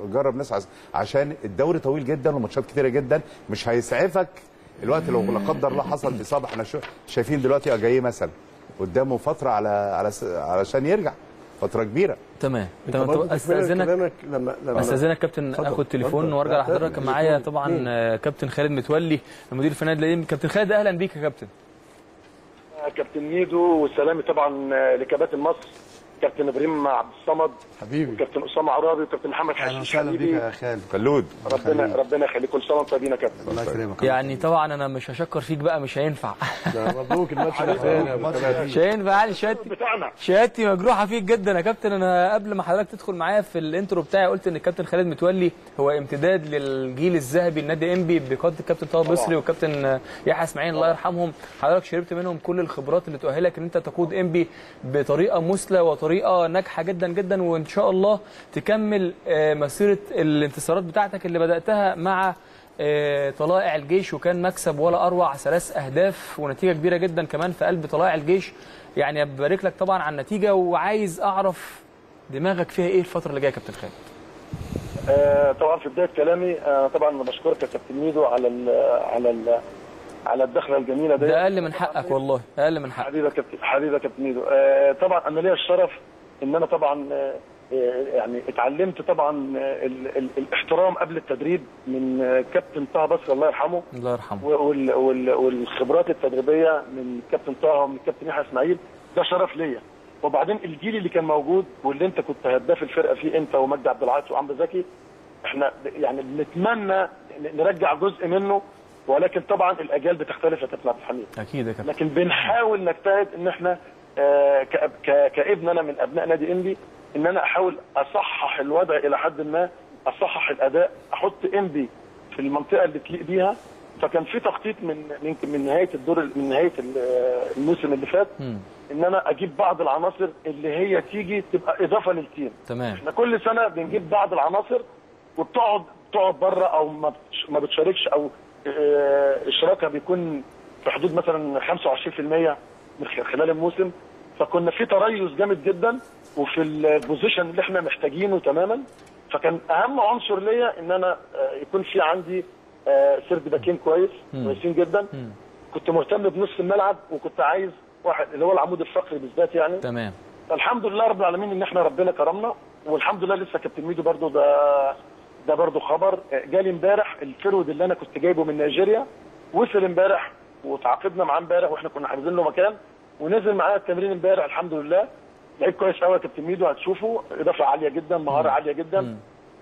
جرب ناس، عشان الدوري طويل جدا وماتشات كتيره جدا، مش هيسعفك الوقت لو لا قدر الله حصل اصابه. احنا شايفين دلوقتي جاي مثلا قدامه فتره علشان يرجع، فتره كبيره. تمام. استاذنك كابتن، اخد تليفون وارجع لحضرتك. معايا طبعا كابتن خالد متولي المدير الفني للنادي. كابتن خالد اهلا بيك يا كابتن. كابتن ميدو، والسلام طبعا لكباتن مصر، كابتن ابراهيم عبد الصمد حبيبي، وكابتن اسامه عرابي، وكابتن محمد حشيش حبيبي. يا خالد خلود، ربنا يخليك، كل سنه وانتم طيبين يا كابتن. الله يكرمك. يعني طبعا انا مش هشكر فيك بقى، مش هينفع. مبروك الماتش اللي فات، مش هينفع. شهادتي مجروحه فيك جدا يا كابتن. انا قبل ما حضرتك تدخل معايا في الانترو بتاعي قلت ان الكابتن خالد متولي هو امتداد للجيل الذهبي لنادي انبي بقياده الكابتن طه مصري والكابتن يحيى اسماعيل الله يرحمهم. حضرتك شربت منهم كل الخبرات اللي تؤهلك ان انت تقود انبي بطريقه مثلى طريقه ناجحه جدا جدا، وان شاء الله تكمل مسيره الانتصارات بتاعتك اللي بداتها مع طلائع الجيش، وكان مكسب ولا اروع، 3 اهداف ونتيجه كبيره جدا كمان في قلب طلائع الجيش. يعني ببارك لك طبعا على النتيجه، وعايز اعرف دماغك فيها ايه الفتره اللي جايه يا كابتن خالد. طبعا في بدايه كلامي طبعا بشكرك يا كابتن ميدو على ال على ال على الدخله الجميله دي. ده اقل من حقك والله، اقل من حقك حبيبي كابتن ميدو. طبعا انا ليا الشرف ان انا طبعا يعني اتعلمت طبعا الاحترام قبل التدريب من كابتن طه بصري الله يرحمه، الله يرحمه، والخبرات التدريبيه من كابتن طه ومن كابتن يحيى اسماعيل. ده شرف ليا. وبعدين الجيل اللي كان موجود واللي انت كنت هداف الفرقه فيه، انت ومجدي عبد العاطي وعمرو زكي، احنا يعني بنتمنى نرجع جزء منه، ولكن طبعا الاجيال بتختلف يا كابتن عبد الحميد. اكيد يا كابتن. لكن بنحاول نجتهد ان احنا كابن انا من ابناء نادي انبي، ان انا احاول اصحح الوضع الى حد ما، اصحح الاداء، احط انبي في المنطقه اللي تليق بيها. فكان في تخطيط من يمكن من نهايه الدور، من نهايه الموسم اللي فات، ان انا اجيب بعض العناصر اللي هي تيجي تبقى اضافه للتيم. تمام. احنا كل سنه بنجيب بعض العناصر وبتقعد بره او ما بتشاركش، او اشراكها بيكون في حدود مثلا 25% من خلال الموسم. فكنا في تريث جامد جدا وفي البوزيشن اللي احنا محتاجينه تماما. فكان اهم عنصر ليا ان انا يكون في عندي سرد باكين كويسين جدا. كنت مهتم بنص الملعب، وكنت عايز واحد اللي هو العمود الفقري بالذات يعني. تمام. فالحمد لله رب العالمين ان احنا ربنا كرمنا، والحمد لله. لسه كابتن ميدو برضو ده برضه خبر جالي امبارح، الفرود اللي انا كنت جايبه من نيجيريا وصل امبارح، وتعاقدنا معاه امبارح، واحنا كنا حاجزين له مكان، ونزل معانا التمرين امبارح. الحمد لله لعيب كويس قوي يا كابتن ميدو، هتشوفه اضافه عاليه جدا، مهاره عاليه جدا.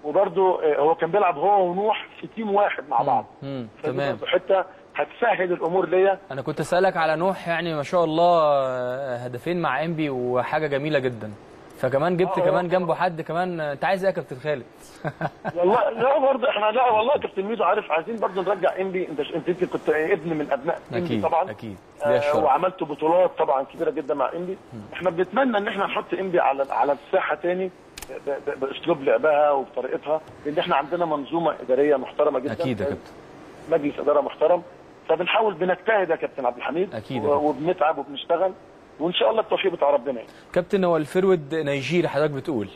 وبرضه هو كان بيلعب هو ونوح في تيم واحد مع بعض. تمام. حتى هتسهل الامور ليا. انا كنت اسالك على نوح، يعني ما شاء الله هدفين مع انبي وحاجه جميله جدا، فكمان جبت كمان جنبه حد كمان. انت عايز ايه يا كابتن خالد؟ والله لا برضه احنا، لا والله كابتن ميدو عارف، عايزين برضه نرجع انبي. انت كنت ابن من ابناء انبي طبعا. اكيد وعملت بطولات طبعا كبيره جدا مع انبي. احنا بنتمنى ان احنا نحط انبي على الساحه تاني باسلوب لعبها وبطريقتها، لان احنا عندنا منظومه اداريه محترمه جدا. اكيد يا كابتن. مجلس اداره محترم. فبنحاول بنجتهد يا كابتن عبد الحميد. اكيد. وبنتعب وبنشتغل، وان شاء الله التوفيق بتاع ربنا. كابتن هو الفرود نيجيري حضرتك بتقول؟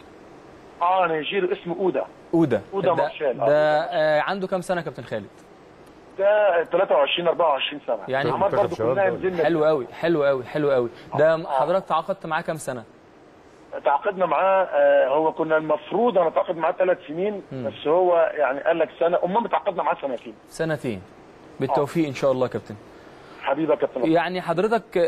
نيجيري اسمه اودا مارشال. ده عنده كام سنه كابتن خالد؟ ده 23 24 سنه يعني. عمار برضه كلنا نزلنا. حلو قوي. ده حضرتك تعاقدت معاه كام سنه؟ تعاقدنا معاه هو كنا المفروض انا اتعاقد معاه 3 سنين، بس هو يعني قال لك سنه. امال تعاقدنا معاه سنتين. بالتوفيق ان شاء الله كابتن حبيبي يا كابتن. يعني حضرتك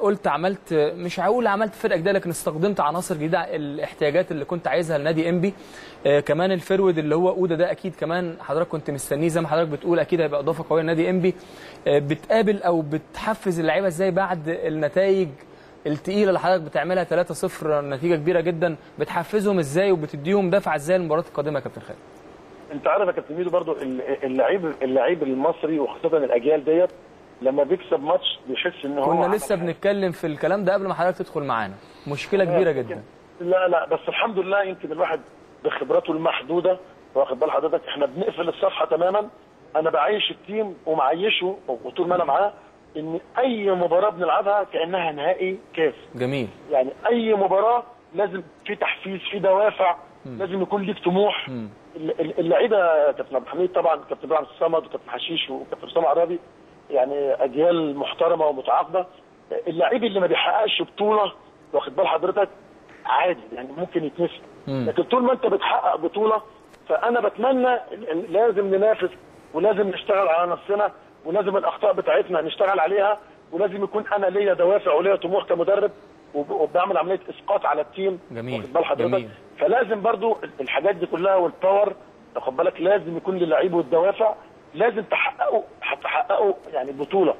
قلت عملت، مش هقول عملت فرقه جديده، لكن استخدمت عناصر جديده، الاحتياجات اللي كنت عايزها لنادي انبي. كمان الفرود اللي هو اوده ده اكيد كمان حضرتك كنت مستنيه زي ما حضرتك بتقول، اكيد هيبقى اضافه قويه لنادي انبي. بتقابل او بتحفز اللعيبه ازاي بعد النتائج الثقيله اللي حضرتك بتعملها؟ 3-0 نتيجه كبيره جدا، بتحفزهم ازاي وبتديهم دفعه ازاي للمباراه القادمه يا كابتن خالد؟ انت عارف يا كابتن ميدو برضه اللعيب المصري وخاصه الاجيال ديت لما بيكسب ماتش بيحس ان هو كنا لسه بنتكلم في الكلام ده قبل ما حضرتك تدخل معانا، مشكله كبيره جدا. لا لا بس الحمد لله يمكن الواحد بخبراته المحدوده واخد بال حضرتك احنا بنقفل الصفحه تماما. انا بعيش التيم ومعيشه وطول ما انا معاه ان اي مباراه بنلعبها كانها نهائي كاس. جميل. يعني اي مباراه لازم في تحفيز، في دوافع، لازم يكون ليك طموح. اللعيبه كابتن عبد الحميد طبعا، كابتن عبد الصمد وكابتن حشيش وكابتن اسامه عرابي، يعني اجيال محترمه ومتعاقده. اللعيب اللي ما بيحققش بطوله واخد بال حضرتك عادي، يعني ممكن يتنسي، لكن طول ما انت بتحقق بطوله فانا بتمنى لازم ننافس ولازم نشتغل على نفسنا ولازم الاخطاء بتاعتنا نشتغل عليها، ولازم يكون انا ليا دوافع وليا طموح كمدرب وبعمل عمليه اسقاط على التيم. جميل. واخد بال حضرتك فلازم برضو الحاجات دي كلها والباور واخد بالك لازم يكون للعيب والدوافع لازم تحققوا يعني بطوله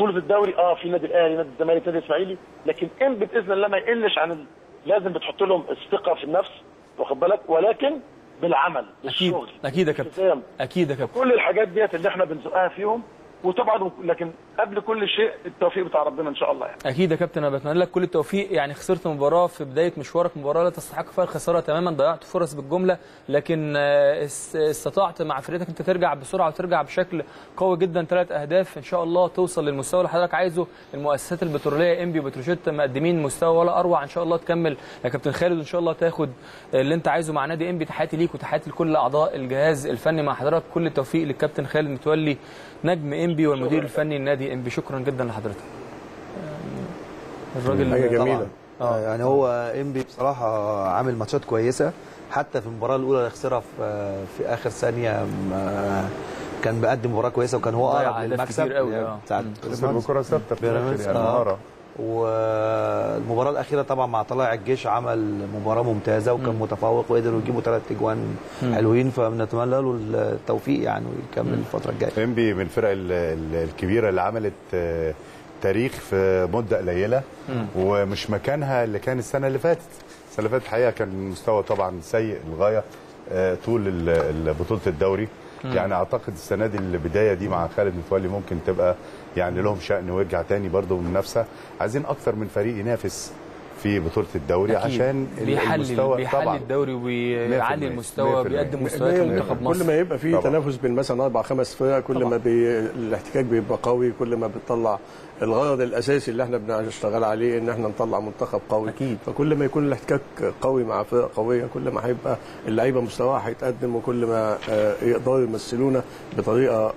الدوري. في نادي الاهلي، نادي الزمالك، نادي الاسماعيلي، لكن ان باذن الله ما يقلش عن لازم بتحط لهم الثقه في النفس واخد بالك، ولكن بالعمل بالشغل. اكيد يا كابتن، اكيد يا كابتن، كل الحاجات ديت اللي احنا بنزقها فيهم. وطبعا لكن قبل كل شيء التوفيق بتاع ربنا ان شاء الله يعني. اكيد يا كابتن، انا بتمنى لك كل التوفيق. يعني خسرت مباراه في بدايه مشوارك، مباراه لا تستحق فيها الخساره تماما، ضيعت فرص بالجمله، لكن استطعت مع فريقك انت ترجع بسرعه وترجع بشكل قوي جدا. 3 اهداف ان شاء الله توصل للمستوى اللي حضرتك عايزه. المؤسسات البتروليه امبي وبتروجيت مقدمين مستوى ولا اروع، ان شاء الله تكمل يا كابتن خالد، وان شاء الله تاخد اللي انت عايزه مع نادي امبي. تحياتي ليك وتحياتي لكل اعضاء الجهاز الفني مع حضرتك. كل التوفيق للكابتن خالد متولي نجم امبي والمدير الفني لنادي امبي. شكرا جدا لحضرتك. الراجل حاجه جميله يعني هو امبي بصراحه عامل ماتشات كويسه، حتى في المباراه الاولى اللي خسرها في اخر ثانيه كان بيقدم مباراه كويسه وكان هو اقرب للمكسب بتاع الكره الثابته في المباراه. والمباراه الاخيره طبعا مع طلائع الجيش عمل مباراه ممتازه وكان متفوق وقدروا يجيبوا 3 اجوان حلوين، فبنتمنى له التوفيق يعني ويكمل الفتره الجايه. امبي من الفرق الكبيره اللي عملت تاريخ في مده قليله ومش مكانها اللي كان السنه اللي فاتت. السنه اللي فاتت الحقيقه كان المستوى طبعا سيء للغايه طول بطوله الدوري. يعني اعتقد السنه دي البدايه دي مع خالد متولي ممكن تبقى يعني لهم شأن ويرجع تاني برضه المنافسه. عايزين اكثر من فريق ينافس في بطوله الدوري عشان المستوى بيحل الدوري وبيعلي المستوى، بيقدم مستويات منتخب مصر. كل ما يبقى في تنافس بين مثلا 4 5 فرق كل ما الاحتكاك بيبقى قوي، كل ما بتطلع الغرض الاساسي اللي احنا بنشتغل عليه ان احنا نطلع منتخب قوي. أكيد. فكل ما يكون الاحتكاك قوي مع فرق قويه كل ما هيبقى اللعيبه مستواها هيتقدم وكل ما يقدروا يمثلونا بطريقه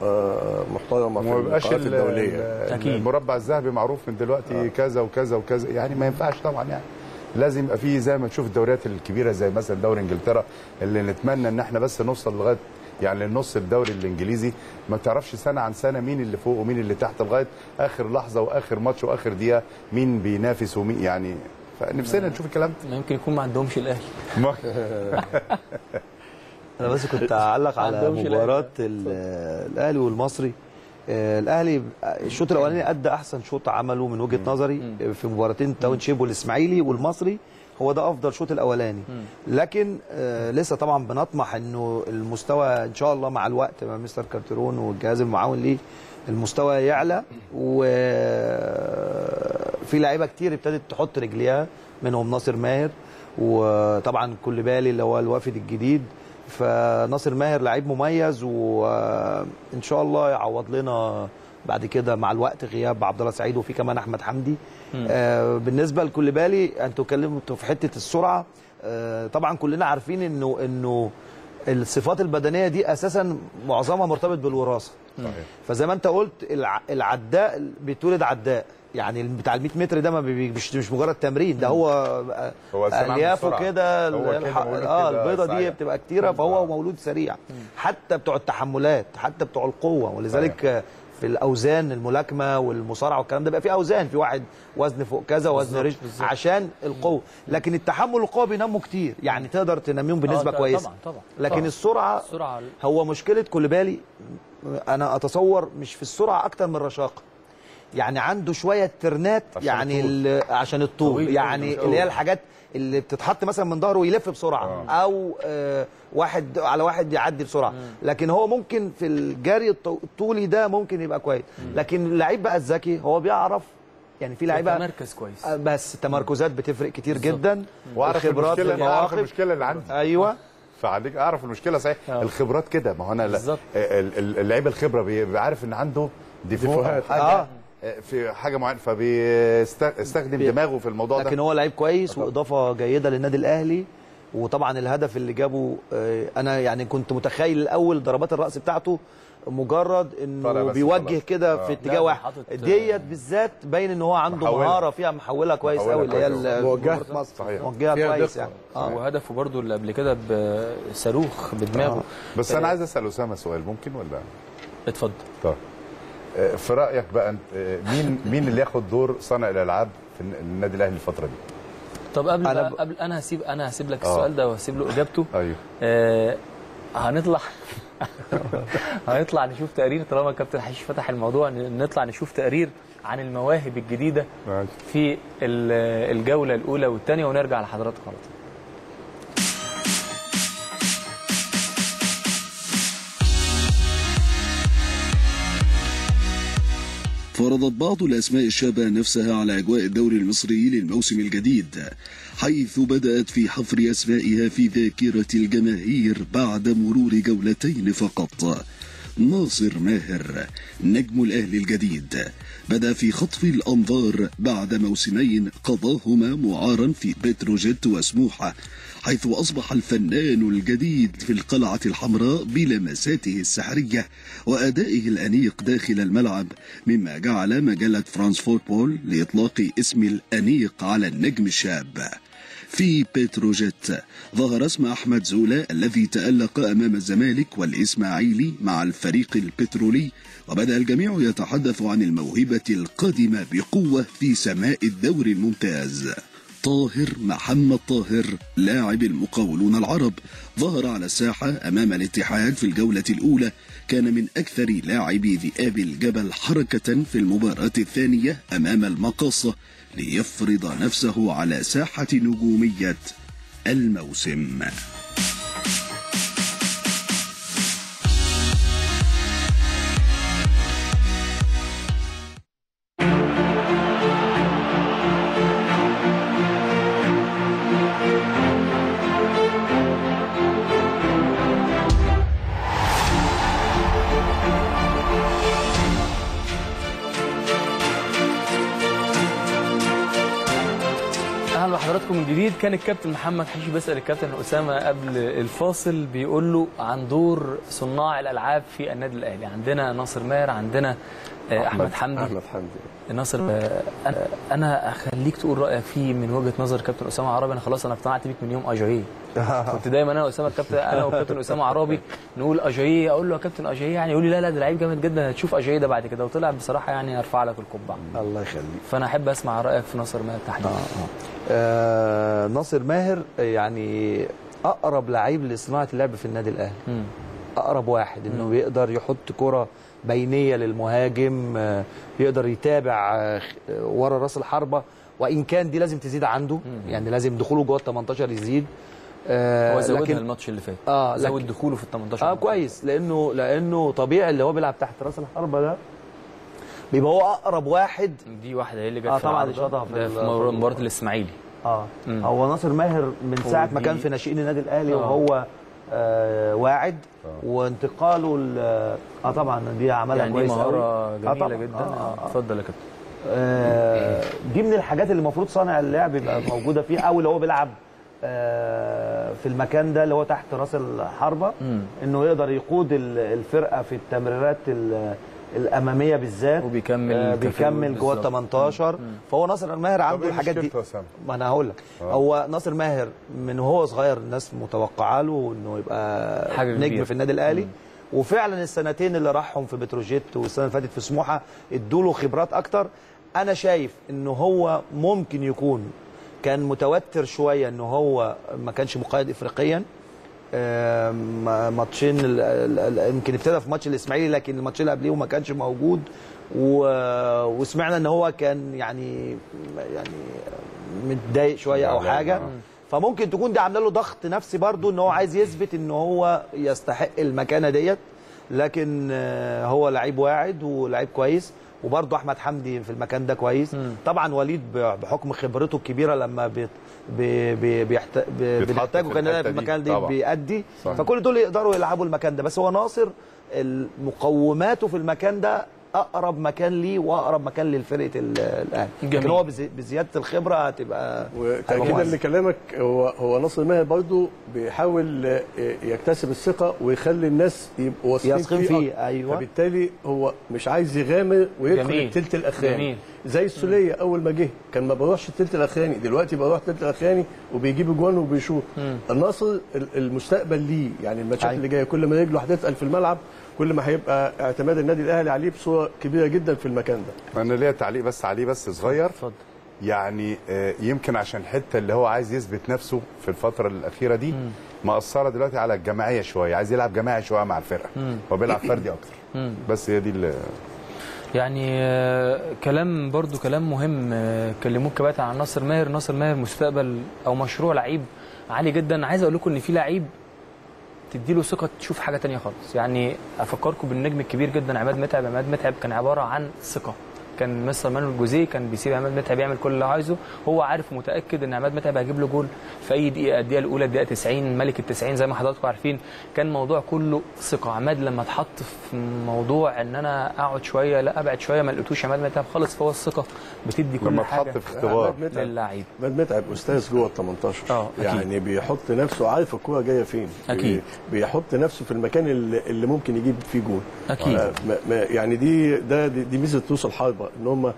محترمه في البطولات الدوليه. أكيد. المربع الذهبي معروف من دلوقتي كذا وكذا وكذا، يعني ما ينفعش طبعا، يعني لازم يبقى فيه زي ما تشوف الدوريات الكبيره زي مثلا دوري انجلترا اللي نتمنى ان احنا بس نوصل لغايه يعني النص. الدوري الانجليزي ما تعرفش سنه عن سنه مين اللي فوق ومين اللي تحت لغايه اخر لحظه واخر ماتش واخر دقيقه مين بينافس ومين، يعني فنفسنا نشوف الكلام ده. يمكن يكون ما عندهمش الاهلي. انا بس كنت اعلق على مباراه الاهلي والمصري. الاهلي الشوط الاولاني ادى احسن شوط عمله من وجهه نظري في مباراتين تاون شيب والاسماعيلي، والمصري هو ده افضل شوط الاولاني. لكن لسه طبعا بنطمح انه المستوى ان شاء الله مع الوقت مع مستر كارترون والجهاز المعاون ليه المستوى يعلى، وفي لعيبه كتير ابتدت تحط رجليها منهم ناصر ماهر وطبعا كوليبالي اللي هو الوافد الجديد. فناصر ماهر لعيب مميز وان شاء الله يعوض لنا بعد كده مع الوقت غياب عبد الله سعيد وفي كمان احمد حمدي. بالنسبه لكوليبالي انتوا اتكلمتوا في حته السرعه، طبعا كلنا عارفين انه الصفات البدنيه دي اساسا معظمها مرتبط بالوراثه. فزي ما انت قلت العداء بيتولد عداء، يعني بتاع ال 100 متر ده ما مش مجرد تمرين، ده هو اليافه كده البيضه دي بتبقى كتيره، فهو مولود سريع. حتى بتوع التحملات، حتى بتوع القوه، ولذلك في الاوزان الملاكمه والمصارعه والكلام ده بقى في اوزان، في واحد وزن فوق كذا وزن رجل عشان القوه. لكن التحمل والقوه بينموا كتير، يعني تقدر تنميهم بنسبه كويسه. طبعا لكن السرعه هو مشكله كوليبالي. انا اتصور مش في السرعه اكتر من الرشاقه، يعني عنده شويه ترنات يعني عشان الطول يعني اللي هي الحاجات اللي بتتحط مثلا من ظهره ويلف بسرعه او واحد على واحد يعدي بسرعه لكن هو ممكن في الجري الطولي ده ممكن يبقى كويس لكن اللعيب بقى الذكي هو بيعرف يعني في لعيبه مركز كويس بس التمركزات بتفرق كتير جدا والخبرات المشكله اللي عندي ايوه فعليك اعرف المشكله صحيح الخبرات كده ما هو انا اللعيبه الخبره بيبقى عارف ان عنده ديفوهات في حاجه معينه فبيستخدم دماغه في الموضوع لكن ده لكن هو لعيب كويس واضافه جيده للنادي الاهلي وطبعا الهدف اللي جابه انا يعني كنت متخيل الاول ضربات الراس بتاعته مجرد انه بيوجه كده في اتجاه واحد ديت بالذات باين ان هو عنده مهاره فيها محوله كويس قوي اللي هي موجهه مصر صحيح موجهه كويس يعني وهدفه برده اللي قبل كده بصاروخ بدماغه بس انا عايز اسال اسامه سؤال ممكن ولا اتفضل طيب في رايك بقى مين اللي ياخد دور صانع الالعاب في النادي الاهلي الفتره دي؟ طب قبل انا هسيب لك السؤال ده وهسيب له اجابته ايوه هنطلع نشوف تقرير طالما الكابتن حشيش فتح الموضوع نطلع نشوف تقرير عن المواهب الجديده في الجوله الاولى والثانيه ونرجع لحضراتكم على طول. فرضت بعض الأسماء الشابة نفسها على أجواء الدوري المصري للموسم الجديد حيث بدأت في حفر أسمائها في ذاكرة الجماهير بعد مرور جولتين فقط. ناصر ماهر نجم الأهلي الجديد بدأ في خطف الأنظار بعد موسمين قضاهما معارا في بتروجيت وسموحة حيث أصبح الفنان الجديد في القلعة الحمراء بلمساته السحرية وأدائه الأنيق داخل الملعب مما جعل مجلة فرانس فوتبول لإطلاق اسم الأنيق على النجم الشاب. في بتروجيت ظهر اسم أحمد زولا الذي تألق أمام الزمالك والإسماعيلي مع الفريق البترولي وبدأ الجميع يتحدث عن الموهبة القادمة بقوة في سماء الدوري الممتاز. طاهر محمد طاهر لاعب المقاولون العرب ظهر على الساحة أمام الاتحاد في الجولة الأولى كان من أكثر لاعبي ذئاب الجبل حركة في المباراة الثانية أمام المقاصة ليفرض نفسه على ساحة نجومية الموسم. كان الكابتن محمد حشيش بيسأل الكابتن أسامة قبل الفاصل بيقول له عن دور صناع الألعاب في النادي الأهلي عندنا ناصر ماهر عندنا أحمد حمدي ناصر أنا أخليك تقول رأيك فيه من وجهة نظر كابتن أسامة عربي. أنا خلاص أنا اقتنعت بيك من يوم أجاييه كنت دايما أنا وكابتن أسامة عربي نقول أجاييه أقول له يا كابتن أجاييه يعني يقول لي لا ده لعيب جامد جدا هتشوف أجاييه ده بعد كده وطلع بصراحة يعني أرفع لك القبعة الله يخليك. فأنا أحب أسمع رأيك في ناصر ماهر تحديدا. ناصر ماهر يعني أقرب لعيب لصناعة اللعب في النادي الأهلي أقرب واحد إنه بيقدر يحط كرة بينية للمهاجم يقدر يتابع ورا راس الحربة وإن كان دي لازم تزيد عنده يعني لازم دخوله جوه ال 18 يزيد هو زودها الماتش اللي فات زود دخوله في ال 18 كويس لأنه طبيعي اللي هو بيلعب تحت راس الحربة ده بيبقى هو أقرب واحد دي واحدة هي اللي جت طبعا اللي شاطها في مباراة الإسماعيلي هو ناصر ماهر من ساعة ما كان في ناشئين النادي الأهلي وهو واعد وانتقاله طبعا دي عملها يعني كويس قوي جميله جدا اتفضل يا كابتن دي من الحاجات اللي المفروض صانع اللعب يبقى موجوده فيه او اللي هو بيلعب في المكان ده اللي هو تحت راس الحربه انه يقدر يقود الفرقه في التمريرات الاماميه بالذات وبيكمل جوه ال 18 فهو ناصر ماهر عنده الحاجات دي ما انا هقول لك هو ناصر ماهر من هو صغير الناس متوقعه له انه يبقى نجم في النادي الاهلي وفعلا السنتين اللي راحهم في بتروجيت والسنه اللي فاتت في سموحه ادوا له خبرات اكتر. انا شايف انه هو ممكن يكون كان متوتر شويه انه هو ما كانش مقيد افريقيا ماتشين يمكن ابتدى في ماتش الاسماعيلي لكن الماتشين اللي قبليه ما كانش موجود، وسمعنا ان هو كان يعني متضايق شويه او حاجه، فممكن تكون ده عامله له ضغط نفسي برضه ان هو عايز يثبت ان هو يستحق المكانه ديت. لكن هو لعيب واعد ولعيب كويس، وبرضه احمد حمدي في المكان ده كويس. طبعا وليد بحكم خبرته الكبيره لما بنحتاجه كان في المكان ده بيأدي، فكل دول يقدروا يلعبوا المكان ده. بس هو ناصر مقوماته في المكان ده اقرب مكان ليه واقرب مكان للفرقه الاهلي، لكن هو بزياده الخبره هتبقى. وتاكيدا لكلامك هو ناصر ماهر برضو بيحاول يكتسب الثقه ويخلي الناس يبقوا واثقين فيه. ايوه، فبالتالي هو مش عايز يغامر ويدخل الثلث الاخراني زي السوليه. اول ما جه كان ما بروحش الثلث الاخراني، دلوقتي بروح الثلث الاخراني وبيجيب اجوان وبيشوط. الناصر المستقبل ليه، يعني الماتشات اللي جايه كل ما رجله هتتقل في الملعب كل ما هيبقى اعتماد النادي الاهلي عليه بصوره كبيره جدا في المكان ده. انا ليا تعليق بس عليه، بس صغير. اتفضل. يعني يمكن عشان الحته اللي هو عايز يثبت نفسه في الفتره الاخيره دي مأثره دلوقتي على الجماعيه شويه، عايز يلعب جماعي شويه مع الفرقه، هو بيلعب فردي اكتر. بس هي دي اللي يعني كلام برضو كلام مهم. كلموك كباتة عن ناصر ماهر. ناصر ماهر مستقبل او مشروع لعيب عالي جدا. عايز اقول لكم ان في لعيب تديله ثقه تشوف حاجه ثانيه خالص. يعني افكركم بالنجم الكبير جدا عماد متعب. عماد متعب كان عباره عن ثقه، كان مستر مانويل جوزيه كان بيسيب عماد متعب يعمل كل اللي عايزه، هو عارف متاكد ان عماد متعب هيجيب له جول في اي دقيقه، الدقيقه الاولى، الدقيقه 90، ملك ال 90 زي ما حضراتكم عارفين. كان موضوع كله ثقه. عماد لما اتحط في موضوع ان انا اقعد شويه لا ابعد شويه ما لقيتوش عماد متعب خالص، فهو الثقه بتدي كل حاجه. لما اتحط في اختبار للاعب عماد متعب استاذ جوه ال 18. يعني بيحط نفسه عارف الكوره جايه فين، اكيد بيحط نفسه في المكان اللي ممكن يجيب فيه جول، اكيد. يعني دي ميزه نص الحرب ان هم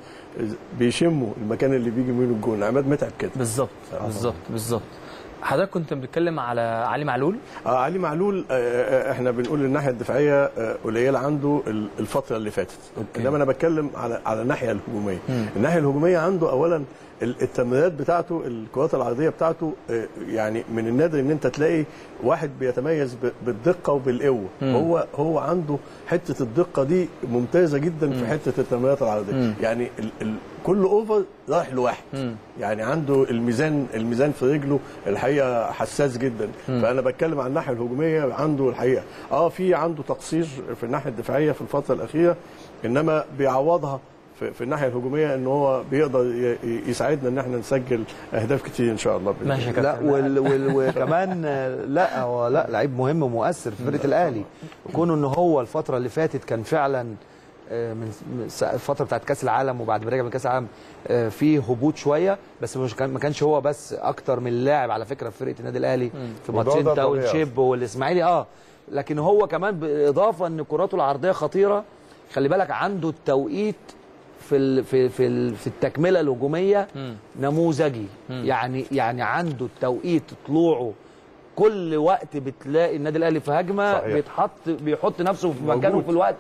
بيشموا المكان اللي بيجي منه الجون. عماد متعب كده بالظبط. بالظبط. حضرتك كنت بتتكلم على علي معلول. علي معلول احنا بنقول الناحيه الدفاعيه قليل عنده الفتره اللي فاتت، انما انا بتكلم على الناحيه الهجوميه. الناحيه الهجوميه عنده اولا التمريرات بتاعته، الكرات العرضيه بتاعته، يعني من النادر ان انت تلاقي واحد بيتميز بالدقه وبالقوه. هو عنده حته الدقه دي ممتازه جدا في حته التمريرات العرضيه. يعني كل اوفر رايح لواحد. يعني عنده الميزان في رجله الحقيقه حساس جدا. فانا بتكلم عن الناحيه الهجوميه عنده الحقيقه في عنده تقصير في الناحيه الدفاعيه في الفتره الاخيره، انما بيعوضها في الناحيه الهجوميه ان هو بيقدر يساعدنا ان احنا نسجل اهداف كتير ان شاء الله. لا وكمان لا هو لا لعيب مهم ومؤثر في فرقه الاهلي. كونه ان هو الفتره اللي فاتت كان فعلا من الفتره بتاعت كاس العالم وبعد ما رجع من كاس العالم في هبوط شويه، بس ما كانش هو بس، اكتر من لاعب على فكره في فرقه النادي الاهلي في ماتشين تاون شيب والاسماعيلي. لكن هو كمان بالاضافه ان كراته العرضيه خطيره. خلي بالك عنده التوقيت في في في في التكمله الهجوميه نموذجي. يعني عنده التوقيت طلوعه، كل وقت بتلاقي النادي الاهلي في هجمه بيحط نفسه في مكانه في الوقت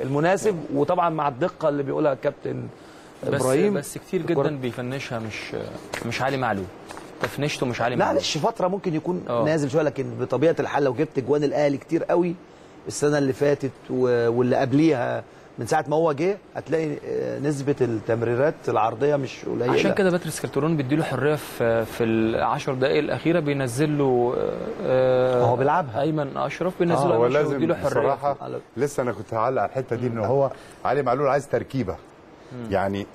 المناسب، وطبعا مع الدقه اللي بيقولها الكابتن ابراهيم. بس كتير جدا بيفنشها مش علي معلول. تفنشته مش علي معلول، معلش فتره ممكن يكون نازل شويه، لكن بطبيعه الحال لو جبت جوان الاهلي كتير قوي السنه اللي فاتت واللي قبليها من ساعة ما هو جه، هتلاقي نسبة التمريرات العرضية مش قليلة. عشان كده باتريس كارترون بيديله حرية في ال10 دقايق الأخيرة، بينزل له هو بيلعبها أيمن أشرف، بينزل له أشرف وبيديله حرية. بصراحة لسه أنا كنت هعلق على الحتة دي إن هو علي معلول عايز تركيبة. يعني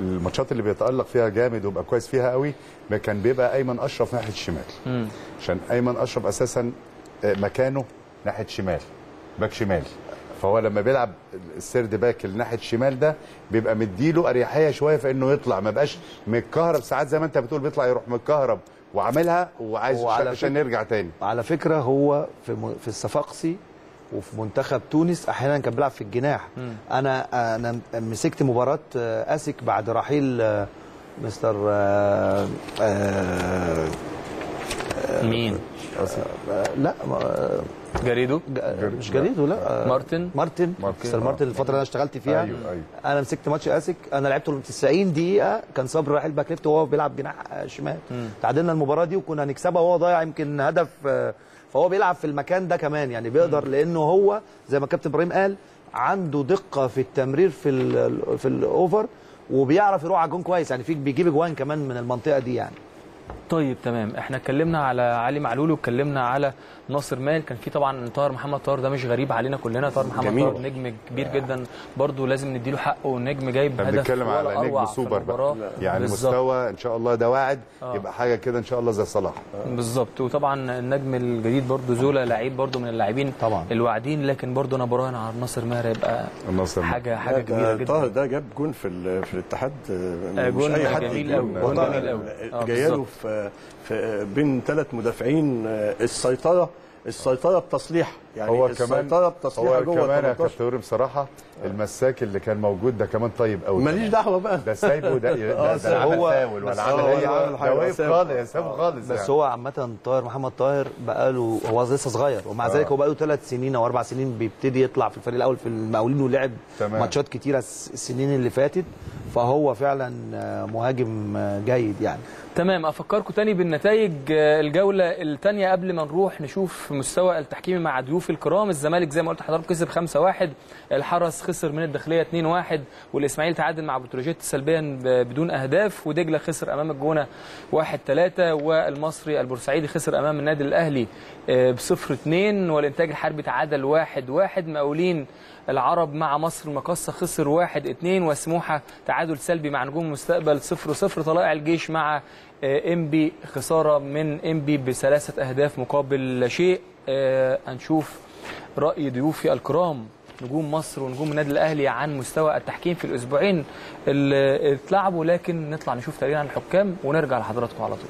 الماتشات اللي بيتألق فيها جامد ويبقى كويس فيها قوي كان بيبقى أيمن أشرف ناحية الشمال، عشان أيمن أشرف أساسا مكانه ناحية شمال، باك شمال. فهو لما بيلعب السيرد باك الناحيه الشمال ده بيبقى مديله اريحيه شويه في انه يطلع، ما بقاش متكهرب. ساعات زي ما انت بتقول بيطلع يروح متكهرب وعاملها وعايز عشان يرجع تاني. على فكره هو في الصفاقسي وفي منتخب تونس احيانا كان بيلعب في الجناح. انا مسكت مباراه اسك بعد رحيل مستر مين اصلا؟ لا جاريدو؟ مش جاريدو لا مارتن مستر مارتن الفتره اللي انا اشتغلت فيها. أيوه. انا مسكت ماتش اسك، انا لعبته 90 دقيقه، كان صبري رايح الباك ليفت وهو بيلعب جناح شمال، تعادلنا المباراه دي وكنا هنكسبها وهو ضايع يمكن هدف، فهو بيلعب في المكان ده كمان يعني بيقدر، لانه هو زي ما كابتن ابراهيم قال عنده دقه في التمرير في الاوفر، وبيعرف يروح على الجون كويس يعني، في بيجيب اجوان كمان من المنطقه دي يعني. طيب تمام، احنا اتكلمنا على علي معلول واتكلمنا على ناصر ماهر، كان في طبعا طاهر محمد طاهر، ده مش غريب علينا كلنا، طاهر محمد طاهر نجم كبير جدا برضه لازم نديله حقه، ونجم جايب هدف، بنتكلم على نجم سوبر بقى يعني مستوى ان شاء الله ده واعد يبقى حاجه كده ان شاء الله زي صلاح بالظبط. وطبعا النجم الجديد برضه زولا لعيب برضه من اللاعبين الواعدين، لكن برضه انا براهن على ناصر ماهر يبقى حاجه كبيره جدا. طاهر ده جاب جون في الاتحاد، مش اي حد جميل قوي، جايله في بين ثلاث مدافعين، السيطره بتصليح يعني، هو السيطره بتصليح جوه. هو كمان يا كابتن ابراهيم بصراحه المساك اللي كان موجود ده كمان طيب قوي، ماليش دعوه بقى ده سايبه، ده هو فاول ولا عمل اي حاجه، ده واقف خالص سايبه خالص بس يعني. هو عامه طاهر محمد طاهر بقاله، هو لسه صغير ومع ذلك هو بقاله 3 سنين او 4 سنين بيبتدي يطلع في الفريق الاول في المقاولين، ولعب ماتشات كتيره السنين اللي فاتت، فهو فعلا مهاجم جيد يعني. تمام، افكركم تاني بالنتائج الجوله الثانيه قبل ما نروح نشوف مستوى التحكيمي مع ضيوف الكرام. الزمالك زي ما قلت لحضراتكم كسب 5-1، الحرس خسر من الداخليه 2-1، والاسماعيلي تعادل مع بتروجيت سلبيا بدون اهداف، ودجله خسر امام الجونه 1-3، والمصري البورسعيدي خسر امام النادي الاهلي ب0-2، والانتاج الحربي تعادل 1-1، مقاولين العرب مع مصر المقاصه خسر 1-2، وسموحه تعادل سلبي مع نجوم المستقبل 0-0، طلائع الجيش مع انبي خساره من انبي ب3 أهداف مقابل شيء. هنشوف راي ضيوفي الكرام نجوم مصر ونجوم النادي الاهلي عن مستوى التحكيم في الاسبوعين اللي اتلعبوا، لكن نطلع نشوف تقرير عن الحكام ونرجع لحضراتكم على طول.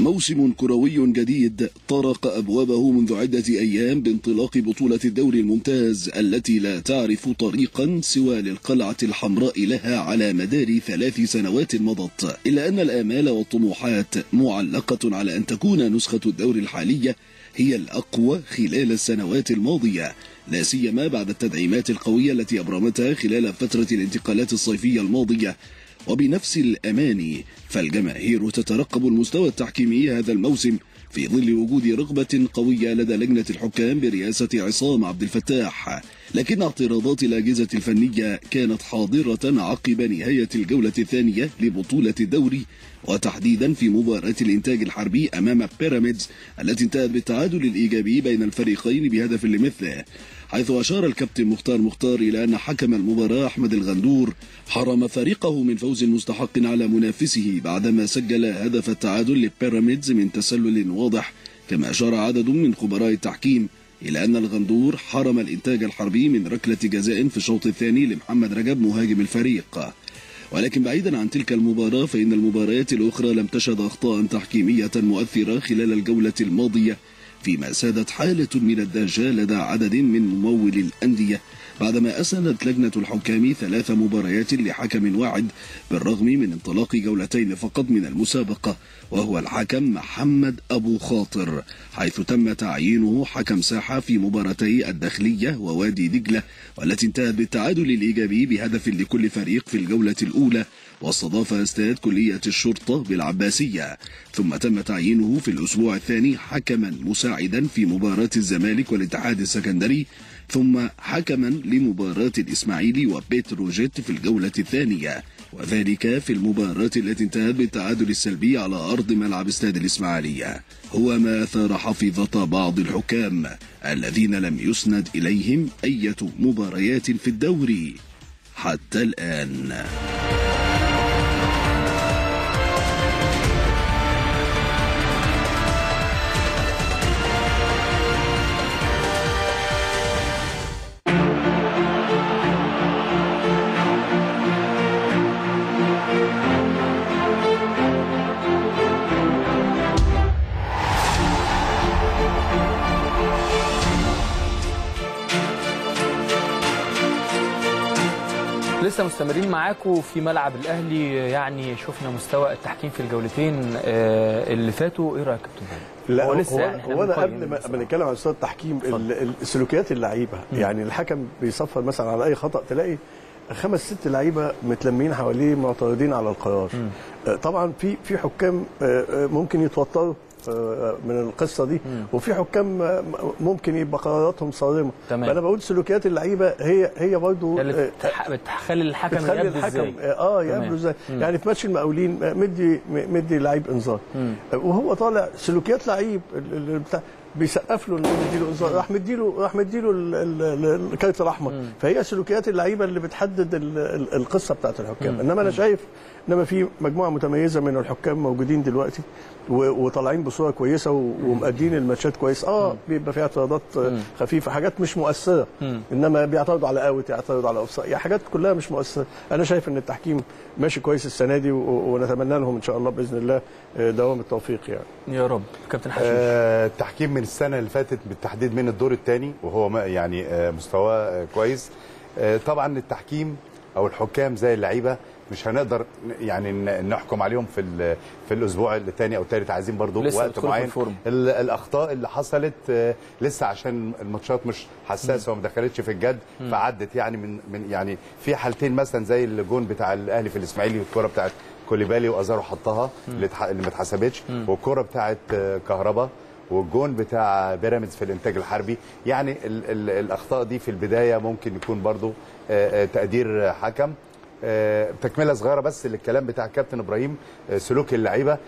موسم كروي جديد طرق أبوابه منذ عدة أيام بانطلاق بطولة الدوري الممتاز التي لا تعرف طريقا سوى للقلعة الحمراء لها على مدار 3 سنوات مضت، إلا أن الآمال والطموحات معلقة على أن تكون نسخة الدوري الحالية هي الأقوى خلال السنوات الماضية، لا سيما بعد التدعيمات القوية التي أبرمتها خلال فترة الانتقالات الصيفية الماضية. وبنفس الأماني فالجماهير تترقب المستوى التحكيمي هذا الموسم في ظل وجود رغبة قوية لدى لجنة الحكام برئاسة عصام عبد الفتاح، لكن اعتراضات الأجهزة الفنية كانت حاضرة عقب نهاية الجولة الثانية لبطولة الدوري، وتحديدا في مباراة الإنتاج الحربي أمام بيراميدز التي انتهت بالتعادل الإيجابي بين الفريقين بهدف لمثله، حيث أشار الكابتن مختار إلى أن حكم المباراة أحمد الغندور حرم فريقه من فوز مستحق على منافسه بعدما سجل هدف التعادل لبيراميدز من تسلل واضح، كما أشار عدد من خبراء التحكيم إلى أن الغندور حرم الإنتاج الحربي من ركلة جزاء في الشوط الثاني لمحمد رجب مهاجم الفريق. ولكن بعيدا عن تلك المباراة فإن المباريات الأخرى لم تشهد أخطاء تحكيمية مؤثرة خلال الجولة الماضية، فيما سادت حالة من الدهشة لدى عدد من ممول الأندية بعدما أسندت لجنة الحكام 3 مباريات لحكم واحد بالرغم من انطلاق جولتين فقط من المسابقة، وهو الحكم محمد أبو خاطر، حيث تم تعيينه حكم ساحة في مباراتي الداخلية ووادي دجلة والتي انتهت بالتعادل الإيجابي بهدف لكل فريق في الجولة الأولى، واستضاف استاد كلية الشرطة بالعباسية، ثم تم تعيينه في الأسبوع الثاني حكما مساعدا في مباراة الزمالك والاتحاد السكندري، ثم حكما لمباراة الإسماعيلي وبتروجيت في الجولة الثانية، وذلك في المباراة التي انتهت بالتعادل السلبي على أرض ملعب استاد الإسماعيلية، هو ما أثار حفيظة بعض الحكام الذين لم يسند إليهم أي مباريات في الدوري حتى الآن. لسه مستمرين معاكم في ملعب الاهلي. يعني شفنا مستوى التحكيم في الجولتين اللي فاتوا، ايه رايك يا كابتن؟ لا هو لسه انا قبل ما نتكلم عن مستوى التحكيم سلوكيات اللعيبه، يعني الحكم بيصفر مثلا على اي خطا تلاقي 5 6 لعيبه متلمين حواليه معترضين على القرار. طبعا في حكام ممكن يتوتروا من القصه دي، وفي حكام ممكن يبقى قراراتهم صارمه. فانا بقول سلوكيات اللعيبه هي برضه اللي بتخلي الحكم يقابله ازاي. يقابله ازاي. يعني في ماتش المقاولين مدي لعيب انذار، وهو طالع سلوكيات لعيب بيسقف له انه يديله انذار، راح مديله الكارت الاحمر. فهي سلوكيات اللعيبه اللي بتحدد القصه بتاعت الحكام. انما انا شايف انما في مجموعه متميزه من الحكام موجودين دلوقتي وطالعين بصوره كويسه ومؤدين الماتشات كويس. بيبقى فيها اعتراضات خفيفه، حاجات مش مؤثره، انما بيعترضوا على اوت، يعترضوا على اوفسايد، يعني حاجات كلها مش مؤثره. انا شايف ان التحكيم ماشي كويس السنه دي، ونتمنى لهم ان شاء الله باذن الله دوام التوفيق يعني يا رب. كابتن حشيش، التحكيم من السنه اللي فاتت بالتحديد من الدور الثاني وهو يعني مستواه كويس. طبعا التحكيم او الحكام زي اللعيبه مش هنقدر يعني نحكم عليهم في الاسبوع الثاني او الثالث، عايزين برضو وقت معين. الاخطاء اللي حصلت لسه عشان الماتشات مش حساسه وما دخلتش في الجد، فعدت يعني من يعني في حالتين مثلا زي الجون بتاع الاهلي في الاسماعيلي والكره بتاعت كوليبالي وازارو حطها اللي ما اتحسبتش، والكره بتاعت كهربا، والجون بتاع بيراميدز في الانتاج الحربي. يعني الاخطاء دي في البدايه ممكن يكون برضو تقدير حكم. تكمله صغيره بس للكلام بتاع كابتن ابراهيم، سلوك اللعيبه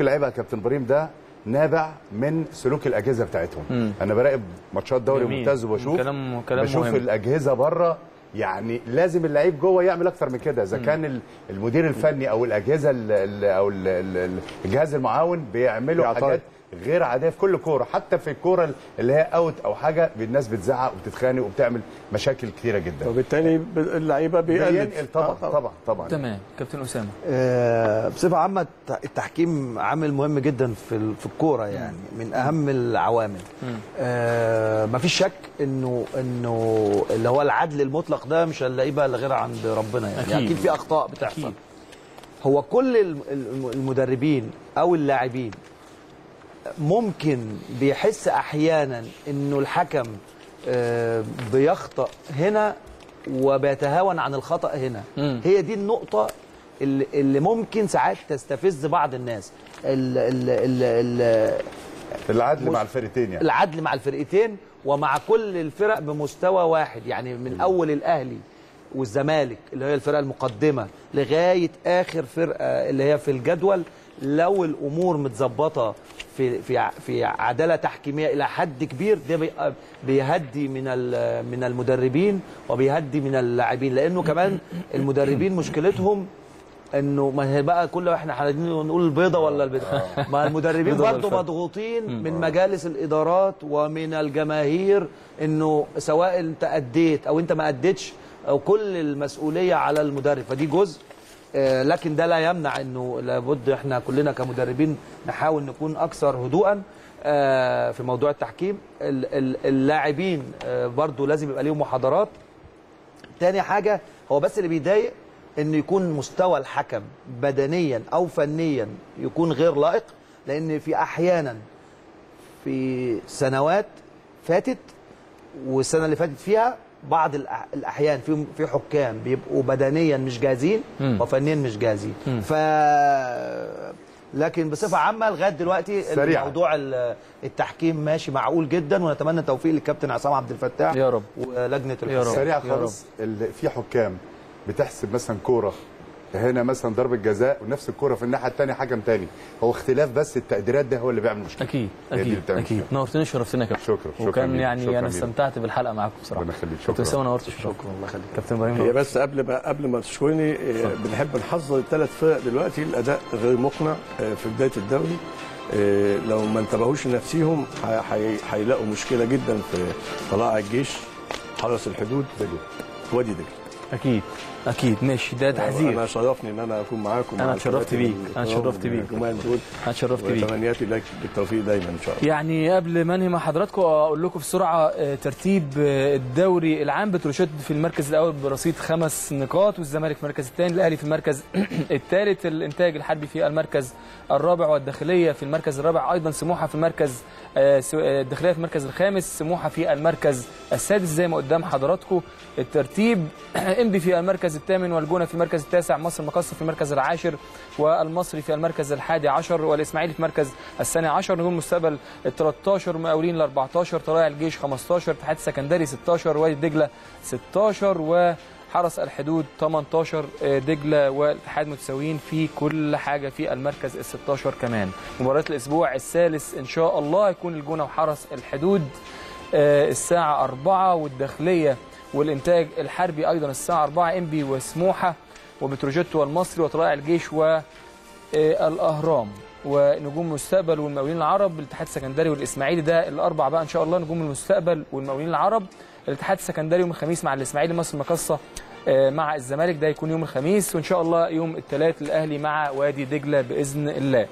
يا كابتن ابراهيم ده نابع من سلوك الاجهزه بتاعتهم. انا براقب ماتشات دوري ممتاز وبشوف كلام مهم. الاجهزه بره يعني لازم اللعيب جوه يعمل اكتر من كده. اذا كان المدير الفني او الاجهزه او الجهاز المعاون بيعملوا حاجات غير عاديه في كل كوره، حتى في الكوره اللي هي اوت او حاجه الناس بتزعق وبتتخانق وبتعمل مشاكل كثيره جدا، وبالتالي اللعيبه بينقل. طبعا تمام. كابتن اسامه، بصفه عامه التحكيم عامل مهم جدا في الكوره، يعني من اهم العوامل. مفيش شك انه اللي هو العدل المطلق ده مش هنلاقيه بقى غير عند ربنا، يعني اكيد في اخطاء بتحصل. هو كل المدربين او اللاعبين ممكن بيحس احيانا انه الحكم بيخطأ هنا وبيتهاون عن الخطأ هنا. هي دي النقطة اللي ممكن ساعات تستفز بعض الناس. العدل مع الفرقتين، يعني العدل مع الفرقتين ومع كل الفرق بمستوى واحد، يعني من اول الاهلي والزمالك اللي هي الفرقة المقدمة لغاية اخر فرقة اللي هي في الجدول. لو الامور متظبطه في عداله تحكيميه الى حد كبير، ده بيهدي من المدربين وبيهدي من اللاعبين، لانه كمان المدربين مشكلتهم انه ما هي بقى كل احنا قاعدين نقول البيضه ولا البيضه، ما المدربين برضه مضغوطين من مجالس الادارات ومن الجماهير، انه سواء انت اديت او انت ما اديتش او كل المسؤوليه على المدرب، فدي جزء. لكن ده لا يمنع انه لابد احنا كلنا كمدربين نحاول نكون اكثر هدوءا في موضوع التحكيم. اللاعبين برضو لازم يبقى ليهم محاضرات. تاني حاجه، هو بس اللي بيضايق انه يكون مستوى الحكم بدنيا او فنيا يكون غير لائق، لان في احيانا في سنوات فاتت والسنه اللي فاتت فيها بعض الأحيان في حكام بيبقوا بدنيا مش جاهزين وفنيا مش جاهزين. لكن بصفة عامة لغاية دلوقتي سريع. الموضوع التحكيم ماشي معقول جدا، ونتمنى التوفيق للكابتن عصام عبد الفتاح يا رب ولجنة الحكام. سريع خالص، في حكام بتحسب مثلا كورة هنا مثلا ضربة جزاء ونفس الكورة في الناحية الثانية حكم ثاني، هو اختلاف بس التقديرات ده هو اللي بيعمل مشكلة. أكيد نورتني شرفتنا كابتن. شكرا. وكان يعني شكرا، أنا استمتعت بالحلقة معاكم بصراحة. ربنا يخليك. شكرا. كابتن نورت. شكرا الله يخليك كابتن إبراهيم. هي بس قبل ما تشكرني، بنحب نحذر الثلاث فرق دلوقتي الأداء غير مقنع في بداية الدوري. لو ما انتبهوش لنفسيهم هيلاقوا مشكلة جدا في طلائع الجيش، حرس الحدود، وادي دجلة. أكيد. اكيد ماشي. ده تحذير. انا شرفني ان انا اكون معاكم. انا اتشرفت بيك، انا اتشرفت بيك، انا اتشرفت بيك. تمنياتي لك بالتوفيق دايما ان شاء الله. يعني قبل ما انهي مع حضراتكم اقول لكم بسرعه ترتيب الدوري العام. بتروشيت في المركز الاول برصيد 5 نقاط، والزمالك في المركز الثاني، الاهلي في المركز الثالث، الانتاج الحربي في المركز الرابع، والداخليه في المركز الرابع ايضا، سموحه في المركز الداخليه في المركز الخامس، سموحه في المركز السادس زي ما قدام حضراتكم الترتيب. انبي في المركز الثامن، والجونه في المركز التاسع، مصر المقاصة في المركز العاشر، والمصري في المركز ال11، والاسماعيلي في المركز ال12، نجوم المستقبل ال13، مقاولين ال14، طلائع الجيش 15، اتحاد السكندري 16، وادي دجله 16، و حرس الحدود 18. دجلة والاتحاد متساويين في كل حاجة في المركز ال16 كمان. مباراة الأسبوع الثالث إن شاء الله هيكون الجونة وحرس الحدود الساعة 4، والداخلية والإنتاج الحربي أيضا الساعة 4، إنبي وسموحة وبتروجيت والمصري وطلائع الجيش والأهرام ونجوم المستقبل والمقاولين العرب، الاتحاد السكندري والاسماعيلي. ده الاربع بقى ان شاء الله، نجوم المستقبل والمقاولين العرب، الاتحاد السكندري يوم الخميس مع الاسماعيلي، مصر المقاصة مع الزمالك، ده يكون يوم الخميس، وان شاء الله يوم الثلاث الاهلي مع وادي دجله باذن الله.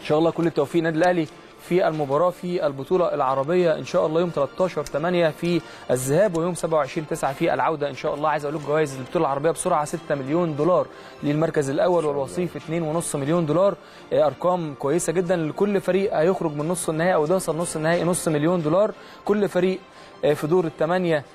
ان شاء الله كل التوفيق نادي الاهلي في المباراه في البطوله العربيه ان شاء الله يوم 13/8 في الذهاب، ويوم 27/9 في العوده ان شاء الله. عايز اقول لكم جوائز البطوله العربيه بسرعه: 6 مليون دولار للمركز الاول والوصيف 2.5 مليون دولار، ارقام كويسه جدا لكل فريق هيخرج من نص النهائي او يوصل نص النهائي، $500,000 كل فريق، في دور ال8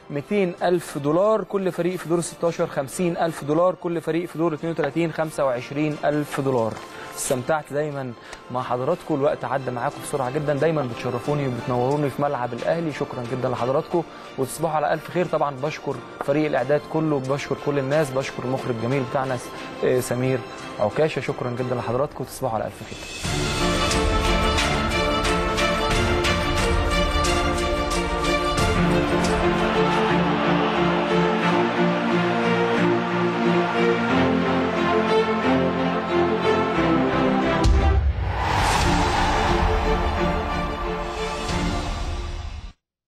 $200,000 كل فريق، في دور ال16 $50,000 كل فريق، في دور ال32 $25,000. استمتعت دايما مع حضراتكم، الوقت عدى معاكم بسرعه جدا، دايما بتشرفوني وبتنوروني في ملعب الاهلي. شكرا جدا لحضراتكم وتصبحوا على الف خير. طبعا بشكر فريق الاعداد كله، بشكر كل الناس، بشكر المخرج الجميل بتاعنا سمير عكاشه. شكرا جدا لحضراتكم وتصبحوا على الف خير.